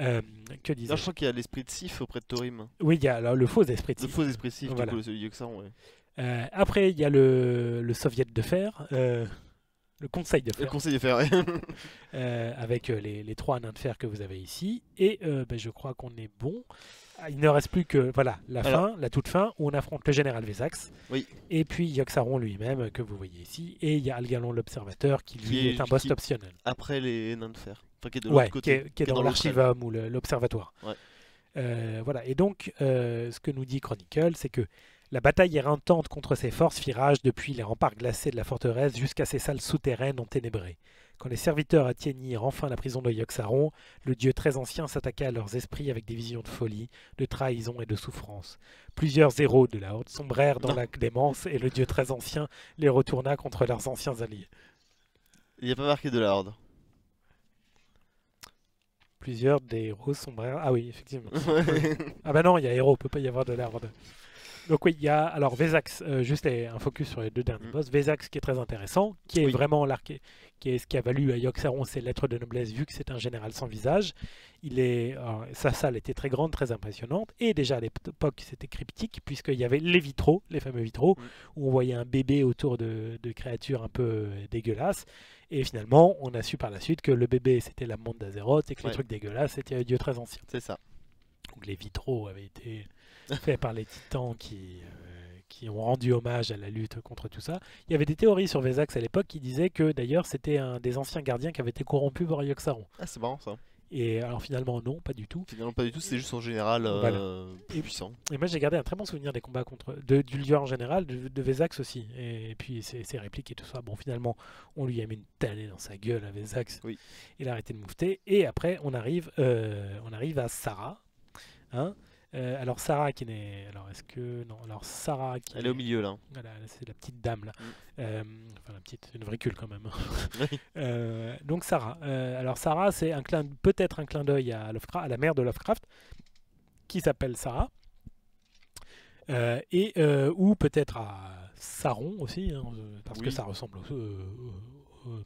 Euh, que disais-je? Je crois qu'il y a l'esprit de Sif auprès de Thorim. Oui, il y a alors, le faux esprit de Sif. Le faux esprit de Sif, voilà. Du coup, celui de Yogg-Saron, ouais. Euh, après, il y a le, le soviet de fer, euh, le conseil de fer, le conseil de fer ouais. euh, avec les, les trois nains de fer que vous avez ici. Et euh, ben, je crois qu'on est bon. Il ne reste plus que voilà, la Alors. fin, la toute fin, où on affronte le général Vézax. Oui. Et puis Yogg-Saron lui-même, que vous voyez ici. Et il y a Algalon l'Observateur, qui lui qui est, est un boss qui, optionnel. Après les nains de fer. Enfin, qui est de ouais, côté, qui est, qui qui est dans, dans l'archivum ou l'observatoire. Ouais. Euh, voilà. Et donc, euh, ce que nous dit Chronicle, c'est que la bataille éreintante contre ses forces fit rage depuis les remparts glacés de la forteresse jusqu'à ses salles souterraines enténébrées. Quand les serviteurs atteignirent enfin la prison de Yogg-Saron, le dieu très ancien s'attaqua à leurs esprits avec des visions de folie, de trahison et de souffrance. Plusieurs héros de la Horde sombrèrent dans non. la démence et le dieu très ancien les retourna contre leurs anciens alliés. Il n'y a pas marqué de la Horde. Plusieurs des héros sombrèrent... Ah oui, effectivement. ah bah non, il y a héros, il ne peut pas y avoir de la Horde. Donc oui, il y a alors Vézax, euh, juste un focus sur les deux derniers mmh. boss. Vézax qui est très intéressant, qui est oui. vraiment l'arc, qui est ce qui a valu à Yogg-Saron ses lettres de noblesse, vu que c'est un général sans visage. Il est, alors, sa salle était très grande, très impressionnante, et déjà à l'époque c'était cryptique, puisqu'il y avait les vitraux, les fameux vitraux, mmh. où on voyait un bébé autour de, de créatures un peu dégueulasses. Et finalement, on a su par la suite que le bébé c'était la montre d'Azeroth, et que ouais. les trucs dégueulasses c'était un dieu très ancien. C'est ça. Donc les vitraux avaient été faits par les titans qui, euh, qui ont rendu hommage à la lutte contre tout ça. Il y avait des théories sur Vézax à l'époque qui disaient que d'ailleurs c'était un des anciens gardiens qui avait été corrompu par Yogg-Saron. Ah, c'est marrant ça. Et alors finalement non, pas du tout. Finalement pas du tout, c'est juste en général euh, voilà. plus et, puissant. Et moi j'ai gardé un très bon souvenir des combats contre de, du lieu en général, de, de Vézax aussi. Et, et puis ses, ses répliques et tout ça. Bon finalement on lui a mis une tannée dans sa gueule à Vézax. Oui. Il a arrêté de moufter. Et après on arrive, euh, on arrive à Sarah. Hein euh, alors Sarah qui n'est alors est-ce que non alors Sarah qui elle est au milieu là, voilà, c'est la petite dame là, mm. euh, enfin la petite, une vricule quand même. oui. euh, donc Sarah euh, alors Sarah c'est un clin peut-être un clin d'œil à Lovecraft, à la mère de Lovecraft qui s'appelle Sarah euh, et euh, ou peut-être à Saron aussi hein, parce oui. que ça ressemble au, au, au, au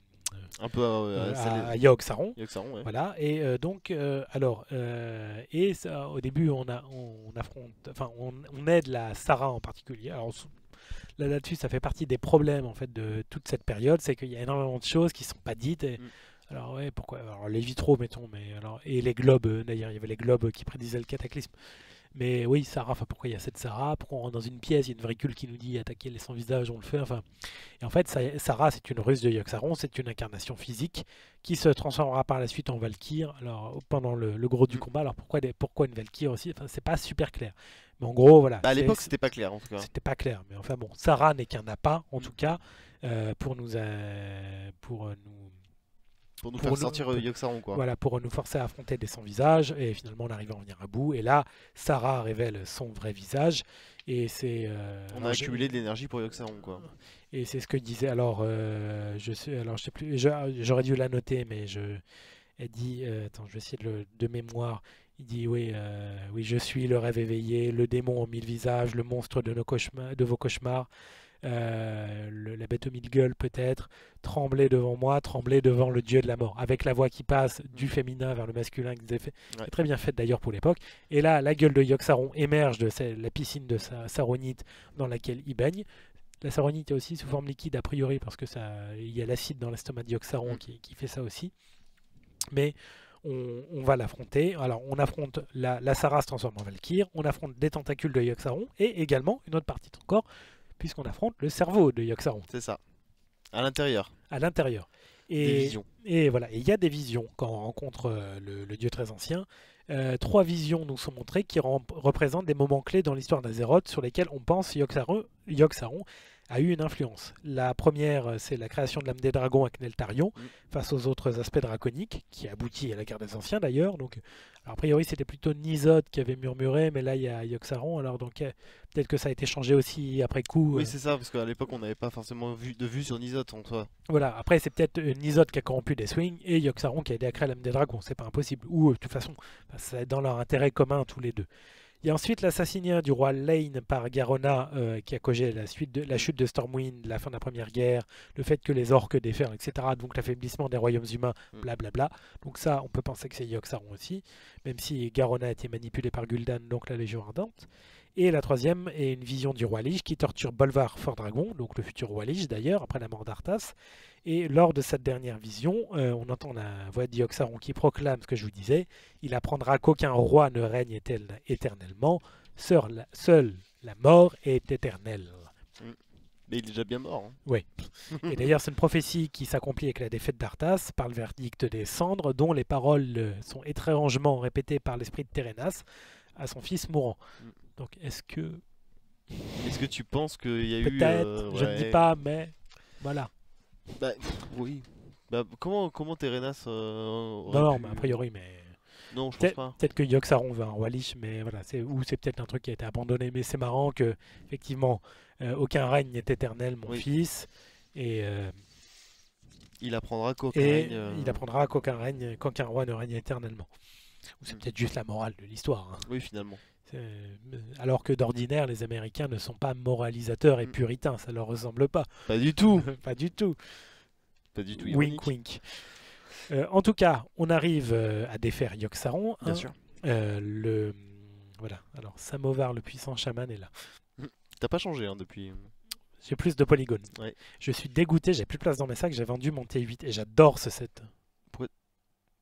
un peu euh, euh, à Yogg-Saron, Yogg-Saron ouais. voilà. Et euh, donc, euh, alors, euh, et ça, au début, on a, on affronte, enfin, on, on aide la Sarah en particulier. Alors là, là-dessus, ça fait partie des problèmes en fait de toute cette période, c'est qu'il y a énormément de choses qui sont pas dites. Et, mm. Alors ouais, pourquoi? Alors les vitraux, mettons, mais alors et les globes. Euh, D'ailleurs, il y avait les globes qui prédisaient le cataclysme. Mais oui, Sarah, enfin pourquoi il y a cette Sarah? Pourquoi on rentre dans une pièce, il y a une vricule qui nous dit attaquer les sans-visages, on le fait, enfin... Et en fait, ça, Sarah, c'est une ruse de Yogg-Saron, c'est une incarnation physique qui se transformera par la suite en Valkyre, alors pendant le, le gros du combat, alors pourquoi, des, pourquoi une Valkyre aussi? Enfin, c'est pas super clair. Mais en gros, voilà... Bah, à l'époque, c'était pas clair, en tout cas. C'était pas clair, mais enfin bon, Sarah n'est qu'un appât, en mm. tout cas, euh, pour nous... Euh, pour euh, nous... Pour nous pour faire nous, sortir pour, Yogg-Saron quoi. Voilà, pour nous forcer à affronter des sans-visages, et finalement on arrive à en venir à bout, et là, Sarah révèle son vrai visage, et c'est... Euh, on a accumulé de l'énergie pour Yogg-Saron quoi. Et c'est ce que disait, alors, euh, je sais, alors je sais plus, j'aurais dû la noter, mais je... Elle dit, euh, attends, je vais essayer de, le, de mémoire, il dit, oui, euh, oui, je suis le rêve éveillé, le démon aux mille visages, le monstre de, nos cauchemars, de vos cauchemars, Euh, le, la bête aux mille gueules peut-être, trembler devant moi, trembler devant le dieu de la mort, avec la voix qui passe du féminin vers le masculin, qui est ouais. très bien faite d'ailleurs pour l'époque. Et là, la gueule de Yogg-Saron émerge de sa, la piscine de sa Saronite dans laquelle il baigne. La Saronite est aussi sous forme liquide a priori, parce que ça, il y a l'acide dans l'estomac de Yogg-Saron mm. qui, qui fait ça aussi. Mais on, on va l'affronter. Alors on affronte la, la Sarah se transforme en Valkyrie, on affronte des tentacules de Yogg-Saron et également une autre partie de son corps, puisqu'on affronte le cerveau de Yogg-Saron. C'est ça. À l'intérieur. À l'intérieur. Et des visions. Et voilà. Et il y a des visions quand on rencontre euh, le, le dieu très ancien. Euh, trois visions nous sont montrées qui représentent des moments clés dans l'histoire d'Azeroth sur lesquels on pense Yogg-Saron, Yogg-Saron a eu une influence. La première, c'est la création de l'âme des dragons avec Neltarion, mm. face aux autres aspects draconiques, qui aboutit à la guerre des anciens d'ailleurs. Donc, alors, a priori, c'était plutôt Nisoth qui avait murmuré, mais là, il y a Yogg-Saron. Alors, donc, peut-être que ça a été changé aussi après coup. Oui, euh... c'est ça, parce qu'à l'époque, on n'avait pas forcément vu, de vue sur Nisoth en soi. Voilà, après, c'est peut-être Nisoth qui a corrompu des swings et Yogg-Saron qui a aidé à créer l'âme des dragons. C'est pas impossible. Ou, de toute façon, c'est dans leur intérêt commun, tous les deux. Il y a ensuite l'assassinat du roi Lane par Garona euh, qui a causé la, suite de, la chute de Stormwind, la fin de la première guerre, le fait que les orques déferlent, et cetera. Donc l'affaiblissement des royaumes humains, blablabla. Bla, bla. Donc ça, on peut penser que c'est Yogg-Saron aussi, même si Garona a été manipulé par Gul'dan, donc la Légion Ardente. Et la troisième est une vision du roi Lich qui torture Bolvar Fort Dragon, donc le futur roi Lich d'ailleurs, après la mort d'Arthas. Et lors de cette dernière vision, euh, on entend la voix de Yogg-Saron qui proclame ce que je vous disais. Il apprendra qu'aucun roi ne règne éternellement. Seule, seule la mort est éternelle. Mais il est déjà bien mort. Hein. Oui. Et d'ailleurs, c'est une prophétie qui s'accomplit avec la défaite d'Arthas par le verdict des cendres, dont les paroles sont étrangement répétées par l'esprit de Térénas à son fils mourant. Donc, est-ce que... Est-ce que tu penses qu'il y a eu... Peut-être, euh, ouais. je ne dis pas, mais voilà. Bah, pff, oui. Bah, comment comment Térénas euh, Non, non pu... mais a priori, mais... Non, je pense pas. Peut-être que Yogg-Saron veut un roi Lich, mais voilà, c'est ou c'est peut-être un truc qui a été abandonné. Mais c'est marrant que, effectivement, euh, aucun règne n'est éternel, mon oui. fils. Et... Euh... Il apprendra qu'aucun règne... Euh... Il apprendra qu'aucun règne, qu'aucun roi ne règne éternellement. Ou c'est peut-être juste la morale de l'histoire. Hein. Oui, finalement. Alors que d'ordinaire, les Américains ne sont pas moralisateurs et puritains, ça leur ressemble pas. Pas du tout. Pas du tout. Pas du tout. Wink, wink. Euh, en tout cas, on arrive euh, à défaire Yogg-Saron. Bien hein, sûr. Euh, le... Voilà. Alors, Samovar, le puissant chaman, est là. T'as pas changé hein, depuis. J'ai plus de polygones. Ouais. Je suis dégoûté, j'ai plus de place dans mes sacs, j'ai vendu mon T huit et j'adore ce set. Pourquoi...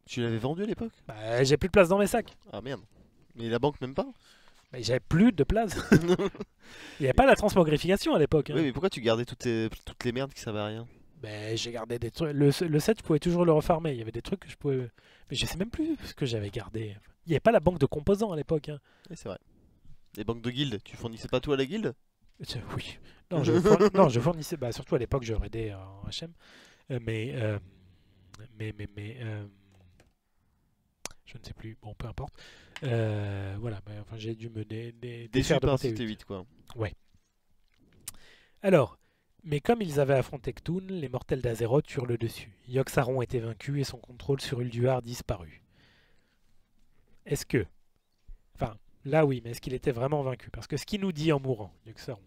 Tu l'avais vendu à l'époque? Bah, j'ai plus de place dans mes sacs. Ah merde. Mais la banque même pas? Mais j'avais plus de place. Il n'y a pas la transmogrification à l'époque. Hein. Oui, mais pourquoi tu gardais toutes, tes... toutes les merdes qui servaient à rien? Ben, j'ai gardé des trucs. Le, le set, je pouvais toujours le refarmer. Il y avait des trucs que je pouvais. Mais je sais même plus ce que j'avais gardé. Il n'y avait pas la banque de composants à l'époque. Hein. Oui, c'est vrai. Les banques de guildes, tu fournissais pas tout à la guilde? Oui. Non, je, fourn... non, je fournissais. Bah, surtout à l'époque, je raidais en H M. Mais. Euh... Mais, mais, mais. Euh... Je ne sais plus. Bon, peu importe. Euh... Voilà. Bah, enfin, j'ai dû me dé... Dé... défaire de mon T huit, quoi. Ouais. Alors. Mais comme ils avaient affronté K'Thun, les mortels d'Azeroth eurent le dessus. Yogg-Saron était vaincu et son contrôle sur Ulduar disparut. Est-ce que... Enfin, là oui, mais est-ce qu'il était vraiment vaincu? Parce que ce qu'il nous dit en mourant, Yogg-Saron,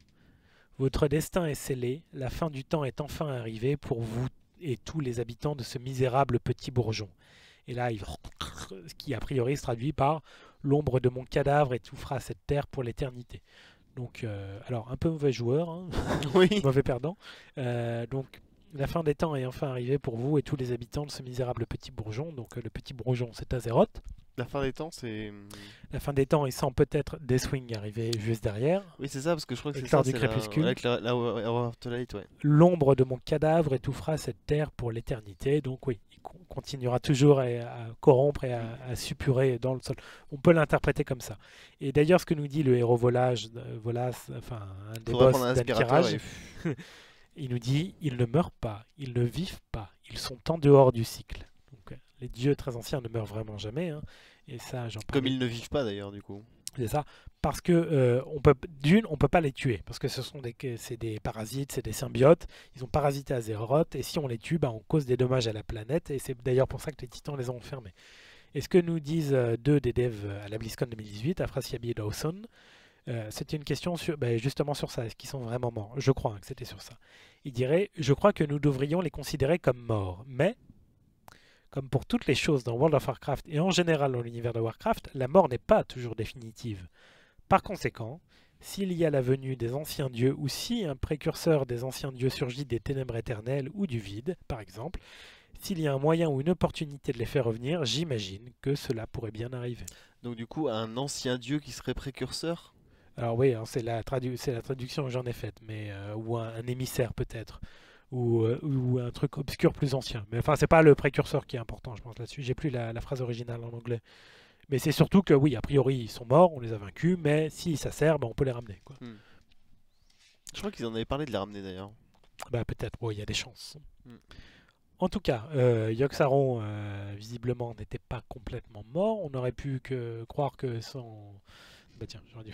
votre destin est scellé, la fin du temps est enfin arrivée pour vous et tous les habitants de ce misérable petit bourgeon. Et là, il... ce qui a priori se traduit par l'ombre de mon cadavre étouffera cette terre pour l'éternité. Donc, euh, alors, un peu mauvais joueur, hein. Oui. Mauvais perdant. Euh, donc, la fin des temps est enfin arrivée pour vous et tous les habitants de ce misérable petit bourgeon. Donc, euh, le petit bourgeon, c'est Azeroth. La fin des temps, c'est... La fin des temps, et sans peut-être Deathwing arriver juste derrière. Oui, c'est ça, parce que je crois que c'est ça, c'est la... L'ombre de mon cadavre étouffera cette terre pour l'éternité. Donc, oui, il continuera toujours à, à corrompre et à, à suppurer dans le sol. On peut l'interpréter comme ça. Et d'ailleurs, ce que nous dit le héros volage, volace, enfin, un des boss d'Antirage, ouais. Il nous dit, ils ne meurent pas, ils ne vivent pas, ils sont en dehors du cycle. Donc, les dieux très anciens ne meurent vraiment jamais. Hein. Et ça, j'en parle. Comme ils ne vivent pas d'ailleurs, du coup. C'est ça, parce que euh, on peut, d'une, on peut pas les tuer, parce que ce sont des, c'est des parasites, c'est des symbiotes, ils ont parasité Azeroth, et si on les tue, bah, on cause des dommages à la planète, et c'est d'ailleurs pour ça que les titans les ont enfermés. Et ce que nous disent euh, deux des devs à la BlizzCon deux mille dix-huit, Afrasiabi et Dawson, euh, c'était une question sur, bah, justement sur ça, est-ce qu'ils sont vraiment morts? Je crois hein, que c'était sur ça. Il dirait, je crois que nous devrions les considérer comme morts, mais... Comme pour toutes les choses dans World of Warcraft et en général dans l'univers de Warcraft, la mort n'est pas toujours définitive. Par conséquent, s'il y a la venue des anciens dieux ou si un précurseur des anciens dieux surgit des ténèbres éternelles ou du vide, par exemple, s'il y a un moyen ou une opportunité de les faire revenir, j'imagine que cela pourrait bien arriver. Donc du coup, un ancien dieu qui serait précurseur? Alors oui, c'est la, tradu la traduction que j'en ai faite, mais euh, ou un, un émissaire peut-être. Ou, euh, ou un truc obscur plus ancien. Mais enfin, c'est pas le précurseur qui est important, je pense, là-dessus. J'ai plus la, la phrase originale en anglais. Mais c'est surtout que, oui, a priori, ils sont morts, on les a vaincus, mais si ça sert, ben, on peut les ramener, quoi. Hmm. Je crois qu'ils en avaient parlé de les ramener, d'ailleurs. Bah, peut-être, bon, il y a des chances. Hmm. En tout cas, euh, Yogg-Saron, euh, visiblement, n'était pas complètement mort. On aurait pu que, croire que son... Bah tiens, j'aurais dû...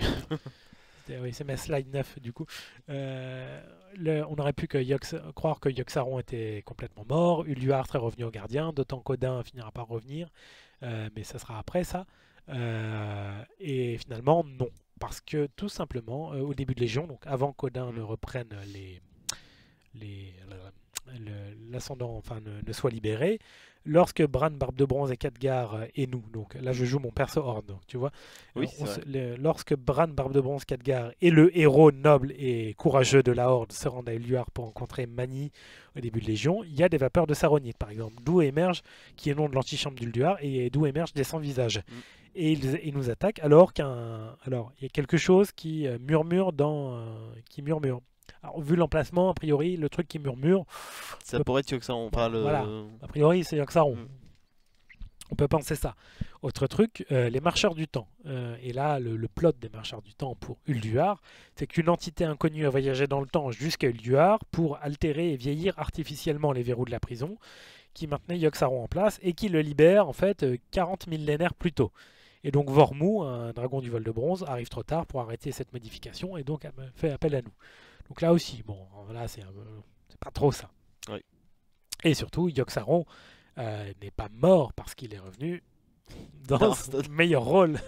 Oui, c'est ma slide neuf du coup. Euh, le, on aurait pu que Yogg, croire que Yogg-Saron était complètement mort, Ulduar serait revenu au gardien, d'autant qu'Odin finira par revenir, euh, mais ça sera après ça. Euh, et finalement, non. Parce que tout simplement, euh, au début de Légion, donc avant qu'Odin ne reprenne les, les, l'ascendant, enfin ne, ne soit libéré, lorsque Bran Barbe de Bronze et Khadgar et nous, donc là je joue mon perso Horde, tu vois. Oui, se, le, lorsque Bran Barbe de Bronze, Khadgar et le héros noble et courageux de la Horde se rendent à Ulduar pour rencontrer Mani au début de Légion, il y a des vapeurs de Saronite par exemple, d'où émerge, qui est le nom de l'antichambre d'Ulduar, et d'où émerge des sans-visages. Mm. Et ils, ils nous attaquent alors qu'un, alors il y a quelque chose qui murmure dans, euh, qui murmure. Alors, vu l'emplacement, a priori, le truc qui murmure... Ça peut... pourrait être Yogg-Saron, pas le... Voilà, a priori, c'est Yogg-Saron. Mm. On peut penser ça. Autre truc, euh, les marcheurs du temps. Euh, et là, le, le plot des marcheurs du temps pour Ulduar, c'est qu'une entité inconnue a voyagé dans le temps jusqu'à Ulduar pour altérer et vieillir artificiellement les verrous de la prison, qui maintenait Yogg-Saron en place et qui le libère, en fait, quarante millénaires plus tôt. Et donc Vormou, un dragon du vol de bronze, arrive trop tard pour arrêter cette modification et donc fait appel à nous. Donc là aussi, bon, là c'est pas trop ça. Oui. Et surtout, Yogg-Saron euh, n'est pas mort parce qu'il est revenu dans son meilleur rôle.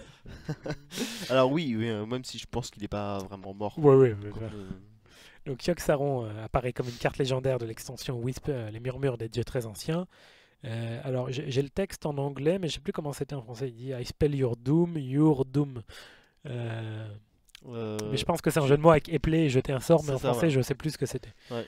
Alors oui, oui, même si je pense qu'il n'est pas vraiment mort. Ouais, ouais, ouais, ouais. Euh... Donc Yogg-Saron euh, apparaît comme une carte légendaire de l'extension Whisper, euh, les murmures des dieux très anciens. Euh, alors j'ai le texte en anglais, mais je sais plus comment c'était en français. Il dit I spell your doom, your doom. Euh... Euh... Mais je pense que c'est un jeu de mots avec épeler et jeter un sort, mais en ça, français ouais. je sais plus ce que c'était. Ouais.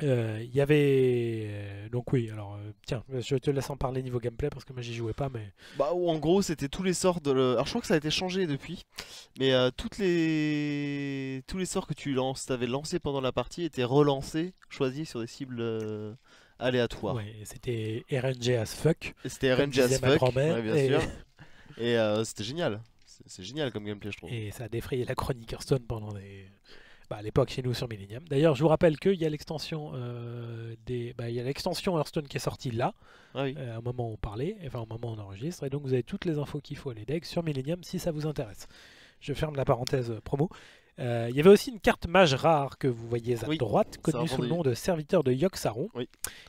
Il euh, y avait euh, donc oui alors euh, tiens je te laisse en parler niveau gameplay parce que moi j'y jouais pas mais bah en gros c'était tous les sorts de le... alors je crois que ça a été changé depuis mais euh, toutes les tous les sorts que tu lances t'avais lancé pendant la partie étaient relancés choisis sur des cibles euh, aléatoires ouais, c'était R N G as fuck c'était R N G as fuck ouais, bien et... sûr et euh, c'était génial c'est génial comme gameplay je trouve et ça a défrayé la chronique Hearthstone pendant des Bah, à l'époque chez nous sur Millennium. D'ailleurs, je vous rappelle qu'il y a l'extension euh, des, bah, il y a l'extension Hearthstone qui est sortie là, ah oui. euh, au moment où on parlait, enfin au moment où on enregistre, et donc vous avez toutes les infos qu'il faut à les decks sur Millennium si ça vous intéresse. Je ferme la parenthèse promo. Euh, il y avait aussi une carte mage rare que vous voyez à oui, droite, connue sous le nom de serviteur de Yogg-Saron, oui.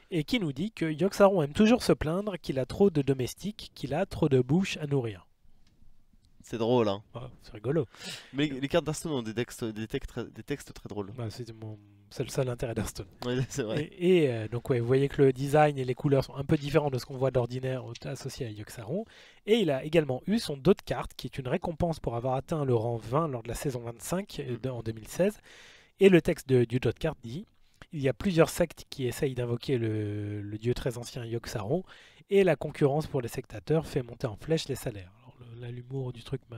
et qui nous dit que Yogg-Saron aime toujours se plaindre qu'il a trop de domestiques, qu'il a trop de bouches à nourrir. C'est drôle, hein. Oh, c'est rigolo. Mais les cartes d'Hearthstone ont des textes, des textes, des textes très drôles. Bah, c'est mon... le seul intérêt d'Hearthstone. Ouais, c'est vrai. Et, et euh, donc, ouais, vous voyez que le design et les couleurs sont un peu différents de ce qu'on voit d'ordinaire associé à Yogg-Saron. Et il a également eu son dos de cartes, qui est une récompense pour avoir atteint le rang vingt lors de la saison vingt-cinq mmh. en deux mille seize. Et le texte de, du dos de cartes dit « Il y a plusieurs sectes qui essayent d'invoquer le, le dieu très ancien Yogg-Saron, et la concurrence pour les sectateurs fait monter en flèche les salaires. » L'humour du truc, bah,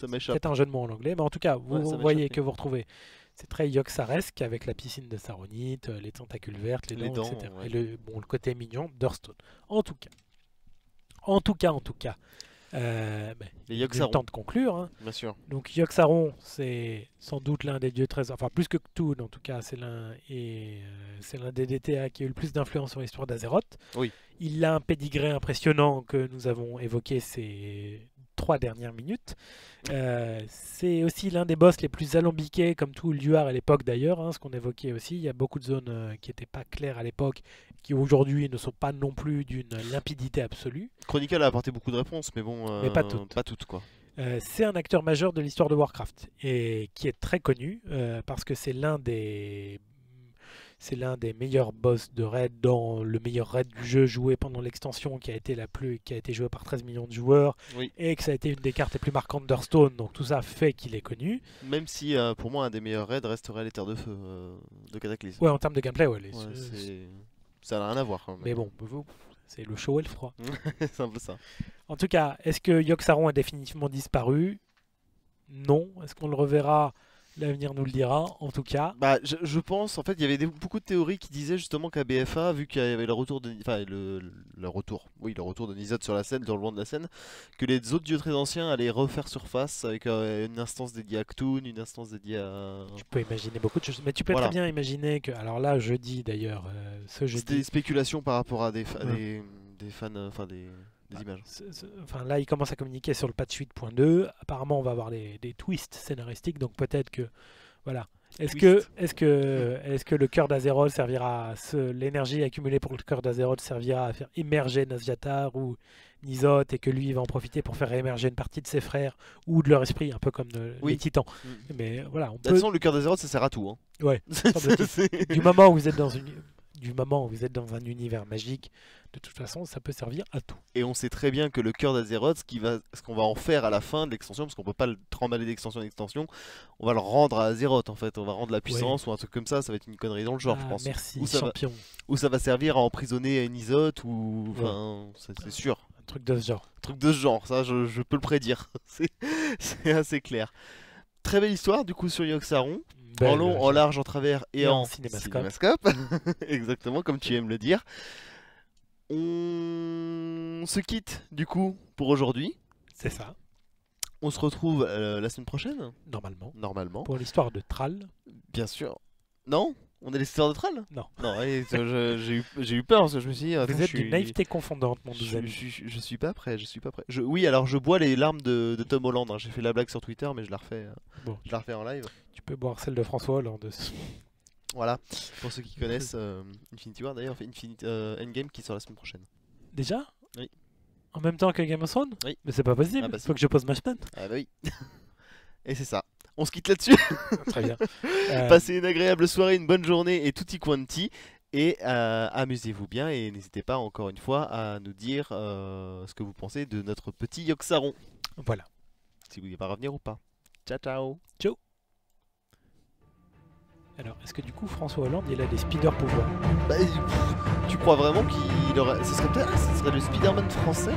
c'est peut-être un jeu de mots en anglais, mais en tout cas, vous, ouais, vous voyez que vous retrouvez. C'est très Yogg-Saresque avec la piscine de Saronite, les tentacules vertes, les, les dents, dents, et cetera. Ouais. Et le, bon, le côté mignon d'Hearthstone. En tout cas, en tout cas, en tout cas, euh, bah, il est temps de conclure. Hein. Bien sûr. Donc Yogg-Saron, c'est sans doute l'un des dieux très, enfin plus que K'Thun, en tout cas, c'est l'un et euh, c'est l'un des D T A qui a eu le plus d'influence sur l'histoire d'Azeroth. Oui. Il a un pédigré impressionnant que nous avons évoqué. C'est trois dernières minutes. Euh, c'est aussi l'un des boss les plus alambiqués, comme tout Ulduar à l'époque d'ailleurs, hein, ce qu'on évoquait aussi. Il y a beaucoup de zones euh, qui n'étaient pas claires à l'époque, qui aujourd'hui ne sont pas non plus d'une limpidité absolue. Chronicle a apporté beaucoup de réponses, mais bon, euh, mais pas toutes. Pas toutes quoi. Euh, c'est un acteur majeur de l'histoire de Warcraft, et qui est très connu, euh, parce que c'est l'un des... C'est l'un des meilleurs boss de raid dans le meilleur raid du jeu joué pendant l'extension qui a été la plus qui a été jouée par treize millions de joueurs oui. et que ça a été une des cartes les plus marquantes d'Hearthstone, donc tout ça fait qu'il est connu. Même si euh, pour moi un des meilleurs raids resterait les terres de feu euh, de Cataclysm. Ouais en termes de gameplay ouais, les... ouais ça n'a rien à voir. Hein, mais... mais bon, vous... c'est le chaud et le froid. C'est un peu ça. En tout cas, est-ce que Yogg-Saron a définitivement disparu? Non. Est-ce qu'on le reverra? L'avenir nous le dira, en tout cas. Bah, je, je pense, en fait, il y avait des, beaucoup de théories qui disaient justement qu'à B F A, vu qu'il y avait le retour de, enfin, le, le, le retour, oui, le retour de Nisoth sur la scène, dans le loin de la scène, que les autres dieux très anciens allaient refaire surface avec euh, une instance dédiée à K'Thun, une instance dédiée à. Tu peux imaginer beaucoup de choses, mais tu peux voilà. très bien imaginer que, alors là, jeudi d'ailleurs, euh, ce jeudi. C'était des spéculations par rapport à des, fa ouais. des, des fans, enfin des. Des images. C est, c est, enfin, là, il commence à communiquer sur le patch huit point deux. Apparemment, on va avoir des, des twists scénaristiques. Donc peut-être que, voilà. Est-ce que, est-ce que, est-ce que le cœur d'Azeroth servira, l'énergie accumulée pour le cœur d'Azeroth servira à faire émerger Nazjatar ou Nisoth et que lui il va en profiter pour faire émerger une partie de ses frères ou de leur esprit, un peu comme de, oui. les Titans. Mmh. Mais voilà. On peut... De toute façon, le cœur d'Azeroth, ça sert à tout. Hein. Ouais. Du moment où vous êtes dans une Du moment où vous êtes dans un univers magique, de toute façon, ça peut servir à tout. Et on sait très bien que le cœur d'Azeroth, ce qu'on va, qu va en faire à la fin de l'extension, parce qu'on peut pas le trimballer d'extension en extension, on va le rendre à Azeroth en fait, on va rendre la puissance ouais. ou un truc comme ça, ça va être une connerie dans le genre, ah, je pense. Merci, ou ça champion. Va, ou ça va servir à emprisonner Nisoth, ou. Enfin, ouais. c'est sûr. Un truc de ce genre. Un truc de ce genre, ça, je, je peux le prédire. C'est assez clair. Très belle histoire, du coup, sur Yogg-Saron. En long, euh, en large, en travers et, et en, en cinémascope. cinémascope. Exactement, comme tu aimes le dire. On se quitte, du coup, pour aujourd'hui. C'est ça. On se retrouve euh, la semaine prochaine. Normalement. Normalement. Pour l'histoire de Thrall. Bien sûr. Non ? On est l'histoire de Thrall ? Non. Non, j'ai eu peur parce que je me suis dit... Attends, vous êtes d'une naïveté confondante, mon douzaine. Je, je, je suis pas prêt, je suis pas prêt. Je, oui, alors je bois les larmes de, de Tom Holland. Hein. J'ai fait la blague sur Twitter, mais je la refais, bon. je la refais en live. Tu peux boire celle de François Hollande. Voilà, pour ceux qui connaissent euh, Infinity War, d'ailleurs, on fait Infinite, euh, Endgame qui sort la semaine prochaine. Déjà ? Oui. En même temps que Game of Thrones? Oui. Mais c'est pas possible, ah bah faut que je pose ma semaine. Ah bah oui. Et c'est ça. On se quitte là-dessus. Très bien. Euh... Passez une agréable soirée, une bonne journée et tutti quanti. Et euh, amusez-vous bien et n'hésitez pas encore une fois à nous dire euh, ce que vous pensez de notre petit Yogg-Saron. Voilà. Si vous voulez pas revenir ou pas. Ciao ciao. Ciao. Alors, est-ce que du coup François Hollande il a des speeder pouvoirs? Bah, tu crois vraiment qu'il aurait... Ce serait peut-être... Ah, ce serait le Spider-Man français.